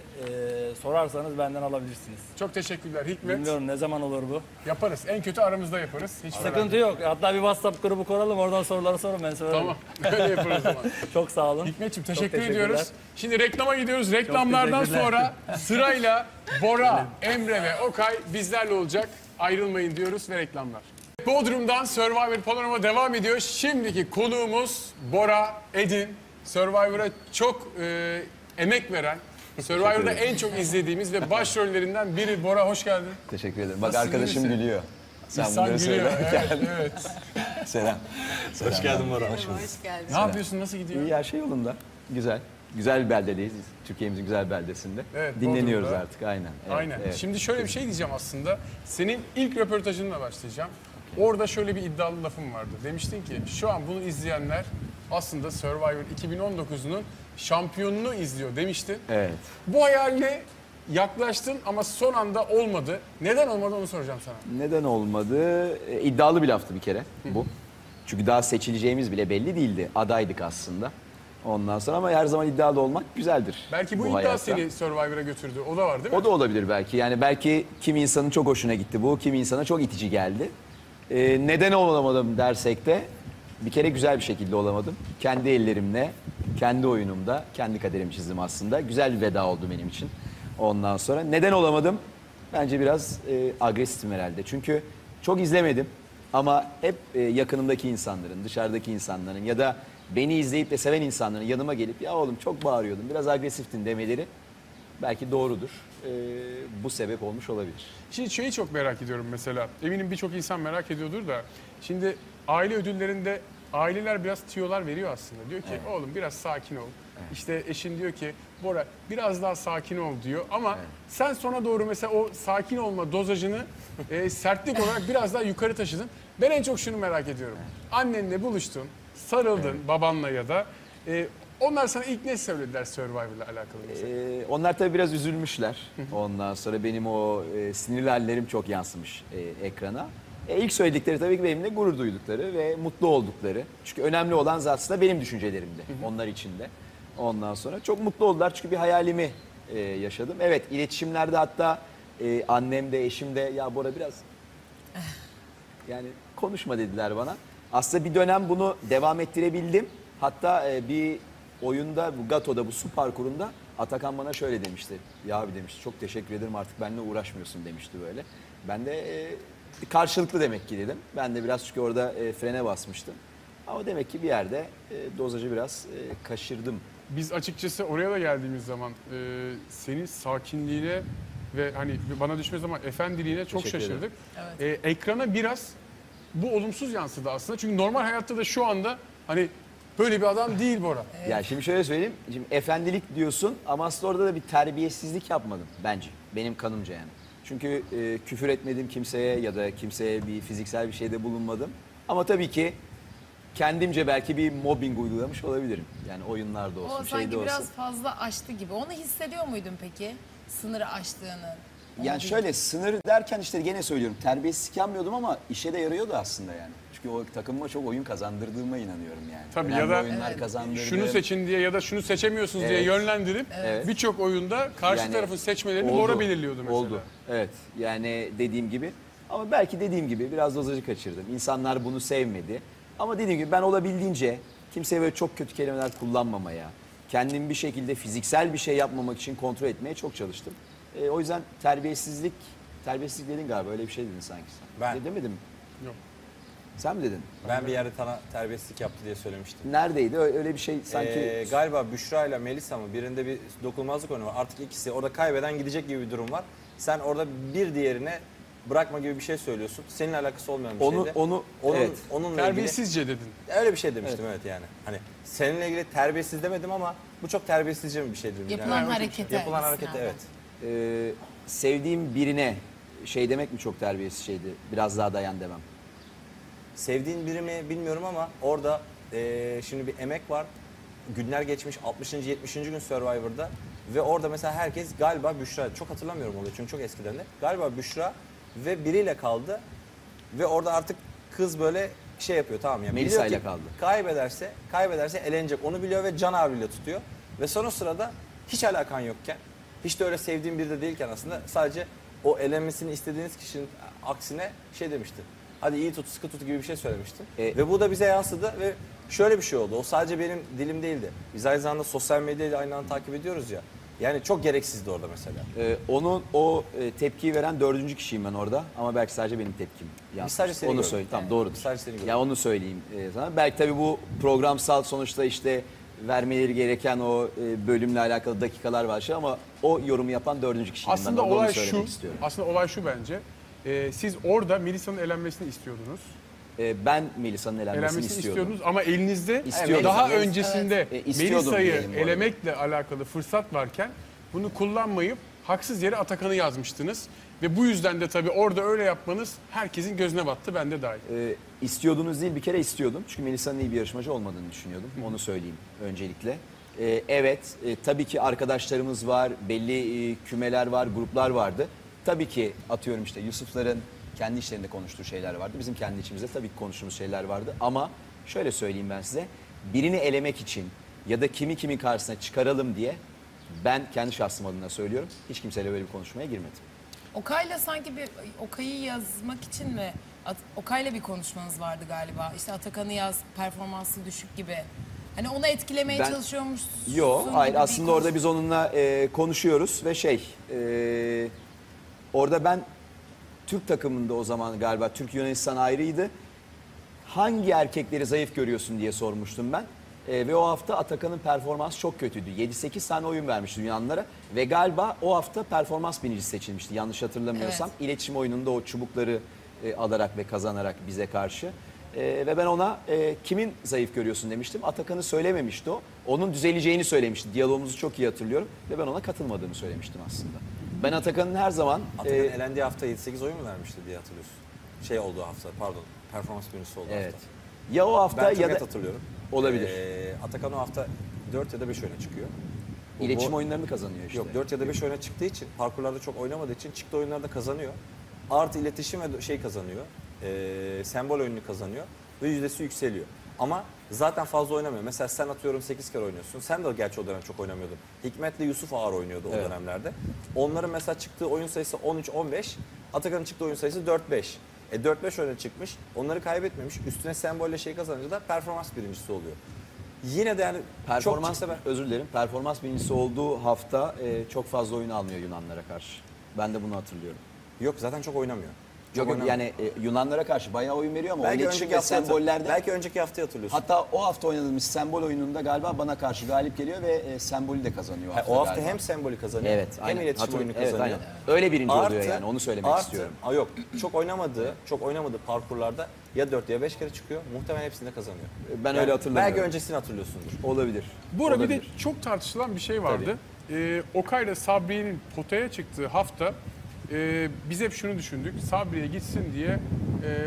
sorarsanız benden alabilirsiniz. Çok teşekkürler Hikmet. Bilmiyorum ne zaman olur bu. Yaparız. En kötü aramızda yaparız. Hiç sıkıntı yok. Hatta bir WhatsApp grubu kuralım. Oradan soruları sorun ben sorarım. Tamam. Böyle yaparız o zaman. Çok sağ olun. Hikmetciğim teşekkür ediyoruz. Şimdi reklama gidiyoruz. Reklamlardan sonra sırayla Bora, Emre ve Okay bizlerle olacak. Ayrılmayın diyoruz ve reklamlar. Bodrum'dan Survivor Panorama devam ediyor. Şimdiki konuğumuz Bora Edin. Survivor'a çok emek veren, Survivor'da en çok izlediğimiz ve başrollerinden biri. Bora hoş geldin. Teşekkür ederim. Bak arkadaşım gülüyor. Sen bunları söyle. Evet. Selam. Hoş geldin Bora. Hoş geldin. Ne yapıyorsun? Nasıl gidiyor? İyi, her şey yolunda. Güzel. Güzel bir beldedeyiz. Türkiye'mizin güzel beldesinde. Evet, dinleniyoruz Bodrum'da. Artık aynen. Evet, aynen. Evet. Şimdi şöyle bir şey diyeceğim aslında. Senin ilk röportajınla başlayacağım. Orada şöyle bir iddialı lafım vardı. Demiştin ki şu an bunu izleyenler aslında Survivor 2019'unun şampiyonunu izliyor demiştin. Evet. Bu hayaline yaklaştın ama son anda olmadı. Neden olmadı onu soracağım sana. Neden olmadı? İddialı bir laftı bir kere bu. Çünkü daha seçileceğimiz bile belli değildi. Adaydık aslında. Ondan sonra ama her zaman iddialı olmak güzeldir. Belki bu iddia seni Survivor'a götürdü. O da var değil mi? O da olabilir belki. Yani belki kimi insanın çok hoşuna gitti bu. Kimi insana çok itici geldi. Neden olamadım dersek de bir kere güzel bir şekilde olamadım. Kendi ellerimle, kendi oyunumda, kendi kaderimi çizdim aslında. Güzel bir veda oldu benim için. Ondan sonra neden olamadım? Bence biraz agresifim herhalde. Çünkü çok izlemedim ama hep yakınımdaki insanların, dışarıdaki insanların ya da beni izleyip de seven insanların yanıma gelip ya oğlum çok bağırıyordun, biraz agresiftin demeleri belki doğrudur. Bu sebep olmuş olabilir. Şimdi şeyi çok merak ediyorum mesela. Eminim birçok insan merak ediyordur da. Şimdi aile ödüllerinde aileler biraz tüyolar veriyor aslında. Diyor ki evet. Oğlum biraz sakin ol. Evet. İşte eşin diyor ki Bora biraz daha sakin ol diyor. Ama evet. Sen sona doğru mesela o sakin olma dozajını sertlik olarak biraz daha yukarı taşıdın. Ben en çok şunu merak ediyorum. Evet. Annenle buluştun, sarıldın evet. Babanla ya da... onlar sana ilk ne söylediler Survivor'la alakalı mesela? Onlar tabii biraz üzülmüşler. Ondan sonra benim o sinirli hallerim çok yansımış ekrana. İlk söyledikleri tabii ki benimle gurur duydukları ve mutlu oldukları. Çünkü önemli olan zaten benim düşüncelerimdi onlar için de. Ondan sonra çok mutlu oldular çünkü bir hayalimi yaşadım. Evet iletişimlerde hatta annem de eşim de ya Bora biraz... Yani konuşma dediler bana. Aslında bir dönem bunu devam ettirebildim. Hatta bir oyunda, bu Gato'da, bu su parkurunda Atakan bana şöyle demişti. Ya abi demişti, çok teşekkür ederim, artık benimle uğraşmıyorsun demişti böyle. Ben de karşılıklı demek ki dedim. Ben de biraz çünkü orada frene basmıştım. Ama demek ki bir yerde dozajı biraz kaçırdım. Biz açıkçası oraya da geldiğimiz zaman senin sakinliğine ve hani bana düşmez ama efendiliğine çok şaşırdık. Evet. Ekrana biraz bu olumsuz yansıdı aslında. Çünkü normal hayatta da şu anda hani böyle bir adam değil Bora. Evet. Ya şimdi şöyle söyleyeyim. Şimdi efendilik diyorsun ama aslında orada da bir terbiyesizlik yapmadım bence. Benim kanımca yani. Çünkü küfür etmedim kimseye ya da kimseye bir fiziksel bir şeyde bulunmadım. Ama tabii ki kendimce belki bir mobbing uygulamış olabilirim. Yani oyunlarda olsun, şeyde olsun. O sanki biraz fazla aştı gibi. Onu hissediyor muydun peki? Sınırı aştığını. Onu yani şöyle sınır derken işte gene söylüyorum. Terbiyesizlik yapmıyordum ama işe de yarıyordu aslında yani. Çünkü o takımıma çok oyun kazandırdığıma inanıyorum yani. Tabii önemli ya da evet, şunu seçin diye ya da şunu seçemiyorsunuz evet, diye yönlendirip evet, birçok oyunda karşı yani tarafın seçmelerini Bora belirliyordu mesela. Oldu. Evet yani dediğim gibi. Ama belki dediğim gibi biraz dozajı kaçırdım. İnsanlar bunu sevmedi. Ama dediğim gibi ben olabildiğince kimseye böyle çok kötü kelimeler kullanmamaya, kendimi bir şekilde fiziksel bir şey yapmamak için kontrol etmeye çok çalıştım. O yüzden terbiyesizlik dedin galiba, öyle bir şey dedin sanki sen. Ben. Demedim mi? Yok. Sen mi dedin? Ben bir yerde terbiyesizlik yaptı diye söylemiştim. Neredeydi? Öyle bir şey sanki... galiba Büşra ile Melisa mı? Birinde bir dokunulmazlık önemi var. Artık ikisi orada kaybeden gidecek gibi bir durum var. Sen orada bir diğerine bırakma gibi bir şey söylüyorsun. Seninle alakası olmayan bir şeyde. Evet, onunla terbiyesizce ilgili, dedin. Öyle bir şey demiştim evet, yani. Hani seninle ilgili terbiyesiz demedim ama bu çok terbiyesizce mi bir şey dedim. Yapılan yani, harekete. Yapılan harekete evet. Sevdiğim birine şey demek mi çok terbiyesiz şeydi? Biraz daha dayan demem. Sevdiğin biri mi bilmiyorum ama orada şimdi bir emek var. Günler geçmiş 60. 70. gün Survivor'da ve orada mesela herkes galiba Büşra, çok hatırlamıyorum olayı çünkü çok eskiden de. Galiba Büşra ve biriyle kaldı ve orada artık kız böyle şey yapıyor, tamam ya. Melisa ile kaldı. Kaybederse elenecek onu biliyor ve Can abiyle tutuyor. Ve son o sırada hiç alakan yokken, hiç de öyle sevdiğim biri de değilken aslında sadece o elenmesini istediğiniz kişinin aksine şey demişti. Hadi iyi tut, sıkı tut gibi bir şey söylemişti. Ve bu da bize yansıdı ve şöyle bir şey oldu. O sadece benim dilim değildi. Biz aynı zamanda sosyal medyayı da aynı anda takip ediyoruz ya. Yani çok gereksizdi orada mesela. O tepkiyi veren dördüncü kişiyim ben orada. Ama belki sadece benim tepkim. Biz sadece seni onu söyleyeyim. Tamam doğrudur. Ya onu söyleyeyim sana. Belki tabii bu programsal sonuçta işte vermeleri gereken o bölümle alakalı dakikalar var şey ama o yorumu yapan dördüncü kişiyim aslında ben. Aslında olay şu bence. Siz orada Melisa'nın elenmesini istiyordunuz. Ben Melisa'nın elenmesini istiyordunuz ama elinizde daha öncesinde evet, Melisa'yı elemekle alakalı fırsat varken bunu kullanmayıp haksız yere Atakan'ı yazmıştınız. Ve bu yüzden de tabii orada öyle yapmanız herkesin gözüne battı, ben de dahil. İstiyordunuz değil, bir kere istiyordum. Çünkü Melisa'nın iyi bir yarışmacı olmadığını düşünüyordum. Hı. Onu söyleyeyim öncelikle. Evet, tabii ki arkadaşlarımız var, belli kümeler var, gruplar vardı. Tabii ki atıyorum işte Yusuf'ların kendi içlerinde konuştuğu şeyler vardı. Bizim kendi içimizde tabii ki konuştuğumuz şeyler vardı. Ama şöyle söyleyeyim ben size. Birini elemek için ya da kimin karşısına çıkaralım diye ben kendi şahsım adına söylüyorum. Hiç kimseyle böyle bir konuşmaya girmedim. Okay'la sanki bir Okay'ı yazmak için mi? Okay'la bir konuşmanız vardı galiba. İşte Atakan'ı yaz, performansı düşük gibi. Hani onu etkilemeye çalışıyormuşsunuz. Yok hayır aslında orada biz onunla konuşuyoruz ve orada ben Türk takımında o zaman galiba Türk Yunanistan ayrıydı. Hangi erkekleri zayıf görüyorsun diye sormuştum ben. Ve o hafta Atakan'ın performansı çok kötüydü. 7-8 tane oyun vermişti Yunanlara. Ve galiba o hafta performans birincisi seçilmişti. Yanlış hatırlamıyorsam evet. İletişim oyununda o çubukları alarak ve kazanarak bize karşı. Ve ben ona kimin zayıf görüyorsun demiştim. Atakan'ı söylememişti o. Onun düzeleceğini söylemişti. Diyalogumuzu çok iyi hatırlıyorum. Ve ben ona katılmadığımı söylemiştim aslında. Ben Atakan'ın her zaman... Atakan elendiği hafta 7-8 oyun mu vermişti diye hatırlıyorsun? Şey olduğu hafta, pardon, performans birincisi olduğu evet, hafta. Ya o hafta ben ya da... Ben hatırlıyorum. Olabilir. Atakan o hafta 4 ya da 5 oyuna çıkıyor. İletişim oyunlarını kazanıyor işte. Yok, 4 ya da 5 oyuna çıktığı için, parkurlarda çok oynamadığı için çıktığı oyunlarda kazanıyor. Artı iletişim ve şey kazanıyor, sembol oyununu kazanıyor ve yüzdesi yükseliyor. Ama zaten fazla oynamıyor. Mesela sen atıyorum 8 kere oynuyorsun. Sen de gerçi o dönem çok oynamıyordun. Hikmet'le Yusuf ağır oynuyordu o evet, dönemlerde. Onların mesela çıktığı oyun sayısı 13-15. Atakan'ın çıktığı oyun sayısı 4-5. 4-5 öne çıkmış. Onları kaybetmemiş. Üstüne sembolle şey kazanınca da performans birincisi oluyor. Yine de yani performans, özür dilerim. Performans birincisi olduğu hafta çok fazla oyun almıyor Yunanlara karşı. Ben de bunu hatırlıyorum. Yok zaten çok oynamıyor. Çok yani Yunanlara karşı bayağı oyun veriyor ama belki o iletişim ve sembollerde... Belki önceki hafta hatırlıyorsun. Hatta o hafta oynadığımız sembol oyununda galiba bana karşı galip geliyor ve sembolü de kazanıyor. Hafta o hafta galiba. Hem sembolü kazanıyor, evet, hem aynen. iletişim oyunu kazanıyor. Evet, öyle birinci artı, oluyor yani, onu söylemek istiyorum. Yok, çok oynamadığı parkurlarda ya 4 ya 5 kere çıkıyor, muhtemelen hepsinde kazanıyor. Ben yani öyle hatırlamıyorum. Belki öncesini hatırlıyorsundur. Olabilir. Bu arada bir de çok tartışılan bir şey vardı. Okay ile Sabriye'nin potaya çıktığı hafta... biz hep şunu düşündük, Sabri'ye gitsin diye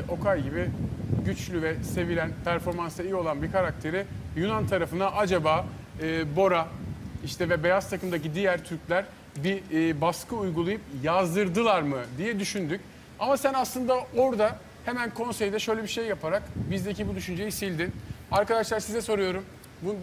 Okay gibi güçlü ve sevilen, performansa iyi olan bir karakteri Yunan tarafına acaba Bora işte ve beyaz takımdaki diğer Türkler bir baskı uygulayıp yazdırdılar mı diye düşündük. Ama sen aslında orada hemen konseyde şöyle bir şey yaparak bizdeki bu düşünceyi sildin. Arkadaşlar size soruyorum,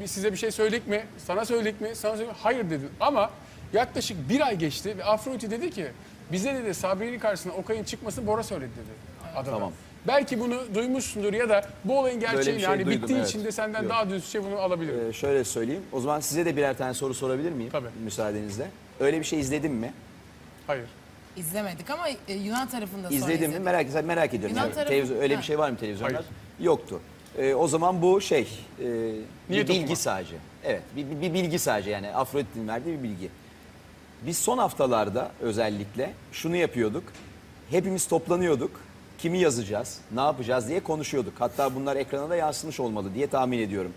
size bir şey söyledik mi, sana söyledik mi, sana söyledik mi? Hayır dedin ama yaklaşık bir ay geçti ve Afrodite dedi ki, bize dedi Sabri'nin karşısına Okay'ın çıkmasını Bora söyledi dedi. Adada. Tamam. Belki bunu duymuşsundur ya da bu olayın gerçeği yani duydum, bittiği için de senden yok. Daha düz şey bunu alabilirim. Şöyle söyleyeyim. O zaman size de birer tane soru sorabilir miyim? Tabii. Müsaadenizle. Öyle bir şey izledin mi? Hayır. İzlemedik ama Yunan tarafında sonra izledim. Mi? Merak ediyorum. Öyle bir şey var mı televizyonda? Hayır. Yoktu. O zaman bu bir bilgi sadece. Evet, bir bilgi sadece yani Afrodit'in verdiği bir bilgi. Biz son haftalarda özellikle şunu yapıyorduk, hepimiz toplanıyorduk, kimi yazacağız, ne yapacağız diye konuşuyorduk. Hatta bunlar ekrana da yansımış olmalı diye tahmin ediyorum.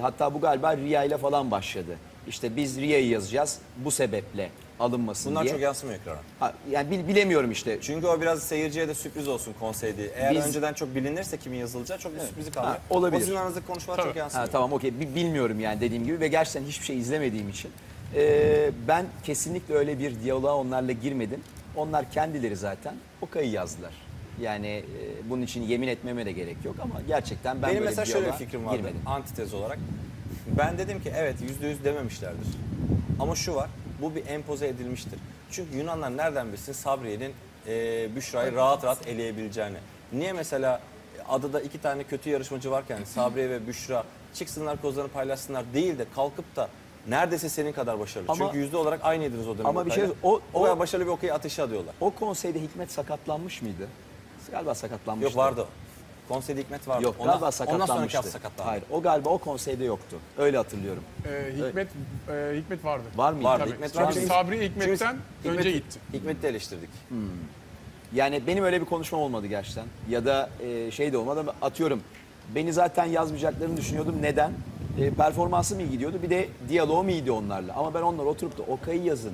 Hatta bu galiba Riya ile falan başladı. İşte biz Riya'yı yazacağız bu sebeple alınmasın bunlar diye. Bunlar çok yansımıyor ekrana. Yani bilemiyorum işte. Çünkü o biraz seyirciye de sürpriz olsun konseydi. Eğer önceden çok bilinirse kimin yazılacağı çok bir sürprizi kalır. Olabilir. O sizin aranızdaki konuşmalar çok yansımıyor. Tamam okey, bilmiyorum yani dediğim gibi ve gerçekten hiçbir şey izlemediğim için. Ben kesinlikle öyle bir diyaloğa onlarla girmedim. Onlar kendileri zaten Okay'ı yazdılar. Yani bunun için yemin etmeme de gerek yok ama gerçekten ben benim böyle bir diyaloğa girmedim. Vardı, antitez olarak. Ben dedim ki evet %100 dememişlerdir. Ama şu var, bu bir empoze edilmiştir. Çünkü Yunanlar nereden bilsin Sabriye'nin Büşra'yı rahat eleyebileceğini. Niye mesela adada 2 tane kötü yarışmacı varken Sabriye ve Büşra çıksınlar kozlarını paylaşsınlar değil de kalkıp da neredeyse senin kadar başarılı. Ama, çünkü yüzde olarak aynıydınız o dönemde. Ama bir şey, o başarılı bir Okey ateşe atıyorlar. O konseyde Hikmet sakatlanmış mıydı? Galiba sakatlanmıştı. Yok vardı. Konseyde Hikmet vardı. Yok galiba sakatlanmıştı. Hayır o galiba o konseyde yoktu. Öyle hatırlıyorum. Hikmet vardı. Var mıydı? Vardı. Hikmet vardı. Sabri Hikmet'ten önce gitti. Hikmet'i de eleştirdik. Yani benim öyle bir konuşmam olmadı gerçekten. Ya da şey de olmadı atıyorum. Beni zaten yazmayacaklarını düşünüyordum. Neden? Performansım iyi gidiyordu. Bir de diyaloğum iyiydi onlarla. Ama ben onlar oturup da Okay'ı yazın.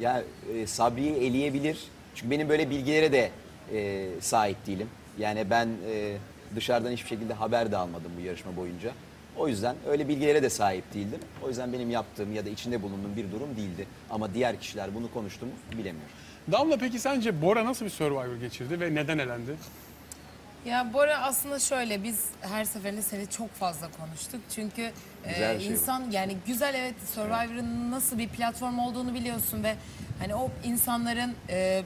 Ya Sabri'yi eleyebilir. Çünkü benim böyle bilgilere de sahip değilim. Yani ben dışarıdan hiçbir şekilde haber de almadım bu yarışma boyunca. O yüzden öyle bilgilere de sahip değildim. O yüzden benim yaptığım ya da içinde bulunduğum bir durum değildi. Ama diğer kişiler bunu konuştu mu bilemiyorum. Damla peki sence Bora nasıl bir Survivor geçirdi ve neden elendi? Ya Bora aslında şöyle biz her seferinde seni çok fazla konuştuk çünkü insan yani güzel evet Survivor'ın nasıl bir platform olduğunu biliyorsun ve hani o insanların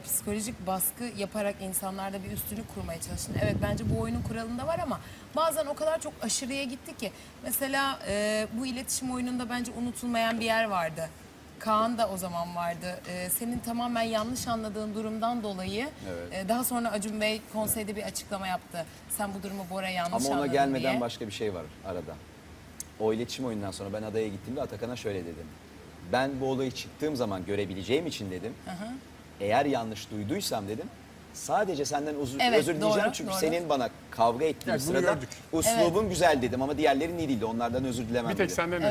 psikolojik baskı yaparak insanlarda bir üstünlük kurmaya çalıştın. Evet bence bu oyunun kuralında var ama bazen o kadar çok aşırıya gitti ki mesela bu iletişim oyununda bence unutulmayan bir yer vardı. Kaan da o zaman vardı. Senin tamamen yanlış anladığın durumdan dolayı evet. Daha sonra Acun Bey konseyde evet. Bir açıklama yaptı. Sen bu durumu Bora'ya yanlış anladın diye. Ama ona gelmeden diye. Başka bir şey var arada. O iletişim oyundan sonra ben adaya gittiğimde Atakan'a şöyle dedim. Ben bu olayı çıktığım zaman görebileceğim için dedim. Aha. Eğer yanlış duyduysam dedim. Sadece senden özür diyeceğim çünkü senin bana kavga ettiğin yani sırada uslubun evet. Güzel dedim ama diğerlerin iyi değildi onlardan özür dilemem. Bir tek senden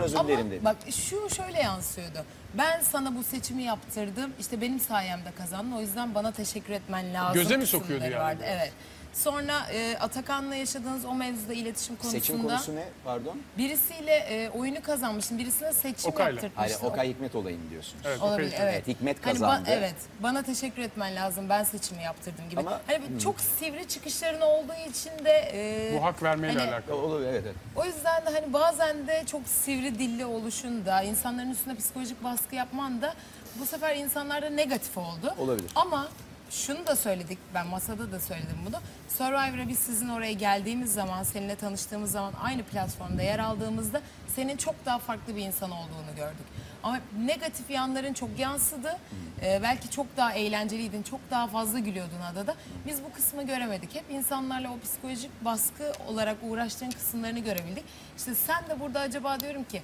özür dilerim dedim. Bak şu şöyle yansıyordu. Ben sana bu seçimi yaptırdım işte benim sayemde kazandın o yüzden bana teşekkür etmen lazım. Göze mi sokuyordu yani? Vardı. Evet. Sonra Atakan'la yaşadığınız o mevzuda iletişim konusunda... Seçim konusu ne? Pardon? Birisiyle oyunu kazanmışsın, birisine seçim yaptırmışsın. Hayır, Okay Hikmet olayını diyorsunuz. Evet, olabilir, evet. Hikmet kazandı. Hani evet, bana teşekkür etmen lazım, ben seçimi yaptırdım gibi. Ama, hani çok sivri çıkışların olduğu için de... bu hak vermeyle hani, alakalı. Olabilir, evet. O yüzden de hani bazen de çok sivri dilli oluşun da, insanların üstüne psikolojik baskı yapman da... Bu sefer insanlarda negatif oldu. Olabilir. Ama... şunu da söyledik, ben masada da söyledim bunu. Survivor'a biz sizin oraya geldiğimiz zaman, seninle tanıştığımız zaman, aynı platformda yer aldığımızda senin çok daha farklı bir insan olduğunu gördük. Ama negatif yanların çok yansıdı. Belki çok daha eğlenceliydin, çok daha fazla gülüyordun adada. Biz bu kısmı göremedik. Hep insanlarla o psikolojik baskı olarak uğraştığın kısımlarını görebildik. İşte sen de burada acaba diyorum ki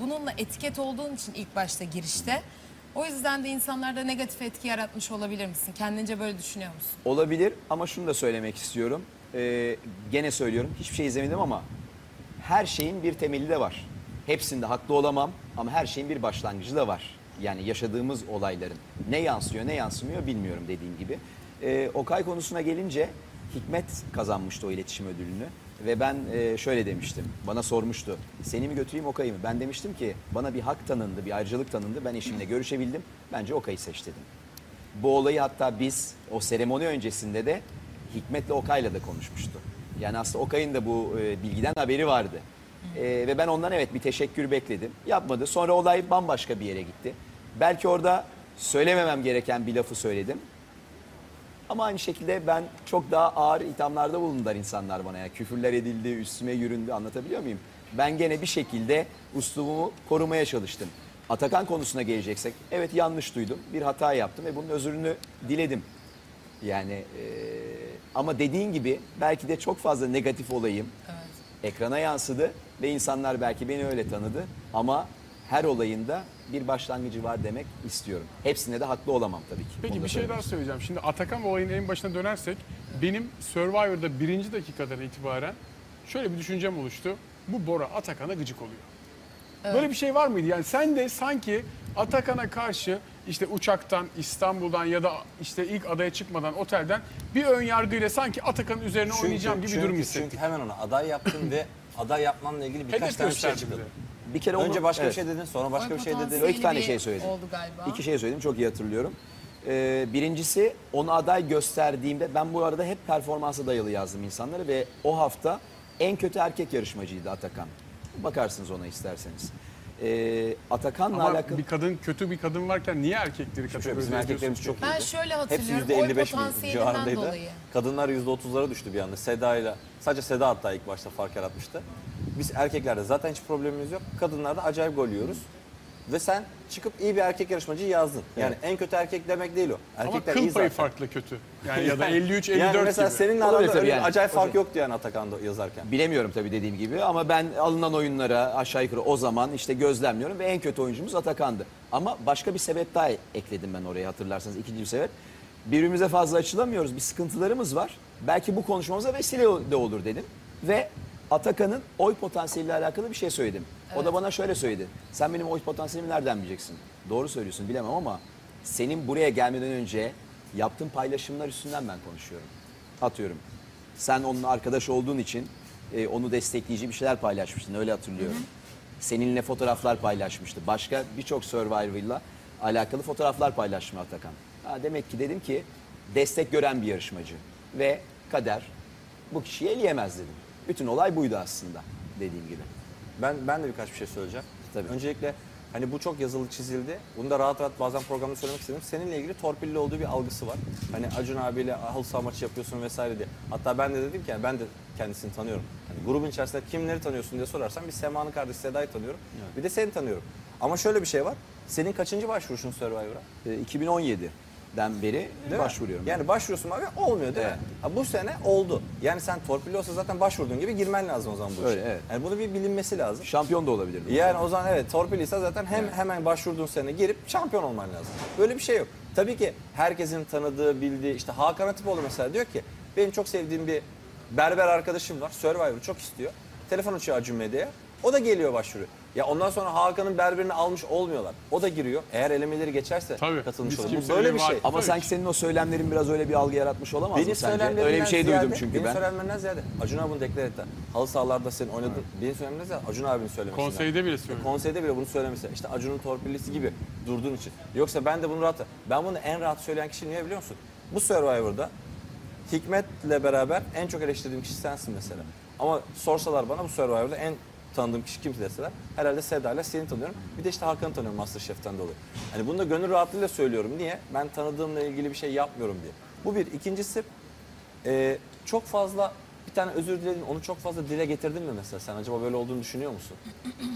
bununla etiket olduğun için ilk başta girişte. O yüzden de insanlarda negatif etki yaratmış olabilir misin? Kendince böyle düşünüyor musun? Olabilir ama şunu da söylemek istiyorum. Gene söylüyorum, hiçbir şey izlemedim ama her şeyin bir temeli de var. Hepsinde haklı olamam ama her şeyin bir başlangıcı da var. Yani yaşadığımız olayların ne yansıyor ne yansımıyor bilmiyorum dediğim gibi. Okay konusuna gelince Hikmet kazanmıştı o iletişim ödülünü. Ve ben şöyle demiştim, bana sormuştu, seni mi götüreyim Okay'ı mı? Ben demiştim ki bana bir hak tanındı, bir ayrıcalık tanındı, ben eşimle görüşebildim, bence Okay'ı seç dedim. Bu olayı hatta biz o seremoni öncesinde de Hikmet'le Okay'la da konuşmuştu. Yani aslında Okay'ın da bu bilgiden haberi vardı. Ve ben ondan evet bir teşekkür bekledim, yapmadı. Sonra olay bambaşka bir yere gitti. Belki orada söylememem gereken bir lafı söyledim. Ama aynı şekilde ben çok daha ağır ithamlarda bulundular insanlar bana. Yani küfürler edildi, üstüme yüründü, anlatabiliyor muyum? Ben gene bir şekilde üslubumu korumaya çalıştım. Atakan konusuna geleceksek, evet yanlış duydum, bir hata yaptım ve bunun özrünü diledim. Yani ama dediğin gibi belki de çok fazla negatif olayım. Evet. Ekrana yansıdı ve insanlar belki beni öyle tanıdı. Ama her olayında bir başlangıcı var demek istiyorum. Hepsine de haklı olamam tabii ki. Peki bir şey daha söyleyeceğim. Şimdi Atakan olayının en başına dönersek, benim Survivor'da 1. dakikadan itibaren şöyle bir düşüncem oluştu. Bu Bora Atakan'a gıcık oluyor. Evet. Böyle bir şey var mıydı? Yani sen de sanki Atakan'a karşı işte uçaktan, İstanbul'dan ya da işte ilk adaya çıkmadan otelden bir ön yargıyla sanki Atakan'ın üzerine oynayacağım gibi durum hissettim. Çünkü hemen ona aday yaptım ve aday yapmamla ilgili birkaç tane şey çıktı. Bir kere önce başka bir şey dedin, sonra başka bir şey dedin. İki tane şey söyledim. Oldu galiba. İki şey söyledim, çok iyi hatırlıyorum. Birincisi, onu aday gösterdiğimde, ben bu arada hep performansa dayalı yazdım insanlara ve o hafta en kötü erkek yarışmacıydı Atakan. Bakarsınız ona isterseniz. Atakan'la alakalı... bir kadın, kötü bir kadın varken niye erkekleri kategorize ediyorsunuz? Erkeklerimiz çok iyiydi. Ben şöyle hatırlıyorum, oy potansiyelinden dolayı. Kadınlar %30'lara düştü bir anda. Seda'yla, sadece Seda hatta ilk başta fark yaratmıştı. Biz erkeklerde zaten hiç problemimiz yok. Kadınlarda acayip gol yiyoruz. Ve sen çıkıp iyi bir erkek yarışmacıyı yazdın. Yani en kötü erkek demek değil o. Erkekler ama kıl payı farklı kötü. Yani ya da 53-54 yani mesela gibi. Seninle arada öyle yani. Acayip fark yoktu yani Atakan'da yazarken. Bilemiyorum tabii dediğim gibi ama ben alınan oyunlara aşağı yukarı o zaman işte gözlemliyorum. Ve en kötü oyuncumuz Atakan'dı. Ama başka bir sebep daha ekledim ben oraya hatırlarsanız. İkinci bir sebep. Birbirimize fazla açılamıyoruz. Bir sıkıntılarımız var. Belki bu konuşmamıza vesile de olur dedim. Ve... Atakan'ın oy potansiyeliyle alakalı bir şey söyledim. Evet. O da bana şöyle söyledi. Sen benim oy potansiyelimi nereden bileceksin? Doğru söylüyorsun bilemem ama senin buraya gelmeden önce yaptığın paylaşımlar üstünden ben konuşuyorum. Atıyorum. Sen onun arkadaş olduğun için onu destekleyici bir şeyler paylaşmıştın. Öyle hatırlıyorum. Hı hı. Seninle fotoğraflar paylaşmıştı. Başka birçok Survivor'la alakalı fotoğraflar paylaşmış Atakan. Ha, demek ki dedim ki destek gören bir yarışmacı. Ve kader bu kişiyi eleyemez dedim. Bütün olay buydu aslında dediğim gibi. Ben de birkaç bir şey söyleyeceğim. Tabii. Öncelikle hani bu çok yazılı çizildi. Bunu da rahat rahat bazen programda söylemek istedim. Seninle ilgili torpilli olduğu bir algısı var. Hani Acun abiyle halı saha maçı yapıyorsun vesaire diye. Hatta ben de dedim ki ben de kendisini tanıyorum. Hani grubun içerisinde kimleri tanıyorsun diye sorarsan bir Sema'nın kardeşi Seda'yı tanıyorum. Evet. Bir de seni tanıyorum. Ama şöyle bir şey var. Senin kaçıncı başvuruşun Survivor'a? 2017. Den beri başvuruyorum. Yani başvuruyorsun abi olmuyor değil mi? Ha, bu sene oldu. Yani sen torpilli olsa zaten başvurduğun gibi girmen lazım o zaman bu işe. Evet. Yani bunu bir bilinmesi lazım. Şampiyon da olabilirdi. Yani o zaman evet torpilliyse zaten hemen başvurduğun sene girip şampiyon olman lazım. Böyle bir şey yok. Tabii ki herkesin tanıdığı, bildiği işte Hakan Atipoğlu mesela diyor ki benim çok sevdiğim bir berber arkadaşım var. Survivor'u çok istiyor. Telefon açıyor Acun Medya'ya. O da geliyor başvuruyor. Ya ondan sonra Hakan'ın berberini almış olmuyorlar. O da giriyor. Eğer elemeleri geçerse tabii, katılmış olur. Bu böyle bir şey. Ama tabii. Sanki senin o söylemlerin biraz öyle bir algı yaratmış olamaz mı sence? Öyle bir şey ziyade, duydum çünkü ben. Söylemlerinden ziyade Acun abi bunu deklar etti. Halı sahalarda senin oynadığın benim söylemlerinden ziyade Acun abinin söylemesinden. Konseyde bile söylüyor. Konseyde bile bunu söylemesi. İşte Acun'un torpillisi gibi durduğun için. Yoksa ben de bunu rahat... Ben bunu en rahat söyleyen kişi niye biliyor musun? Bu Survivor'da Hikmet'le beraber en çok eleştirdiğim kişi sensin mesela. Ama sorsalar bana bu Survivor'da en tanıdığım kişi kimse deseler herhalde Seda ile seni tanıyorum. Bir de işte Hakan'ı tanıyorum MasterChef'ten dolayı. Hani bunu da gönül rahatlığıyla söylüyorum. Niye? Ben tanıdığımla ilgili bir şey yapmıyorum diye. Bu bir. İkincisi çok fazla bir tane özür diledin, onu çok fazla dile getirdin mi mesela? Sen acaba böyle olduğunu düşünüyor musun?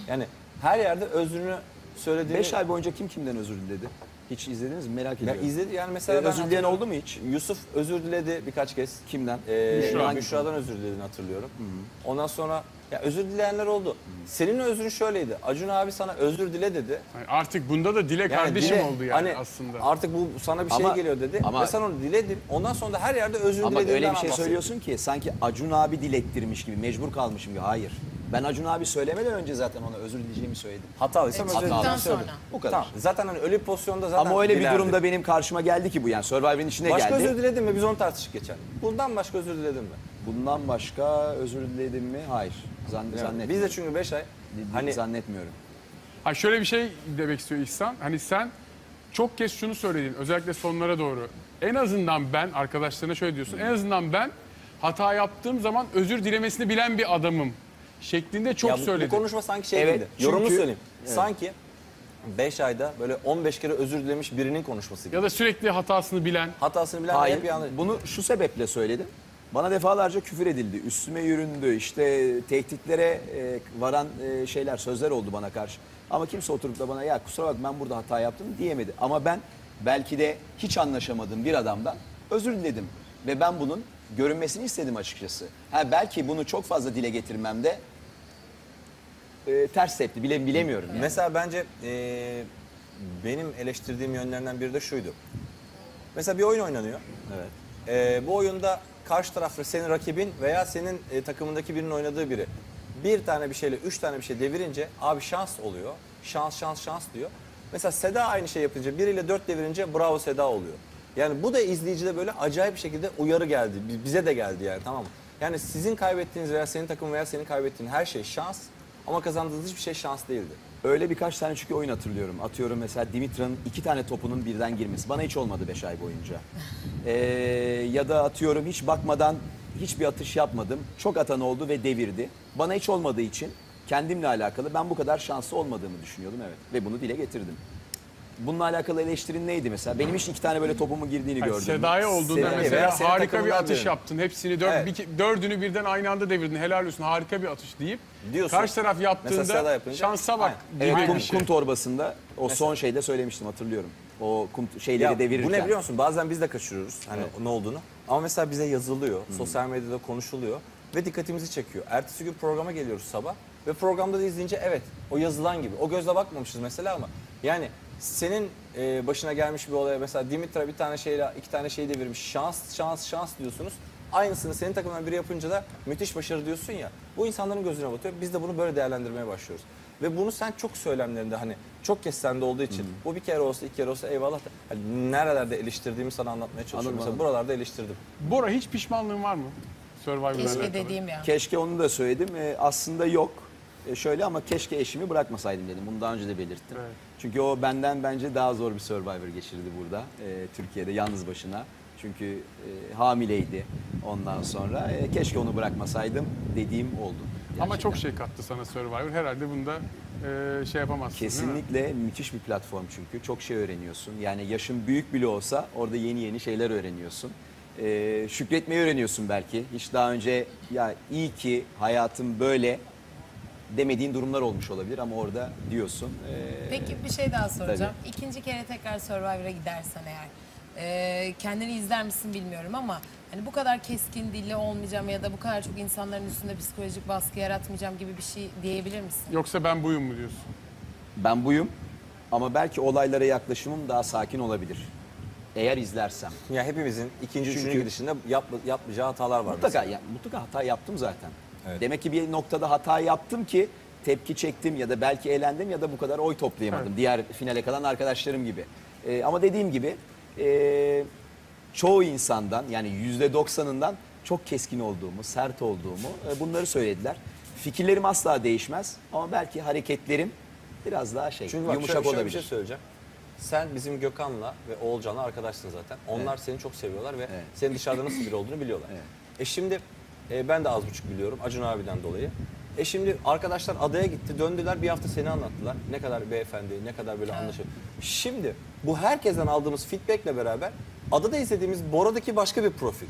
Yani her yerde özrünü söylediğini... 5 ay boyunca kim kimden özür diledi? Hiç izlediniz mi? Merak ediyorum. Ya izledi yani mesela özür dileyen oldu mu hiç? Yusuf özür diledi birkaç kez. Kimden? Müşra'dan özür dilediğini hatırlıyorum. Hı-hı. Ondan sonra ya özür dileyenler oldu. Hı-hı. Senin özrün şöyleydi. Acun abi sana özür dile dedi. Yani artık bunda da dile yani kardeşim dile, oldu yani hani aslında. Artık bu sana bir şey ama, geliyor dedi. Ama, ve sen onu diledin. Ondan sonra da her yerde özür dilediğinden öyle bir şey söylüyorsun ki sanki Acun abi dilettirmiş gibi mecbur kalmışım gibi. Hayır. Ben Acun abi söylemeden önce zaten ona özür dileyeceğimi söyledim. Hatalıysam özür dileyeceğimi söyledim. Bu kadar. Tamam. Zaten hani öyle bir pozisyonda zaten ama öyle dilerdim. Bir durumda benim karşıma geldi ki bu yani Survivor'ın içine başka geldi. Başka özür diledim mi? Biz onu tartışıp geçelim. Bundan başka özür diledim mi? Bundan başka özür diledim mi? Hayır. Zannetmiyorum. Biz de çünkü 5 ay hani... Zannetmiyorum. Ha şöyle bir şey demek istiyor İhsan. Hani sen çok kez şunu söyledin özellikle sonlara doğru. En azından ben arkadaşlarına şöyle diyorsun. En azından ben hata yaptığım zaman özür dilemesini bilen bir adamım. Şeklinde çok söyledi. Bu konuşma sanki şey evet, gibi. Yorumunu söyleyeyim. Evet. Sanki 5 ayda böyle 15 kere özür dilemiş birinin konuşması gibi. Ya da sürekli hatasını bilen. Hatasını bilen. Hayır. Bunu şu sebeple söyledim. Bana defalarca küfür edildi. Üstüme yüründü. İşte tehditlere varan şeyler, sözler oldu bana karşı. Ama kimse oturup da bana ya kusura bak ben burada hata yaptım diyemedi. Ama ben belki de hiç anlaşamadığım bir adamdan özür diledim. Ve ben bunun görünmesini istedim açıkçası. Ha, belki bunu çok fazla dile getirmemde ters tepti bilemiyorum. Yani. Mesela bence benim eleştirdiğim yönlerinden biri de şuydu. Mesela bir oyun oynanıyor. Evet. Bu oyunda karşı tarafta senin rakibin veya senin takımındaki birinin oynadığı biri bir tane bir şeyle 3 tane bir şey devirince abi şans oluyor. Şans diyor. Mesela Seda aynı şey yapınca biriyle 4 devirince bravo Seda oluyor. Yani bu da izleyicide böyle acayip bir şekilde uyarı geldi. Bize de geldi yani tamam mı? Yani sizin kaybettiğiniz veya senin takımın veya senin kaybettiğin her şey şans. Ama kazandığınız hiçbir şey şans değildi. Öyle birkaç tane çünkü oyun hatırlıyorum. Atıyorum mesela Dimitra'nın 2 tane topunun birden girmesi. Bana hiç olmadı 5 ay boyunca. Ya da atıyorum hiç bakmadan hiçbir atış yapmadım. Çok atan oldu ve devirdi. Bana hiç olmadığı için kendimle alakalı ben bu kadar şanslı olmadığımı düşünüyordum evet. Ve bunu dile getirdim. Bununla alakalı eleştirin neydi mesela? Benim hiç 2 tane böyle topumun girdiğini gördüm. Seda'ya olduğunda mesela harika bir atış yaptın. Hepsini 4'ünü birden aynı anda devirdin. Helal olsun harika bir atış deyip diyorsun. Karşı taraf yaptığında şansa bak gibi bir şey. Kum torbasında o mesela. Son şeyde söylemiştim hatırlıyorum. O kum şeyleri devirirken. Bu ne biliyor musun? Bazen biz de kaçırıyoruz hani ne olduğunu. Ama mesela bize yazılıyor. Sosyal medyada konuşuluyor. Ve dikkatimizi çekiyor. Ertesi gün programa geliyoruz sabah. Ve programda da izleyince evet o yazılan gibi. O gözle bakmamışız mesela ama yani... Senin başına gelmiş bir olaya mesela Dimitra bir tane şeyle 2 tane şey devirmiş şans diyorsunuz. Aynısını senin takımdan biri yapınca da müthiş başarı diyorsun ya. Bu insanların gözüne batıyor. Biz de bunu böyle değerlendirmeye başlıyoruz. Ve bunu sen çok söylemlerinde hani çok kez sende olduğu için bu bir kere olsa 2 kere olsa eyvallah da hani nerelerde eleştirdiğimi sana anlatmaya çalışıyorum. Mesela buralarda eleştirdim. Bora hiç pişmanlığın var mı? Keşke dediğim ya. Keşke onu da söyledim. Aslında yok. Şöyle ama keşke eşimi bırakmasaydım dedim. Bunu daha önce de belirttim. Evet. Çünkü o benden bence daha zor bir Survivor geçirdi burada. Türkiye'de yalnız başına. Çünkü hamileydi ondan sonra. Keşke onu bırakmasaydım dediğim oldu. Gerçekten. Ama çok şey kattı sana Survivor. Herhalde bunda şey yapamazsın. Kesinlikle müthiş bir platform çünkü. Çok şey öğreniyorsun. Yani yaşın büyük bile olsa orada yeni şeyler öğreniyorsun. Şükretmeyi öğreniyorsun belki. Hiç daha önce ya iyi ki hayatım böyle... demediğin durumlar olmuş olabilir ama orada diyorsun. Peki bir şey daha soracağım. Tabii. 2. kere tekrar Survivor'a gidersen eğer kendini izler misin bilmiyorum ama hani bu kadar keskin dilli olmayacağım ya da bu kadar çok insanların üstünde psikolojik baskı yaratmayacağım gibi bir şey diyebilir misin? Yoksa ben buyum mu diyorsun? Ben buyum ama belki olaylara yaklaşımım daha sakin olabilir. Eğer izlersem. Ya hepimizin 3. gidişinde yapmayacağı hatalar var. Mutlaka hata yaptım zaten. Evet. Demek ki bir noktada hata yaptım ki tepki çektim ya da belki eğlendim ya da bu kadar oy toplayamadım. Evet. Diğer finale kalan arkadaşlarım gibi. Ama dediğim gibi çoğu insandan yani %90'ından çok keskin olduğumu, sert olduğumu bunları söylediler. Fikirlerim asla değişmez ama belki hareketlerim biraz daha yumuşak olabilir. Bir şey söyleyeceğim. Sen bizim Gökhan'la ve Oğulcan'la arkadaşsın zaten. Onlar seni çok seviyorlar ve senin dışarıda nasıl biri olduğunu biliyorlar. Evet. Ben de az buçuk biliyorum Acun abiden dolayı. Şimdi arkadaşlar adaya gitti, döndüler, bir hafta seni anlattılar. Ne kadar beyefendi, ne kadar böyle anlaşılır. Şimdi bu herkesten aldığımız feedback'le beraber adada izlediğimiz Bora'daki başka bir profil.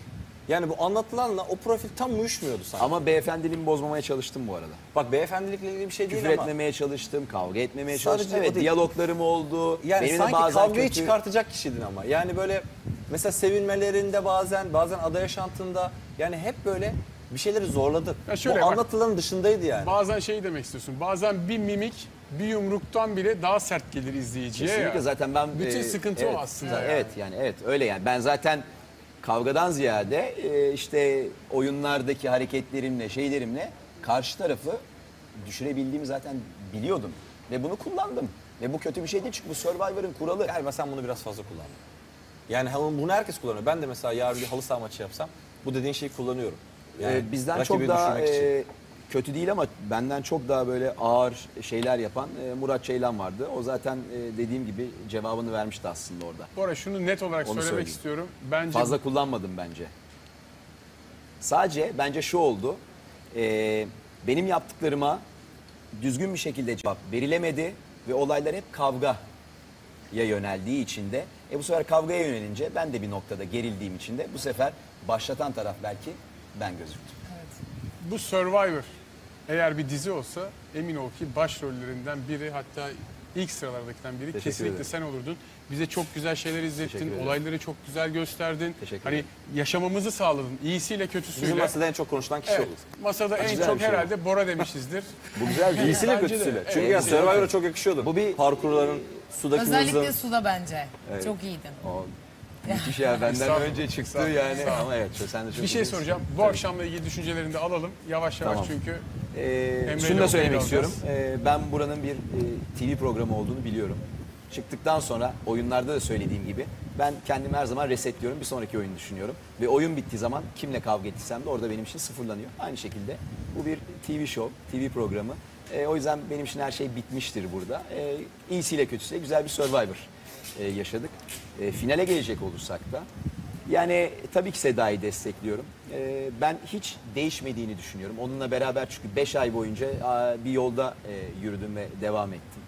Yani bu anlatılanla o profil tam uyuşmuyordu sanki. Ama beyefendiliğimi bozmamaya çalıştım bu arada. Bak beyefendilikle ilgili bir şey değil ama. Küfür etmemeye çalıştım, kavga etmemeye çalıştım. Evet, diyaloglarım oldu. Yani benim sanki bazen kavgayı kötü... çıkartacak kişidin ama. Yani böyle mesela sevinmelerinde bazen ada yaşantında yani hep böyle bir şeyleri zorladı. Bu bak, anlatılanın dışındaydı yani. Bazen şey demek istiyorsun, bazen bir mimik bir yumruktan bile daha sert gelir izleyiciye. Kesinlikle ya. Zaten ben... Bütün sıkıntı evet, o aslında. Yani. Evet yani evet öyle yani ben zaten... Kavgadan ziyade işte oyunlardaki hareketlerimle, şeylerimle karşı tarafı düşürebildiğimi zaten biliyordum. Ve bunu kullandım. Ve bu kötü bir şey değil çünkü bu Survivor'ın kuralı. Galiba sen bunu biraz fazla kullandın. Yani bunu herkes kullanıyor. Ben de mesela yarın bir halı saha maçı yapsam bu dediğin şeyi kullanıyorum. Yani bizden çok daha kötü değil ama benden çok daha böyle ağır şeyler yapan Murat Ceylan vardı. O zaten dediğim gibi cevabını vermişti aslında orada. Bora şunu net olarak söylemek istiyorum. Bence... Fazla kullanmadım bence. Sadece bence şu oldu. Benim yaptıklarıma düzgün bir şekilde cevap verilemedi ve olaylar hep kavgaya yöneldiği için de bu sefer kavgaya yönelince ben de bir noktada gerildiğim için de bu sefer başlatan taraf belki ben gözüktüm. Evet. Bu Survivor eğer bir dizi olsa emin ol ki başrollerinden biri hatta ilk sıralardakinden biri kesinlikle sen olurdun. Bize çok güzel şeyler izlettin, olayları çok güzel gösterdin. Hani yaşamamızı sağladın, iyisiyle kötüsüyle. Bizim masada en çok konuşulan kişi evet, olur. Masada en çok herhalde var. Bora demişizdir. Bu güzel iyisiyle kötüsüyle. De. Çünkü evet, Survivor'a çok yakışıyordu. Bu bir parkurların sudaki özellikle hızı. Suda bence evet, çok iyiydin. O... Müthiş ya benden önce çıktı yani ama evet sen de çok bir şey soracağım bu akşamla ilgili düşüncelerini de alalım yavaş yavaş tamam. Çünkü şunu da söylemek istiyorum ben buranın bir TV programı olduğunu biliyorum çıktıktan sonra oyunlarda da söylediğim gibi ben kendimi her zaman resetliyorum bir sonraki oyunu düşünüyorum ve oyun bittiği zaman kimle kavga ettiysem de orada benim için sıfırlanıyor aynı şekilde bu bir TV show TV programı o yüzden benim için her şey bitmiştir burada iyisiyle kötüsüyle güzel bir Survivor yaşadık. Finale gelecek olursak da yani tabii ki Seda'yı destekliyorum. Ben hiç değişmediğini düşünüyorum. Onunla beraber çünkü 5 ay boyunca bir yolda yürüdüm ve devam ettim.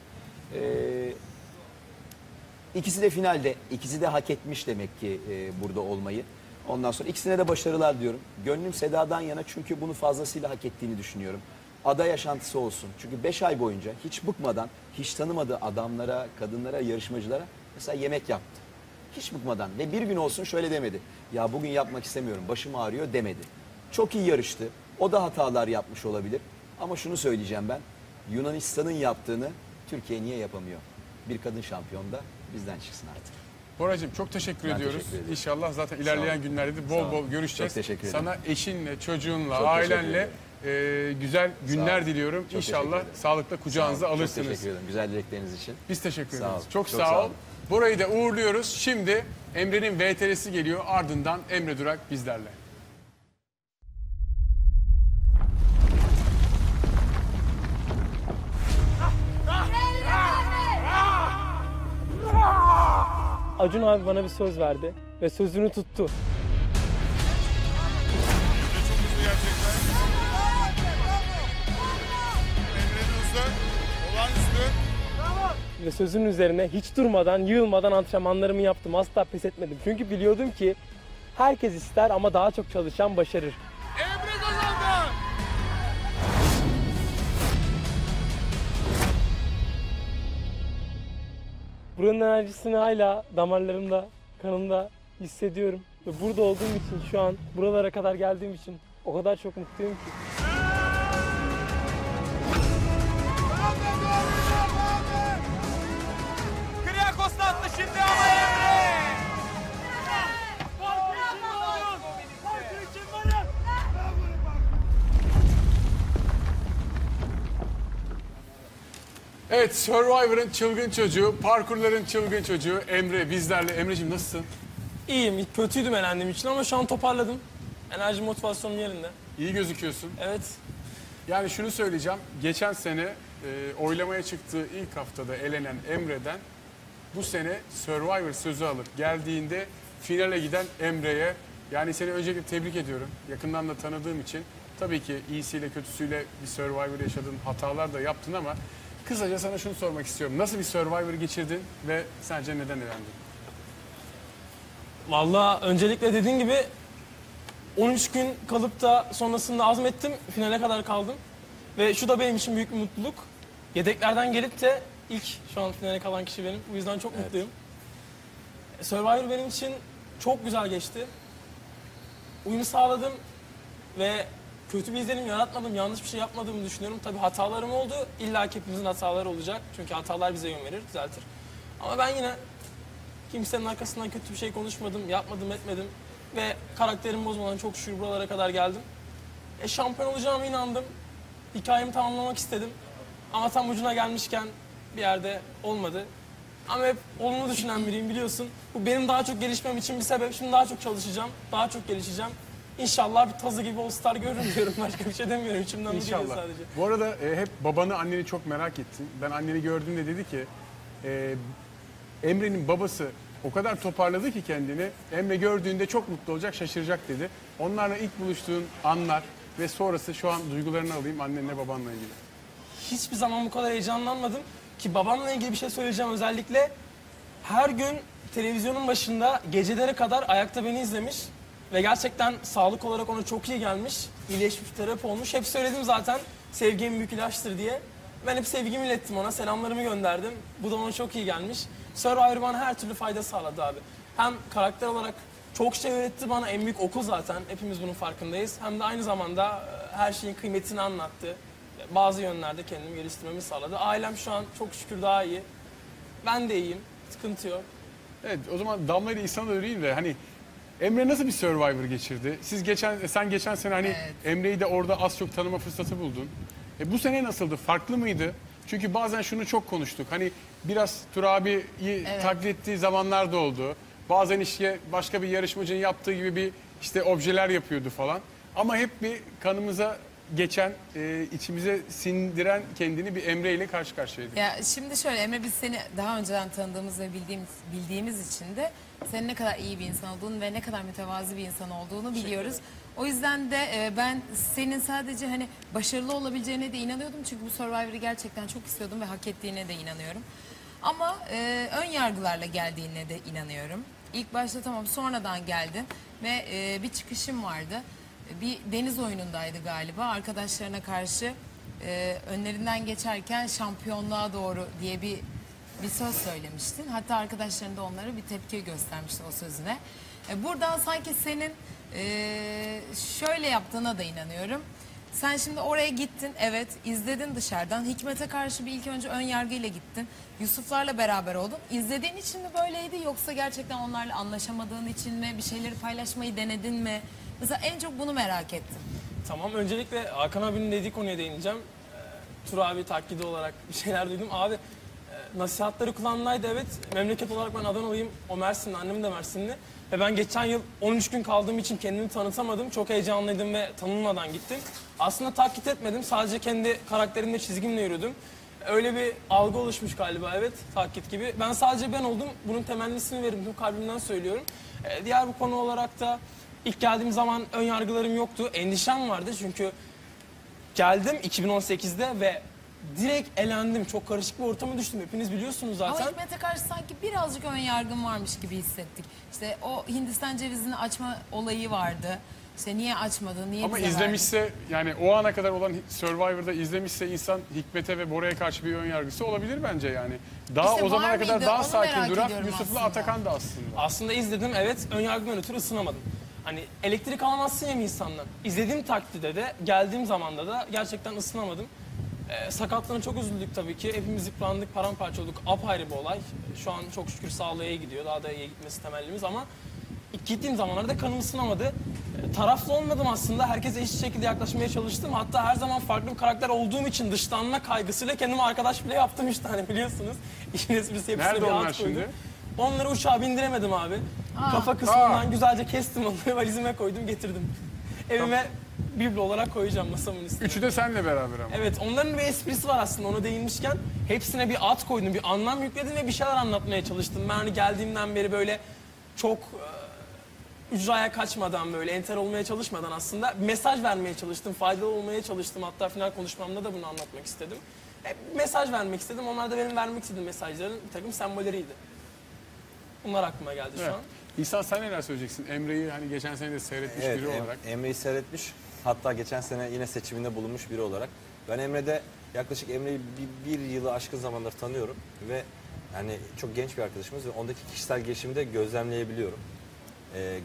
İkisi de finalde, ikisi de hak etmiş demek ki burada olmayı. Ondan sonra ikisine de başarılar diyorum. Gönlüm Seda'dan yana çünkü bunu fazlasıyla hak ettiğini düşünüyorum. Ada yaşantısı olsun. Çünkü 5 ay boyunca hiç bıkmadan, hiç tanımadığı adamlara, kadınlara, yarışmacılara mesela yemek yaptı. Hiç bıkmadan ve bir gün olsun şöyle demedi. Ya bugün yapmak istemiyorum, başım ağrıyor demedi. Çok iyi yarıştı. O da hatalar yapmış olabilir. Ama şunu söyleyeceğim ben. Yunanistan'ın yaptığını Türkiye niye yapamıyor? Bir kadın şampiyon da bizden çıksın artık. Boracığım çok teşekkür ediyoruz. Teşekkür İnşallah zaten ilerleyen günlerde de bol bol görüşeceğiz. Sana eşinle, çocuğunla, çok ailenle güzel günler diliyorum. Çok İnşallah sağlıkla kucağınıza alırsınız. Çok teşekkür ederim. Güzel dilekleriniz için. Biz teşekkür ederiz. Çok sağ ol. Burayı da uğurluyoruz. Şimdi Emre'nin VTR'si geliyor. Ardından Emre Durak bizlerle. Acun abi bana bir söz verdi ve sözünü tuttu. Ve sözünün üzerine hiç durmadan, yığılmadan antrenmanlarımı yaptım. Asla pes etmedim. Çünkü biliyordum ki herkes ister ama daha çok çalışan başarır. Emre kazandı! Buranın enerjisini hala damarlarımda, kanımda hissediyorum. Ve burada olduğum için şu an, buralara kadar geldiğim için o kadar çok mutluyum ki. Şimdi ama Emre! Parkı için varız! Parkı için varız! Evet, Survivor'ın çılgın çocuğu, parkurların çılgın çocuğu Emre bizlerle. Emre'cim nasılsın? İyiyim, kötüydüm elendiğim için ama şu an toparladım. Enerji motivasyonum yerinde. İyi gözüküyorsun. Evet. Yani şunu söyleyeceğim, geçen sene oylamaya çıktığı ilk haftada elenen Emre'den bu sene Survivor sözü alıp geldiğinde finale giden Emre'ye yani seni öncelikle tebrik ediyorum. Yakından da tanıdığım için Tabii ki iyisiyle kötüsüyle bir Survivor yaşadın, hatalar da yaptın ama kısaca sana şunu sormak istiyorum. Nasıl bir Survivor geçirdin ve sence neden elendin? Vallahi öncelikle dediğin gibi 13 gün kalıp da sonrasında azmettim, finale kadar kaldım. Ve şu da benim için büyük bir mutluluk. Yedeklerden gelip de ilk şu an finale kalan kişi benim. Bu yüzden çok mutluyum. Survivor benim için çok güzel geçti. Uyum sağladım ve kötü bir izlenim yaratmadım, yanlış bir şey yapmadığımı düşünüyorum. Tabii hatalarım oldu, illa ki hepimizin hataları olacak. Çünkü hatalar bize yön verir, düzeltir. Ama ben yine kimsenin arkasından kötü bir şey konuşmadım, yapmadım, etmedim. Ve karakterimi bozmadan çok şükür buralara kadar geldim. Şampiyon olacağıma inandım. Hikayemi tamamlamak istedim. Ama tam ucuna gelmişken bir yerde olmadı. Ama hep olumlu düşünen biriyim biliyorsun. Bu benim daha çok gelişmem için bir sebep. Şimdi daha çok çalışacağım, daha çok gelişeceğim. İnşallah bir tazı gibi All-Star görürüm diyorum. Başka bir şey demiyorum. İçimden bu geliyor sadece. Bu arada hep babanı, anneni çok merak ettim. Ben anneni gördüğümde dedi ki... Emre'nin babası o kadar toparladı ki kendini, Emre gördüğünde çok mutlu olacak, şaşıracak dedi. Onlarla ilk buluştuğun anlar ve sonrası şu an duygularını alayım annenle babanla ilgili. Hiçbir zaman bu kadar heyecanlanmadım ki babamla ilgili bir şey söyleyeceğim özellikle. Her gün televizyonun başında gecelere kadar ayakta beni izlemiş ve gerçekten sağlık olarak ona çok iyi gelmiş, iyileşmiş, terapi olmuş. Hep söyledim zaten sevgim büyük ilaçtır diye. Ben hep sevgimi ilettim ona, selamlarımı gönderdim. Bu da ona çok iyi gelmiş. Survivor bana her türlü fayda sağladı abi. Hem karakter olarak çok şey öğretti bana, en büyük okul zaten. Hepimiz bunun farkındayız. Hem de aynı zamanda her şeyin kıymetini anlattı. Bazı yönlerde kendimi geliştirmemi sağladı. Ailem şu an çok şükür daha iyi. Ben de iyiyim, sıkıntı yok. Evet, o zaman Damla ile İhsan'a döneyim de hani... Emre nasıl bir Survivor geçirdi? Sen geçen sene hani evet. Emre'yi de orada az çok tanıma fırsatı buldun. Bu sene nasıldı? Farklı mıydı? Çünkü bazen şunu çok konuştuk. Hani biraz Tur abiyi taklit ettiği zamanlar da oldu. Bazen işte başka bir yarışmacının yaptığı gibi bir işte objeler yapıyordu falan. Ama hep bir kanımıza geçen, içimize sindiren kendini bir Emre ile karşı karşıyaydık. Ya şimdi şöyle Emre, biz seni daha önceden tanıdığımız ve bildiğimiz için de senin ne kadar iyi bir insan olduğunu ve ne kadar mütevazi bir insan olduğunu biliyoruz. O yüzden de ben senin sadece hani başarılı olabileceğine de inanıyordum. Çünkü bu Survivor'ı gerçekten çok istiyordum ve hak ettiğine de inanıyorum. Ama ön yargılarla geldiğine de inanıyorum. İlk başta tamam, sonradan geldin ve bir çıkışım vardı. Bir deniz oyunundaydı galiba. Arkadaşlarına karşı önlerinden geçerken şampiyonluğa doğru diye bir söz söylemiştin. Hatta arkadaşların da onlara bir tepki göstermişti o sözüne. Buradan sanki senin şöyle yaptığına da inanıyorum. Sen şimdi oraya gittin, evet, izledin dışarıdan. Hikmet'e karşı bir ilk önce ön yargıyla gittin. Yusuf'larla beraber oldun. İzlediğin için mi böyleydi, yoksa gerçekten onlarla anlaşamadığın için mi? Bir şeyleri paylaşmayı denedin mi? Mesela en çok bunu merak ettim. Tamam, öncelikle Hakan abinin dediği konuya değineceğim. Tur abi taklidi olarak bir şeyler duydum. Abi nasihatları kulağımdaydı, evet. Memleket olarak ben Adanalıyım, o Mersinli, annem de Mersinli. Ve ben geçen yıl 13 gün kaldığım için kendimi tanıtamadım. Çok heyecanlıydım ve tanınmadan gittim. Aslında taklit etmedim, sadece kendi karakterimde, çizgimle yürüdüm. Öyle bir algı oluşmuş galiba, evet, taklit gibi. Ben sadece ben oldum, bunun temennisini veririm, tüm kalbimden söylüyorum. Diğer bu konu olarak da ilk geldiğim zaman ön yargılarım yoktu, endişem vardı çünkü geldim 2018'de ve direkt elendim. Çok karışık bir ortama düştüm. Hepiniz biliyorsunuz zaten. Ama Hikmet'e karşı sanki birazcık ön yargım varmış gibi hissettik. İşte o Hindistan cevizini açma olayı vardı. İşte niye açmadın, niye ama izlemişse verdin? Yani o ana kadar olan Survivor'da izlemişse insan Hikmet'e ve Bora'ya karşı bir ön yargısı olabilir bence yani. Daha işte o zamana kadar daha onu sakin duran Yusuf'la Atakan da aslında. Aslında izledim, evet, ön yargımdan ötürü ısınamadım. Hani elektrik alamazsın ya insandan. İzlediğim takdirde de geldiğim zamanda da gerçekten ısınamadım. Sakatlığına çok üzüldük tabii ki. Hepimiz yıprandık, paramparça olduk. Apayrı bir olay. Şu an çok şükür sağlığa iyi gidiyor. Daha da iyiye gitmesi temellimiz ama gittiğim zamanlarda kanım ısınamadı. Taraflı olmadım aslında. Herkese eşit şekilde yaklaşmaya çalıştım. Hatta her zaman farklı bir karakter olduğum için dışlanma kaygısıyla kendimi arkadaş bile yaptım işte, hani biliyorsunuz. İşin esprisi hepsine nerede bir onlar at koydum. Şimdi? Onları uçağa bindiremedim abi. Aa. Kafa kısmından güzelce kestim onları, valizime koydum, getirdim. Evime biblo olarak koyacağım masamın üstüne. Üçü de seninle beraber ama. Evet, onların bir esprisi var aslında, ona değinmişken. Hepsine bir ad koydum, bir anlam yükledim ve bir şeyler anlatmaya çalıştım. Ben hani geldiğimden beri böyle çok ücraya kaçmadan böyle enter olmaya çalışmadan aslında mesaj vermeye çalıştım. Faydalı olmaya çalıştım. Hatta final konuşmamda da bunu anlatmak istedim. Mesaj vermek istedim. Onlar da benim vermek istediğim mesajların bir takım sembolleriydi. Bunlar aklıma geldi şu an. İsa, sen neler söyleyeceksin? Emre'yi hani geçen sene de seyretmiş biri olarak. Emre'yi seyretmiş. Hatta geçen sene yine seçiminde bulunmuş biri olarak. Ben Emre'de yaklaşık Emre'yi bir yılı aşkın zamandır tanıyorum. Ve yani çok genç bir arkadaşımız ve ondaki kişisel gelişimi de gözlemleyebiliyorum.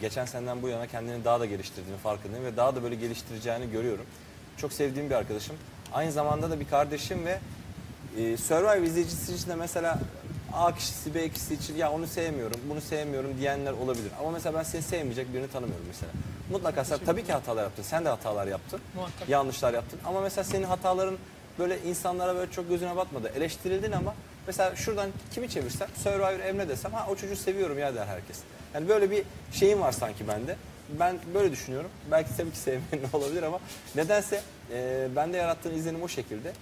Geçen seneden bu yana kendini daha da geliştirdiğini farkındayım ve daha da böyle geliştireceğini görüyorum. Çok sevdiğim bir arkadaşım. Aynı zamanda da bir kardeşim ve Survivor izleyicisi için de mesela A kişisi, B kişisi için ya onu sevmiyorum, bunu sevmiyorum diyenler olabilir. Ama mesela ben seni sevmeyecek birini tanımıyorum mesela. Mutlaka sen tabii ki hatalar yaptın, sen de hatalar yaptın, muhakkak yanlışlar yaptın. Ama mesela senin hataların böyle insanlara böyle çok gözüne batmadı, eleştirildin ama mesela şuradan kimi çevirsem, Survivor Emre desem, ha o çocuğu seviyorum ya der herkes. Yani böyle bir şeyim var sanki bende. Ben böyle düşünüyorum. Belki tabii ki sevmeyen olabilir ama nedense bende yarattığın izlenim o şekilde.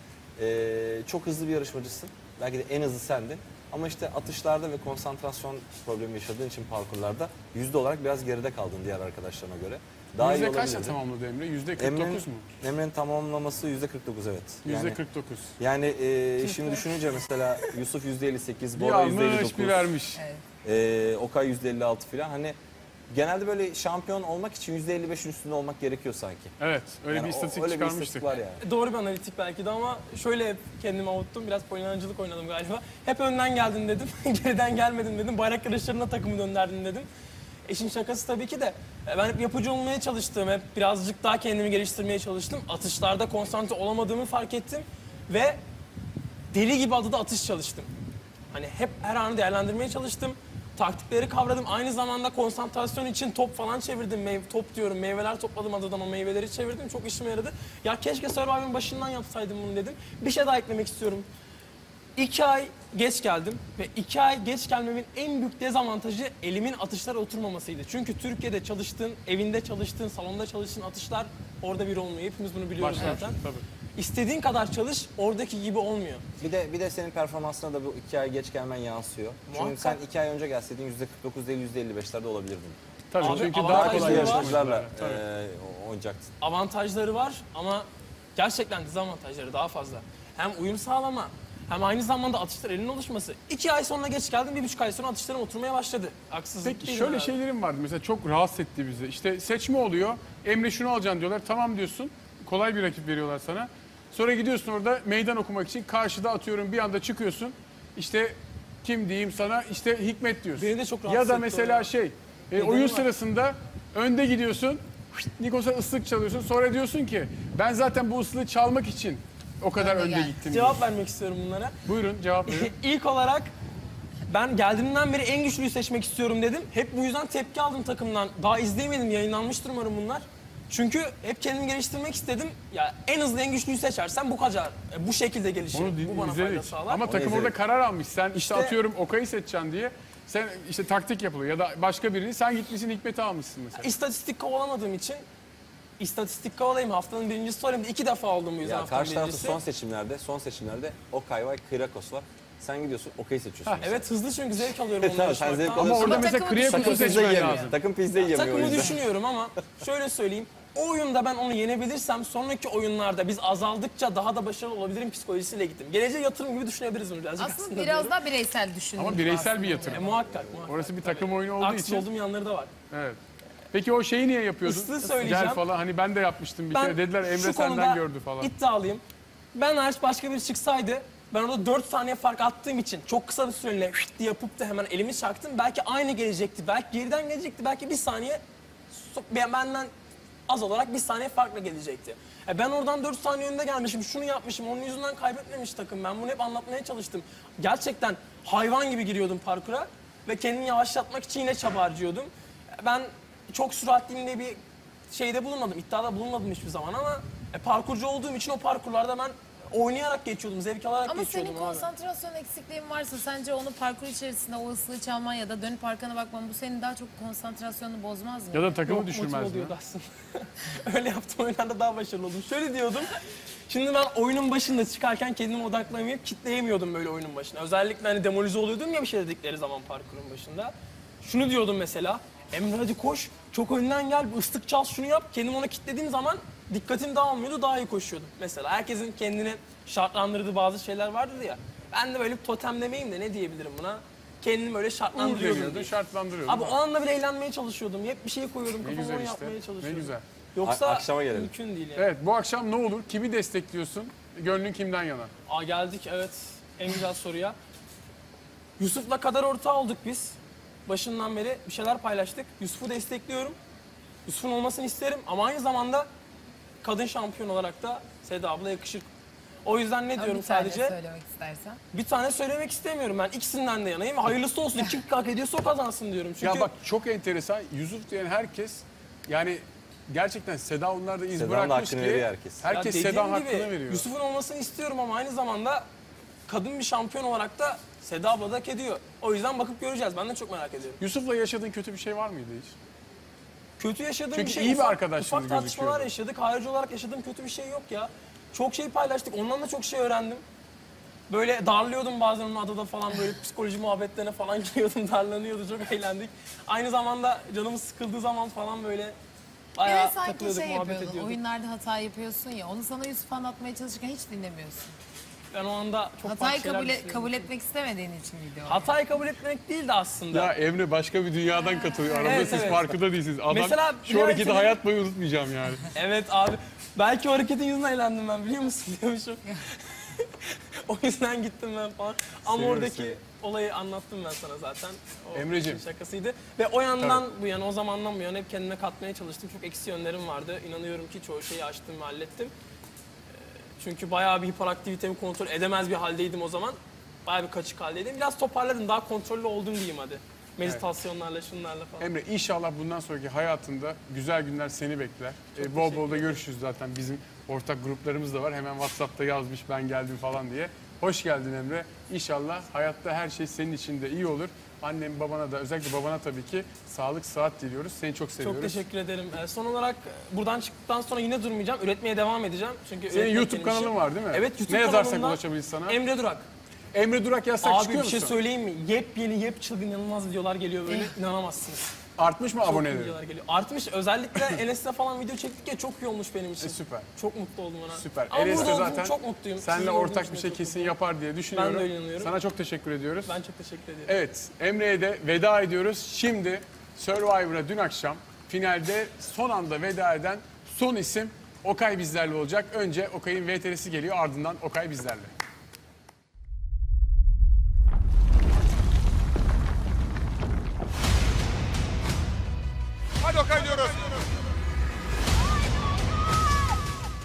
Çok hızlı bir yarışmacısın. Belki de en hızlı sendin. Ama işte atışlarda ve konsantrasyon problemi yaşadığın için parkurlarda yüzde olarak biraz geride kaldın diğer arkadaşlarına göre. Daha yüzde kaçla tamamladı Emre? %49 mu? Emre'nin tamamlaması %49 evet. %49. Yani şimdi düşününce mesela Yusuf %58, Bora %59. Bir vermiş. Okay %56 falan. Hani genelde böyle şampiyon olmak için %55'in üstünde olmak gerekiyor sanki. Evet, öyle yani bir istatistik çıkarmıştık. Yani. Doğru bir analitik belki de ama şöyle hep kendimi avuttum, biraz polyanacılık oynadım galiba. Hep önden geldin dedim, geriden gelmedin dedim, bayrak yarışlarına takımı dönderdin dedim. İşin şakası tabii ki de ben hep yapıcı olmaya çalıştım, hep birazcık daha kendimi geliştirmeye çalıştım. Atışlarda konsantre olamadığımı fark ettim ve deli gibi adada atış çalıştım. Hani hep her anı değerlendirmeye çalıştım. Taktikleri kavradım. Aynı zamanda konsantrasyon için top falan çevirdim. Top diyorum. Meyveler topladım adadan, o meyveleri çevirdim. Çok işime yaradı. Ya keşke Survivor'ın başından yapsaydım bunu dedim. Bir şey daha eklemek istiyorum. 2 ay geç geldim ve 2 ay geç gelmemin en büyük dezavantajı elimin atışlara oturmamasıydı. Çünkü Türkiye'de çalıştığın, evinde çalıştığın, salonda çalıştığın atışlar orada bir olmuyor. Hepimiz bunu biliyoruz zaten. Tabii. İstediğin kadar çalış, oradaki gibi olmuyor. Bir de senin performansına da bu 2 ay geç gelmen yansıyor. Muhakkak. Çünkü sen 2 ay önce gelseydin %49 değil %55'lerde olabilirdin. Tabii. Abi, çünkü daha kolay yarışmacılarla oynayacaktın. Avantajları var ama gerçekten dezavantajları daha fazla. Hem uyum sağlama, hem aynı zamanda atışlar elinin oluşması. 2 ay sonra geç geldim, 1,5 ay sonra atışlarım oturmaya başladı. Haksızlık. Peki şöyle şeylerim vardı mesela, çok rahatsız etti bizi. İşte seçme oluyor, Emre şunu alacaksın diyorlar, tamam diyorsun. Kolay bir rakip veriyorlar sana. Sonra gidiyorsun orada meydan okumak için, karşıda atıyorum bir anda çıkıyorsun. İşte kim diyeyim sana, işte Hikmet diyorsun. Beni de çok rahatsız etti. Ya da mesela oyun sırasında önde gidiyorsun, Nikos'a ıslık çalıyorsun. Sonra diyorsun ki ben zaten bu ıslığı çalmak için o kadar önde gittim. Cevap vermek istiyorum bunlara. Buyurun, cevap verin. İlk olarak ben geldiğimden beri en güçlüyü seçmek istiyorum dedim. Hep bu yüzden tepki aldım takımdan. Daha izleyemedim, yayınlanmıştır umarım bunlar. Çünkü hep kendimi geliştirmek istedim. Ya en hızlı en güçlüyü seçersen bu kadar, bu şekilde gelişir. Bu bana fayda sağlar. Ama takım orada karar almış. Sen işte atıyorum Okay'ı seçeceksin diye. Sen işte taktik yapılıyor ya da başka birini. Sen gitmişsin Hikmet'i almışsın mesela. İstatistik kovalamadığım için. İstatistik olayım, haftanın birincisi olayım. 2 defa oldum bu yüzden ya, haftanın birincisi. Karşı tarafta son seçimlerde Okay var, Krakos var. Sen gidiyorsun Okay'ı seçiyorsun. Ha, evet, hızlı çünkü zevk alıyorum onları. Ama orada mesela Krakos'u seçmen lazım. Takım pizza yemiyor. Takımı düşünüyorum ama şöyle söyleyeyim. O oyunda ben onu yenebilirsem sonraki oyunlarda biz azaldıkça daha da başarılı olabilirim psikolojisiyle gittim. Geleceğe yatırım gibi düşünebiliriz bunu birazcık. Aslında biraz daha bireysel düşündüm. Ama bireysel bir yatırım. Muhakkak. Orası bir takım oyunu olduğu için. Aksi olduğum yanları da var. Evet. Peki o şeyi niye yapıyordun? Gel falan, hani ben de yapmıştım bir kere. Dediler Emre senden gördü falan. İddialıyım. Ben hariç başka biri çıksaydı, ben orada 4 saniye fark attığım için çok kısa bir süreyle yapıp da hemen elimi çaktım. Belki aynı gelecekti, belki geriden gelecekti, belki 1 saniye benden az olarak 1 saniye farkla gelecekti. Ben oradan 4 saniye önde gelmişim, şunu yapmışım, onun yüzünden kaybetmemiş takım. Ben bunu hep anlatmaya çalıştım. Gerçekten hayvan gibi giriyordum parkura ve kendimi yavaşlatmak için yine çaba harcıyordum. Ben çok süratliğimde bir şeyde bulunmadım, iddiada bulunmadım hiçbir zaman ama parkurcu olduğum için o parkurlarda ben oynayarak geçiyordum, zevk alarak geçiyordum. Ama senin konsantrasyon eksikliğin varsa sence onu parkur içerisinde o ıslığı çalman ya da dönüp arkana bakman bu senin daha çok konsantrasyonunu bozmaz mı? Ya da takımı düşürmez mi? Öyle yaptım, oyunlarda daha başarılı oldum. Şöyle diyordum, şimdi ben oyunun başında çıkarken kendimi odaklayamayıp kitleyemiyordum böyle oyunun başına. Özellikle hani demolize oluyordum ya bir şey dedikleri zaman parkurun başında. Şunu diyordum mesela, Emre hadi koş, çok önden gel, ıslık çal, şunu yap. Kendim ona kilitlediğim zaman dikkatim dağılmıyordu, daha iyi koşuyordum. Mesela herkesin kendini şartlandırdığı bazı şeyler vardı ya. Ben de böyle totemlemeyim de ne diyebilirim buna? Kendimi böyle şartlandırıyordum. Şartlandırıyordum. Abi o anla bile eğlenmeye çalışıyordum. Hep bir şey koyuyordum, kafamı işte yapmaya çalışıyordum. Ne güzel. Yoksa akşama gelelim. Mümkün değil yani. Evet, bu akşam ne olur? Kimi destekliyorsun? Gönlün kimden yana? Aa, geldik evet en güzel soruya. Yusuf'la kadar ortağı olduk biz. Başından beri bir şeyler paylaştık. Yusuf'u destekliyorum. Yusuf'un olmasını isterim ama aynı zamanda kadın şampiyon olarak da Seda abla yakışır. O yüzden ne diyorum sadece? Bir tane söylemek istersen. Bir tane söylemek istemiyorum ben. İkisinden de yanayım. Hayırlısı olsun. Kim hak ediyorsa o kazansın diyorum. Çünkü... Ya bak çok enteresan. Yusuf diyen herkes yani gerçekten Seda onlarda iz Seda'nın bırakmış ki herkes. Herkes Seda'nın hakkını veriyor. Yusuf'un olmasını istiyorum ama aynı zamanda kadın bir şampiyon olarak da Seda abla da hak ediyor. O yüzden bakıp göreceğiz. Ben de çok merak ediyorum. Yusuf'la yaşadığın kötü bir şey var mıydı hiç? Kötü yaşadığım çünkü bir şey. Çünkü iyi bir arkadaşımız gözüküyordu. Ufak tartışmalar yaşadık. Harici olarak yaşadığım kötü bir şey yok ya. Çok şey paylaştık. Ondan da çok şey öğrendim. Böyle darlıyordum bazen onun adada falan böyle psikoloji muhabbetlerine falan giriyordum. Darlanıyordu. Çok eğlendik. Aynı zamanda canımız sıkıldığı zaman falan böyle bayağı evet, sanki takılıyorduk, şey muhabbet ediyorduk. Oyunlarda hata yapıyorsun ya. Onu sana Yusuf anlatmaya çalışırken hiç dinlemiyorsun. Ben o anda çok hatayı kabul etmek istemediğin için video. Hatayı kabul etmek değil de aslında. Ya Emre başka bir dünyadan katılıyor. Arada evet, siz farkında değilsiniz. Adam mesela şu hareketi hayat boyu unutmayacağım yani. Evet abi. Belki o hareketin yüzünden eğlendim ben biliyor musun diyormuşum. O yüzden gittim ben falan. Ama seviyorum, oradaki seviyorum. Olayı anlattım ben sana zaten. O Emreciğim. Şakasıydı. Ve o yandan tabii. Bu yana o zamandan bu yana hep kendime katmaya çalıştım. Çok eksi yönlerim vardı. İnanıyorum ki çoğu şeyi açtım ve hallettim. Çünkü bayağı bir hiperaktivitemi kontrol edemez bir haldeydim o zaman. Bayağı bir kaçık haldeydim. Biraz toparladım, daha kontrollü oldum diyeyim hadi. Meditasyonlarla, şunlarla falan. Emre inşallah bundan sonraki hayatında güzel günler seni bekler. Bol bol da görüşürüz zaten. Bizim ortak gruplarımız da var. Hemen WhatsApp'ta yazmış ben geldim falan diye. Hoş geldin Emre. İnşallah hayatta her şey senin için de iyi olur. Annem, babana da, özellikle babana tabii ki sağlık, sıhhat diliyoruz. Seni çok seviyoruz. Çok teşekkür ederim. Son olarak buradan çıktıktan sonra yine durmayacağım. Üretmeye devam edeceğim. Çünkü senin YouTube kanalın işim var değil mi? Evet, YouTube ne yazarsak ulaşabiliriz sana? Emre Durak. Emre Durak yazsak abi çıkıyor musun? Abi bir şey söyleyeyim mi? Yepyeni, çılgın, inanılmaz videolar geliyor böyle. İnanamazsınız. Artmış mı aboneleri? Artmış. Özellikle Enes'le falan video çektik ya çok iyi olmuş benim için. Süper. Çok mutlu oldum ona. Süper. Enes'le zaten çok mutluyum. Seninle ortak bir şey kesin yapar diye düşünüyorum. Ben de inanıyorum. Sana çok teşekkür ediyoruz. Ben çok teşekkür ediyorum. Evet. Emre'ye de veda ediyoruz. Şimdi Survivor'a dün akşam finalde son anda veda eden son isim Okay bizlerle olacak. Önce Okay'ın VTR'si geliyor ardından Okay bizlerle.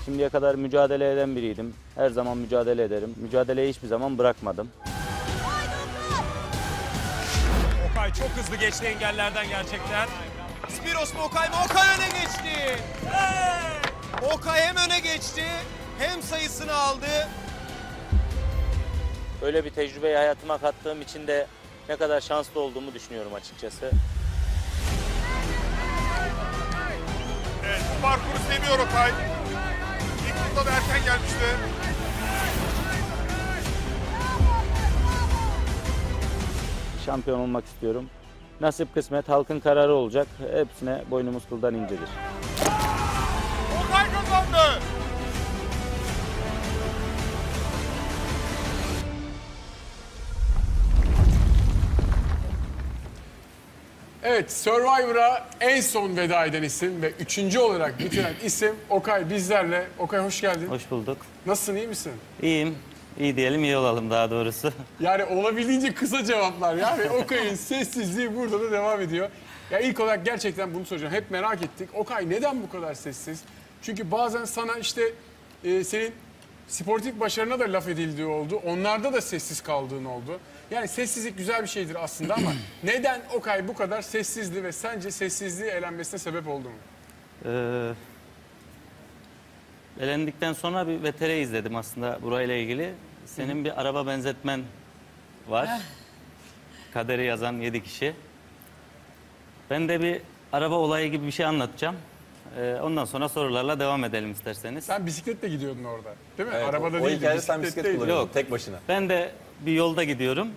Şimdiye kadar mücadele eden biriydim. Her zaman mücadele ederim. Mücadeleyi hiçbir zaman bırakmadım. Okay çok hızlı geçti engellerden gerçekten. Spiros mu Okay mi? Okay öne geçti. Okay hem öne geçti hem sayısını aldı. Öyle bir tecrübeyi hayatıma kattığım için de ne kadar şanslı olduğumu düşünüyorum açıkçası. Evet, bu parkuru seviyor Okay. İlk turda da erken gelmişti. Şampiyon olmak istiyorum. Nasip kısmet halkın kararı olacak. Hepsine boynumuz kıldan incedir. Okay kazandı. Evet, Survivor'a en son veda eden isim ve üçüncü olarak bitiren isim Okay bizlerle. Okay hoş geldin. Hoş bulduk. Nasılsın, iyi misin? İyiyim. İyi diyelim, iyi olalım daha doğrusu. Yani olabildiğince kısa cevaplar ya ve Okay'ın sessizliği burada da devam ediyor. Ya ilk olarak gerçekten bunu soracağım. Hep merak ettik. Okay neden bu kadar sessiz? Çünkü bazen sana işte senin sportif başarına da laf edildiği oldu. Onlarda da sessiz kaldığın oldu. Yani sessizlik güzel bir şeydir aslında ama neden Okay bu kadar sessizdi ve sence sessizliği elenmesine sebep oldu mu? Elendikten sonra bir VTR izledim aslında burayla ilgili. Senin bir araba benzetmen var. Kaderi yazan 7 kişi. Ben de bir araba olayı gibi bir şey anlatacağım. Ondan sonra sorularla devam edelim isterseniz. Sen bisikletle gidiyordun orada değil mi? Evet, arabada değil. O hikayede sen bisiklet kullanıyordun tek başına. Ben de bir yolda gidiyorum.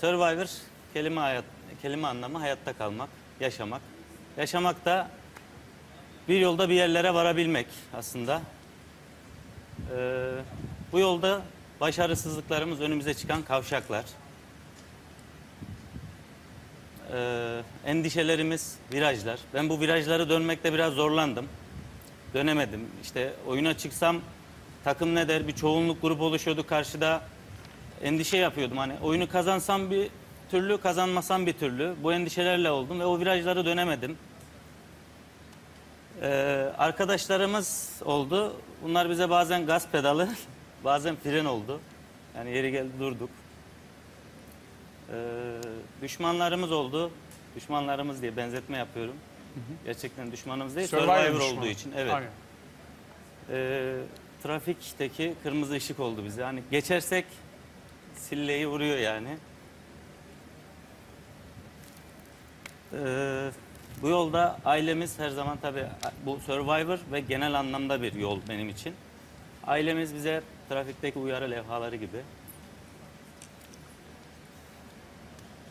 Survivor kelime kelime anlamı hayatta kalmak, yaşamak. Yaşamak da bir yolda bir yerlere varabilmek aslında. Bu yolda başarısızlıklarımız önümüze çıkan kavşaklar. Endişelerimiz virajlar. Ben bu virajları dönmekte biraz zorlandım. Dönemedim. İşte oyuna çıksam takım ne der? Bir çoğunluk grubu oluşuyordu karşıda. Endişe yapıyordum. Hani oyunu kazansam bir türlü, kazanmasam bir türlü. Bu endişelerle oldum ve o virajları dönemedim. Arkadaşlarımız oldu. Bunlar bize bazen gaz pedalı, bazen fren oldu. Yani yeri geldi durduk. Düşmanlarımız oldu. Düşmanlarımız diye benzetme yapıyorum. Hı hı. Gerçekten düşmanımız değil, Survivor olduğu için. Evet. Trafikteki kırmızı ışık oldu bize. Hani geçersek silleyi vuruyor yani. Bu yolda ailemiz her zaman tabii, bu Survivor ve genel anlamda bir yol benim için. Ailemiz bize trafikteki uyarı levhaları gibi.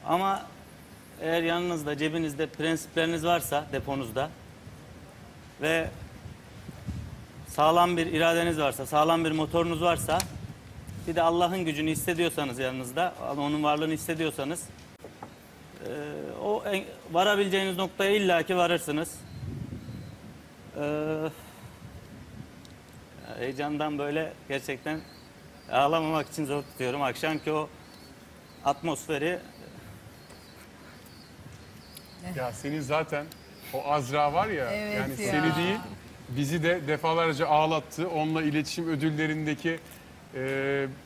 Ama eğer yanınızda, cebinizde prensipleriniz varsa, deponuzda ve sağlam bir iradeniz varsa, sağlam bir motorunuz varsa, bir de Allah'ın gücünü hissediyorsanız yanınızda, onun varlığını hissediyorsanız, o varabileceğiniz noktaya illaki varırsınız. Heyecandan böyle gerçekten ağlamamak için zor tutuyorum. Akşamki o atmosferi. Ya senin zaten o Azra var ya, evet yani ya, seni değil bizi de defalarca ağlattı. Onunla iletişim ödüllerindeki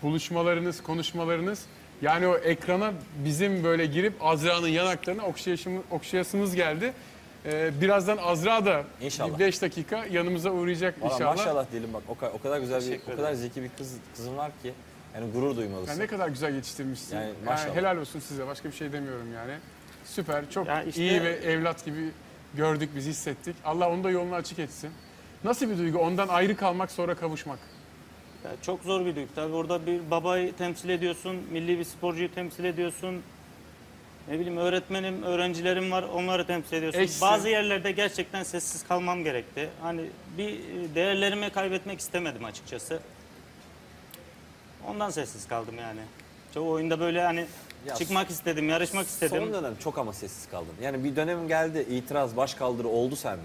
buluşmalarınız, konuşmalarınız. Yani o ekrana bizim böyle girip Azra'nın yanaklarına okşayasınız geldi. Birazdan Azra da inşallah 5 dakika yanımıza uğrayacak vallahi inşallah. Maşallah diyelim bak, o kadar güzel bir, o kadar zeki bir kızım var ki yani gurur duymalısın. Yani ne kadar güzel yetiştirmişsin. Yani, yani helal olsun size, başka bir şey demiyorum yani. Süper, çok yani işte, iyi ve evlat gibi gördük, biz hissettik. Allah onu da yolunu açık etsin. Nasıl bir duygu ondan ayrı kalmak, sonra kavuşmak? Ya çok zor bir duygu. Tabii orada bir babayı temsil ediyorsun, milli bir sporcuyu temsil ediyorsun. Ne bileyim, öğretmenim, öğrencilerim var, onları temsil ediyorsun. Eşsin. Bazı yerlerde gerçekten sessiz kalmam gerekti. Hani bir değerlerimi kaybetmek istemedim açıkçası. Ondan sessiz kaldım yani. Çoğu oyunda böyle hani... Ya çıkmak istedim, yarışmak istedim. Son dönem çok ama sessiz kaldım. Yani bir dönem geldi, itiraz, başkaldırı oldu sende.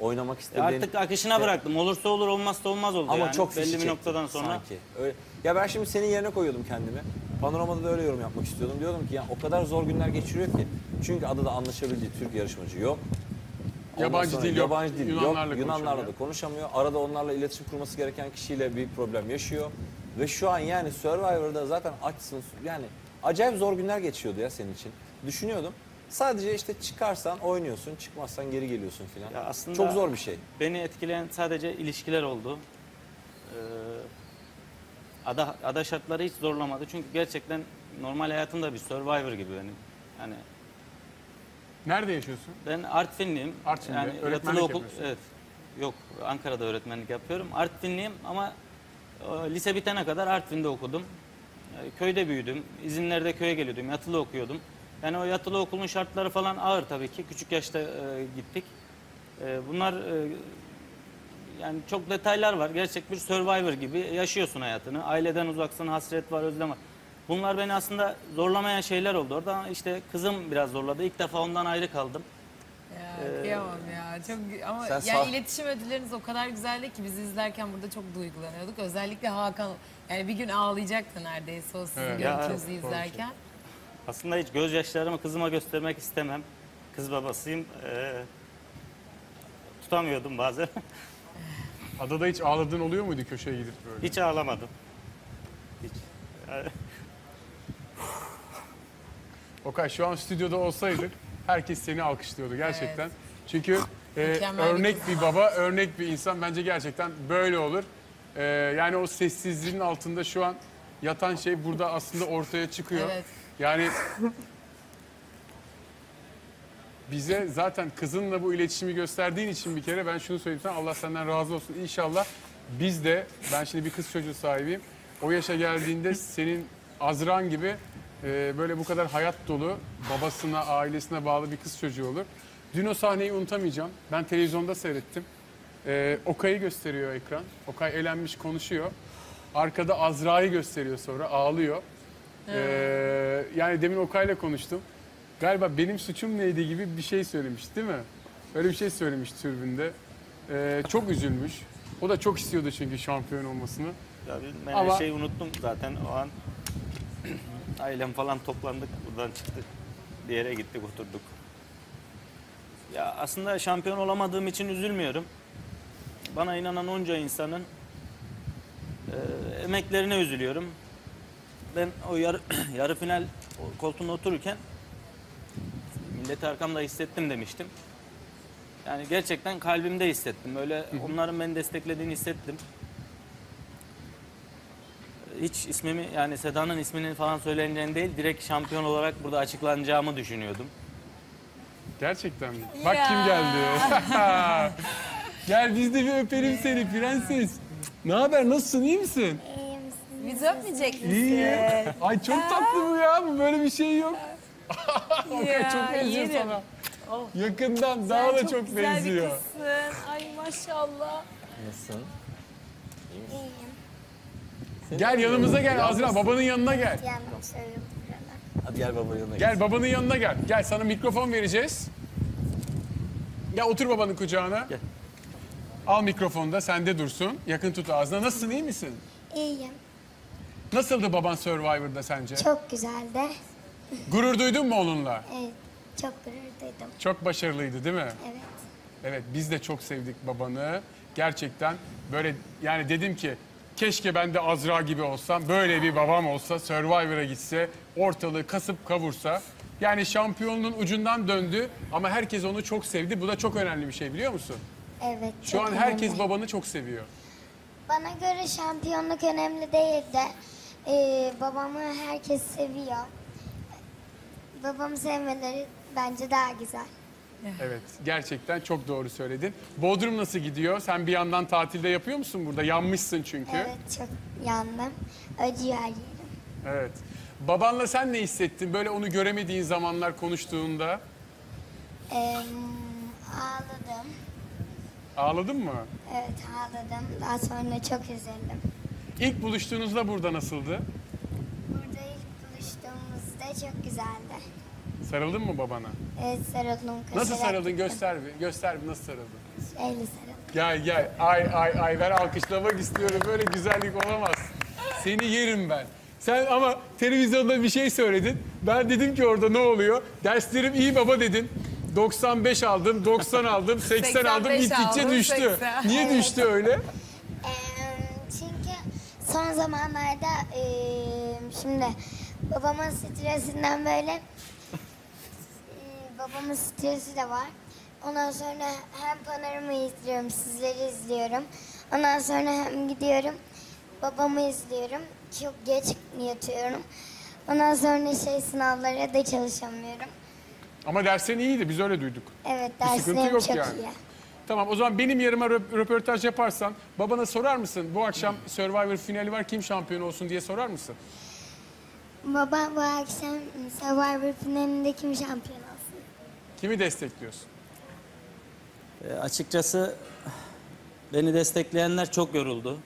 Oynamak istedim. Artık akışına bıraktım. Olursa olur, olmazsa olmaz oldu. Ama yani çok belli bir noktadan sonra. Sanki. Öyle. Ya ben şimdi senin yerine koyuyordum kendimi. Panoramada da öyle yorum yapmak istiyordum. Diyordum ki ya o kadar zor günler geçiriyor ki. Çünkü adada anlaşabildiği Türk yarışmacı yok. Yabancı dil yok. Yunanlarla da konuşamıyor. Arada onlarla iletişim kurması gereken kişiyle bir problem yaşıyor. Ve şu an yani Survivor'da zaten açsın yani... Acayip zor günler geçiyordu ya senin için. Düşünüyordum. Sadece işte çıkarsan oynuyorsun, çıkmazsan geri geliyorsun filan. Aslında çok zor bir şey. Beni etkileyen sadece ilişkiler oldu. Ada şartları hiç zorlamadı. Çünkü gerçekten normal hayatımda bir Survivor gibi benim. Yani nerede yaşıyorsun? Ben Artvinliyim. Artvin'de yani öğretmenlik yapıyorsun. Evet. Yok, Ankara'da öğretmenlik yapıyorum. Artvinliyim ama lise bitene kadar Artvin'de okudum. Köyde büyüdüm. İzinlerde köye geliyordum. Yatılı okuyordum. Yani o yatılı okulun şartları falan ağır tabii ki. Küçük yaşta gittik. Bunlar yani çok detaylar var. Gerçek bir Survivor gibi yaşıyorsun hayatını. Aileden uzaksın, hasret var, özlem var. Bunlar beni aslında zorlamayan şeyler oldu. Orada işte kızım biraz zorladı. İlk defa ondan ayrı kaldım. Ya kıyamam ya. Çok, ama yani iletişim ödülleriniz o kadar güzeldi ki biz izlerken burada çok duygulanıyorduk. Özellikle Hakan, yani bir gün ağlayacaktı neredeyse o sizin görüntünüzü izlerken. Aslında hiç gözyaşlarımı kızıma göstermek istemem. Kız babasıyım. Tutamıyordum bazen. Adada hiç ağladığın oluyor muydu köşeye gidip böyle? Hiç ağlamadım. Hiç. Okay, şu an stüdyoda olsaydık herkes seni alkışlıyordu gerçekten. Evet. Çünkü örnek bir baba, örnek bir insan, bence gerçekten böyle olur. Yani o sessizliğin altında şu an yatan şey burada aslında ortaya çıkıyor. Evet. Yani bize zaten kızınla bu iletişimi gösterdiğin için bir kere ben şunu söyleyeyim sana, Allah senden razı olsun. İnşallah biz de, ben şimdi bir kız çocuğu sahibiyim. O yaşa geldiğinde senin Azran gibi böyle bu kadar hayat dolu, babasına, ailesine bağlı bir kız çocuğu olur. Dün o sahneyi unutamayacağım. Ben televizyonda seyrettim. Okay'ı gösteriyor ekran. Okay elenmiş, konuşuyor. Arkada Azra'yı gösteriyor sonra, ağlıyor. Yani demin Okay'la konuştum. Galiba benim suçum neydi gibi bir şey söylemiş değil mi? Öyle bir şey söylemiş tribünde. Çok üzülmüş. O da çok istiyordu çünkü şampiyon olmasını. Ya ben ama... şeyi unuttum zaten o an. Ailem falan toplandık, buradan çıktık. Bir yere gittik, oturduk. Ya aslında şampiyon olamadığım için üzülmüyorum. Bana inanan onca insanın emeklerine üzülüyorum. Ben o yarı final koltuğunda otururken milleti arkamda hissettim demiştim. Yani gerçekten kalbimde hissettim. Öyle onların beni desteklediğini hissettim. Hiç ismimi, yani Seda'nın ismini falan söyleneceğini değil, direkt şampiyon olarak burada açıklanacağımı düşünüyordum. Gerçekten mi? Ya. Bak kim geldi. Gel biz de bir öpelim seni prenses. Ne haber, nasılsın, iyi misin? İyiyim. Biz öpmeyecek misin? İyiyim. Ay çok tatlı bu ya, bu böyle bir şey yok. Ya, çok benziyor yerim sana. Oh. Yakından sen daha da çok benziyor. Çok güzel bir kızsın. Ay maşallah. Nasılsın? İyiyim. Gel yanımıza gel Azra, babanın yanına gel. Hadi gel babanın yanına gel. Gel babanın yanına gel. Gel sana mikrofon vereceğiz. Gel otur babanın kucağına. Gel. Al mikrofonu da sende dursun. Yakın tut ağzına. Nasılsın, iyi misin? İyiyim. Nasıldı baban Survivor'da sence? Çok güzeldi. Gurur duydun mu onunla? Evet, çok gurur duydum. Çok başarılıydı değil mi? Evet. Evet, biz de çok sevdik babanı. Gerçekten böyle yani dedim ki keşke ben de Azra gibi olsam, böyle bir babam olsa, Survivor'a gitse, ortalığı kasıp kavursa. Yani şampiyonluğun ucundan döndü ama herkes onu çok sevdi. Bu da çok önemli bir şey biliyor musun? Evet. Şu an herkes önemli. Babanı çok seviyor. Bana göre şampiyonluk önemli değil de babamı herkes seviyor. Babamı sevmeleri bence daha güzel. Evet, gerçekten çok doğru söyledin. Bodrum nasıl gidiyor? Sen bir yandan tatilde yapıyor musun burada? Yanmışsın çünkü. Evet, çok yandım. Acıyor yerim. Evet. Babanla sen ne hissettin? Böyle onu göremediğin zamanlar konuştuğunda? Ağladım. Ağladın mı? Evet, ağladım. Daha sonra çok üzüldüm. İlk buluştuğunuzda burada nasıldı? Burada ilk buluştuğumuzda çok güzeldi. Sarıldın mı babana? Evet, sarıldım. Nasıl sarıldın? Göster bir. Göster bir, nasıl sarıldın? Elle sarıldım. Gel gel. Ay ay ay, ben alkışlamak istiyorum. Böyle güzellik olamaz. Seni yerim ben. Sen ama televizyonda bir şey söyledin. Ben dedim ki orada ne oluyor? Derslerim iyi baba dedin. 95 aldım, 90 aldım, 80 aldım. Gittikçe düştü. 80. Niye evet düştü öyle? Çünkü son zamanlarda şimdi babamın stresinden böyle... Babamın stresi de var. Ondan sonra hem Panorama'yı izliyorum, sizleri izliyorum. Ondan sonra hem gidiyorum, babamı izliyorum. Çok geç yatıyorum. Ondan sonra sınavlara da çalışamıyorum. Ama derslerin iyiydi, biz öyle duyduk. Evet, derslerim çok yani iyi. Tamam, o zaman benim yerime röportaj yaparsan, babana sorar mısın? Bu akşam Survivor finali var, kim şampiyon olsun diye sorar mısın? Baba, bu akşam Survivor finalinde kim şampiyon olsun? Kimi destekliyorsun? Açıkçası beni destekleyenler çok yoruldu.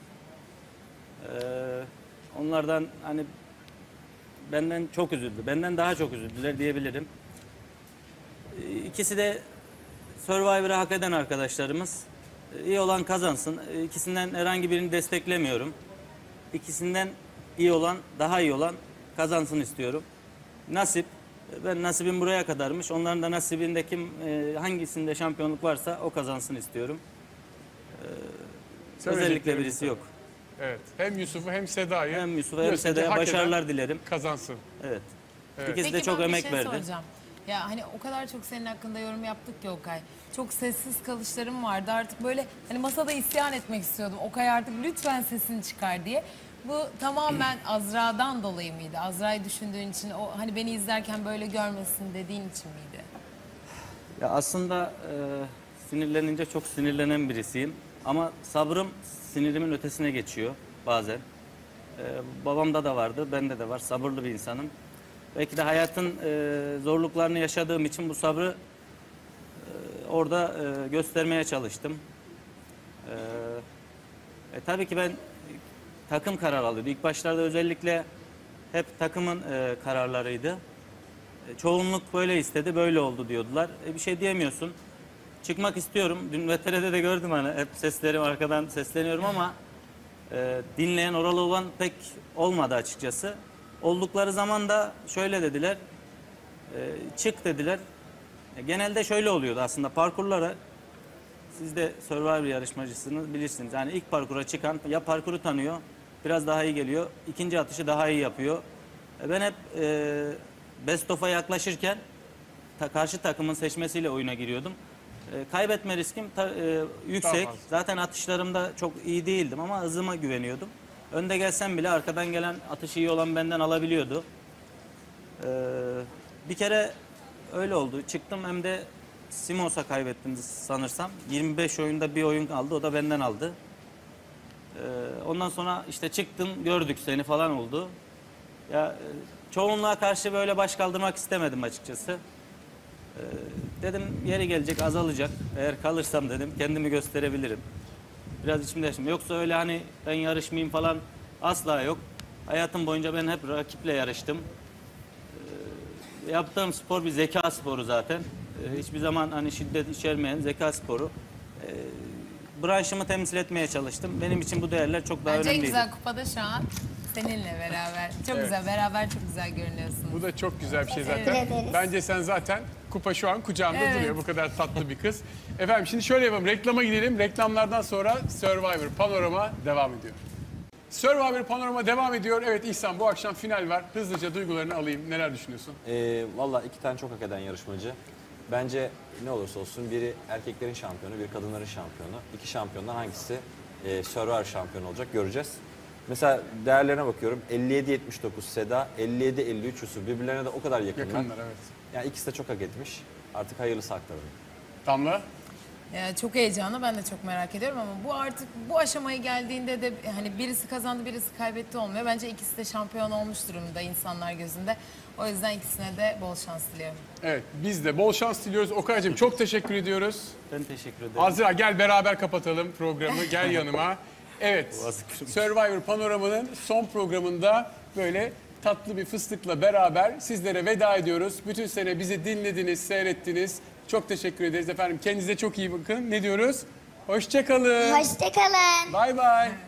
Onlardan hani benden çok üzüldü. Benden daha çok üzüldüler diyebilirim. İkisi de Survivor'a hak eden arkadaşlarımız. İyi olan kazansın. İkisinden herhangi birini desteklemiyorum. İkisinden iyi olan, daha iyi olan kazansın istiyorum. Nasip. Ben nasibim buraya kadarmış. Onların da nasibinde kim, hangisinde şampiyonluk varsa o kazansın istiyorum. Özellikle birisi yok. Evet. Hem Yusuf'u hem Seda'yı. Hem Yusuf'a hem Seda'ya başarılar dilerim. Kazansın. Evet. Evet. İkisi de çok emek verdi. Soracağım. Ya hani o kadar çok senin hakkında yorum yaptık ki Okay. Çok sessiz kalışlarım vardı. Artık böyle hani masada isyan etmek istiyordum. Okay artık lütfen sesini çıkar diye. Bu tamamen Azra'dan dolayı mıydı? Azra'yı düşündüğün için, o hani beni izlerken böyle görmesin dediğin için miydi? Ya aslında sinirlenince çok sinirlenen birisiyim. Ama sabrım sinirimin ötesine geçiyor bazen. Babamda da vardı, bende de var. Sabırlı bir insanım. Belki de hayatın zorluklarını yaşadığım için bu sabrı orada göstermeye çalıştım. Tabii ki ben takım karar alıyordu. İlk başlarda özellikle hep takımın kararlarıydı. Çoğunluk böyle istedi, böyle oldu diyordular. Bir şey diyemiyorsun. Çıkmak istiyorum. Dün VTR'de de gördüm, hani hep seslerim arkadan sesleniyorum ama dinleyen, oralı olan pek olmadı açıkçası. Oldukları zaman da şöyle dediler, çık dediler. Genelde şöyle oluyordu aslında parkurlara. Siz de Survivor yarışmacısınız, bilirsiniz. Yani ilk parkura çıkan ya parkuru tanıyor, biraz daha iyi geliyor. İkinci atışı daha iyi yapıyor. Ben hep Best of'a yaklaşırken karşı takımın seçmesiyle oyuna giriyordum. Kaybetme riskim yüksek. Zaten atışlarımda çok iyi değildim ama hızıma güveniyordum. Önde gelsem bile arkadan gelen atışı iyi olan benden alabiliyordu. Bir kere öyle oldu. Çıktım, hem de Simos'a kaybettim sanırsam. 25 oyunda bir oyun aldı, o da benden aldı. Ondan sonra işte çıktım, gördük seni falan oldu. Ya çoğunluğa karşı böyle baş kaldırmak istemedim açıkçası. Dedim yeri gelecek azalacak. Eğer kalırsam dedim kendimi gösterebilirim. Biraz içimde şimdi. Yoksa öyle hani ben yarışmayayım falan asla yok. Hayatım boyunca ben hep rakiple yarıştım. Yaptığım spor bir zeka sporu zaten. Hiçbir zaman hani şiddet içermeyen zeka sporu. Branşımı temsil etmeye çalıştım. Benim için bu değerler çok daha önemliydi. En güzel kupada şu an seninle beraber. Çok evet. Güzel beraber, çok güzel görünüyorsunuz. Bu da çok güzel bir şey zaten. Evet. Bence sen zaten kupa şu an kucağında evet. Duruyor. Bu kadar tatlı bir kız. Efendim şimdi şöyle yapalım. Reklama gidelim. Reklamlardan sonra Survivor Panorama devam ediyor. Survivor Panorama devam ediyor. Evet İhsan, bu akşam final var. Hızlıca duygularını alayım. Neler düşünüyorsun? Valla iki tane çok hak eden yarışmacı. Bence ne olursa olsun biri erkeklerin şampiyonu, biri kadınların şampiyonu. İki şampiyondan hangisi Survivor şampiyonu olacak göreceğiz. Mesela değerlerine bakıyorum. 57-79 Seda, 57-53 Yusuf. Birbirlerine de o kadar yakınlar. Evet. Yani ikisi de çok hak etmiş. Artık hayırlısı aktaralım. Damla? Çok heyecanlı. Ben de çok merak ediyorum ama bu artık bu aşamaya geldiğinde de hani birisi kazandı, birisi kaybetti olmuyor. Bence ikisi de şampiyon olmuş durumda insanlar gözünde. O yüzden ikisine de bol şans diliyorum. Evet, biz de bol şans diliyoruz. Okay'cığım çok teşekkür ediyoruz. Ben teşekkür ederim. Azra gel beraber kapatalım programı. Gel yanıma. Evet, Survivor Panorama'nın son programında böyle tatlı bir fıstıkla beraber sizlere veda ediyoruz. Bütün sene bizi dinlediniz, seyrettiniz. Çok teşekkür ederiz efendim. Kendinize çok iyi bakın. Ne diyoruz? Hoşça kalın. Hoşça kalın. Bay bay.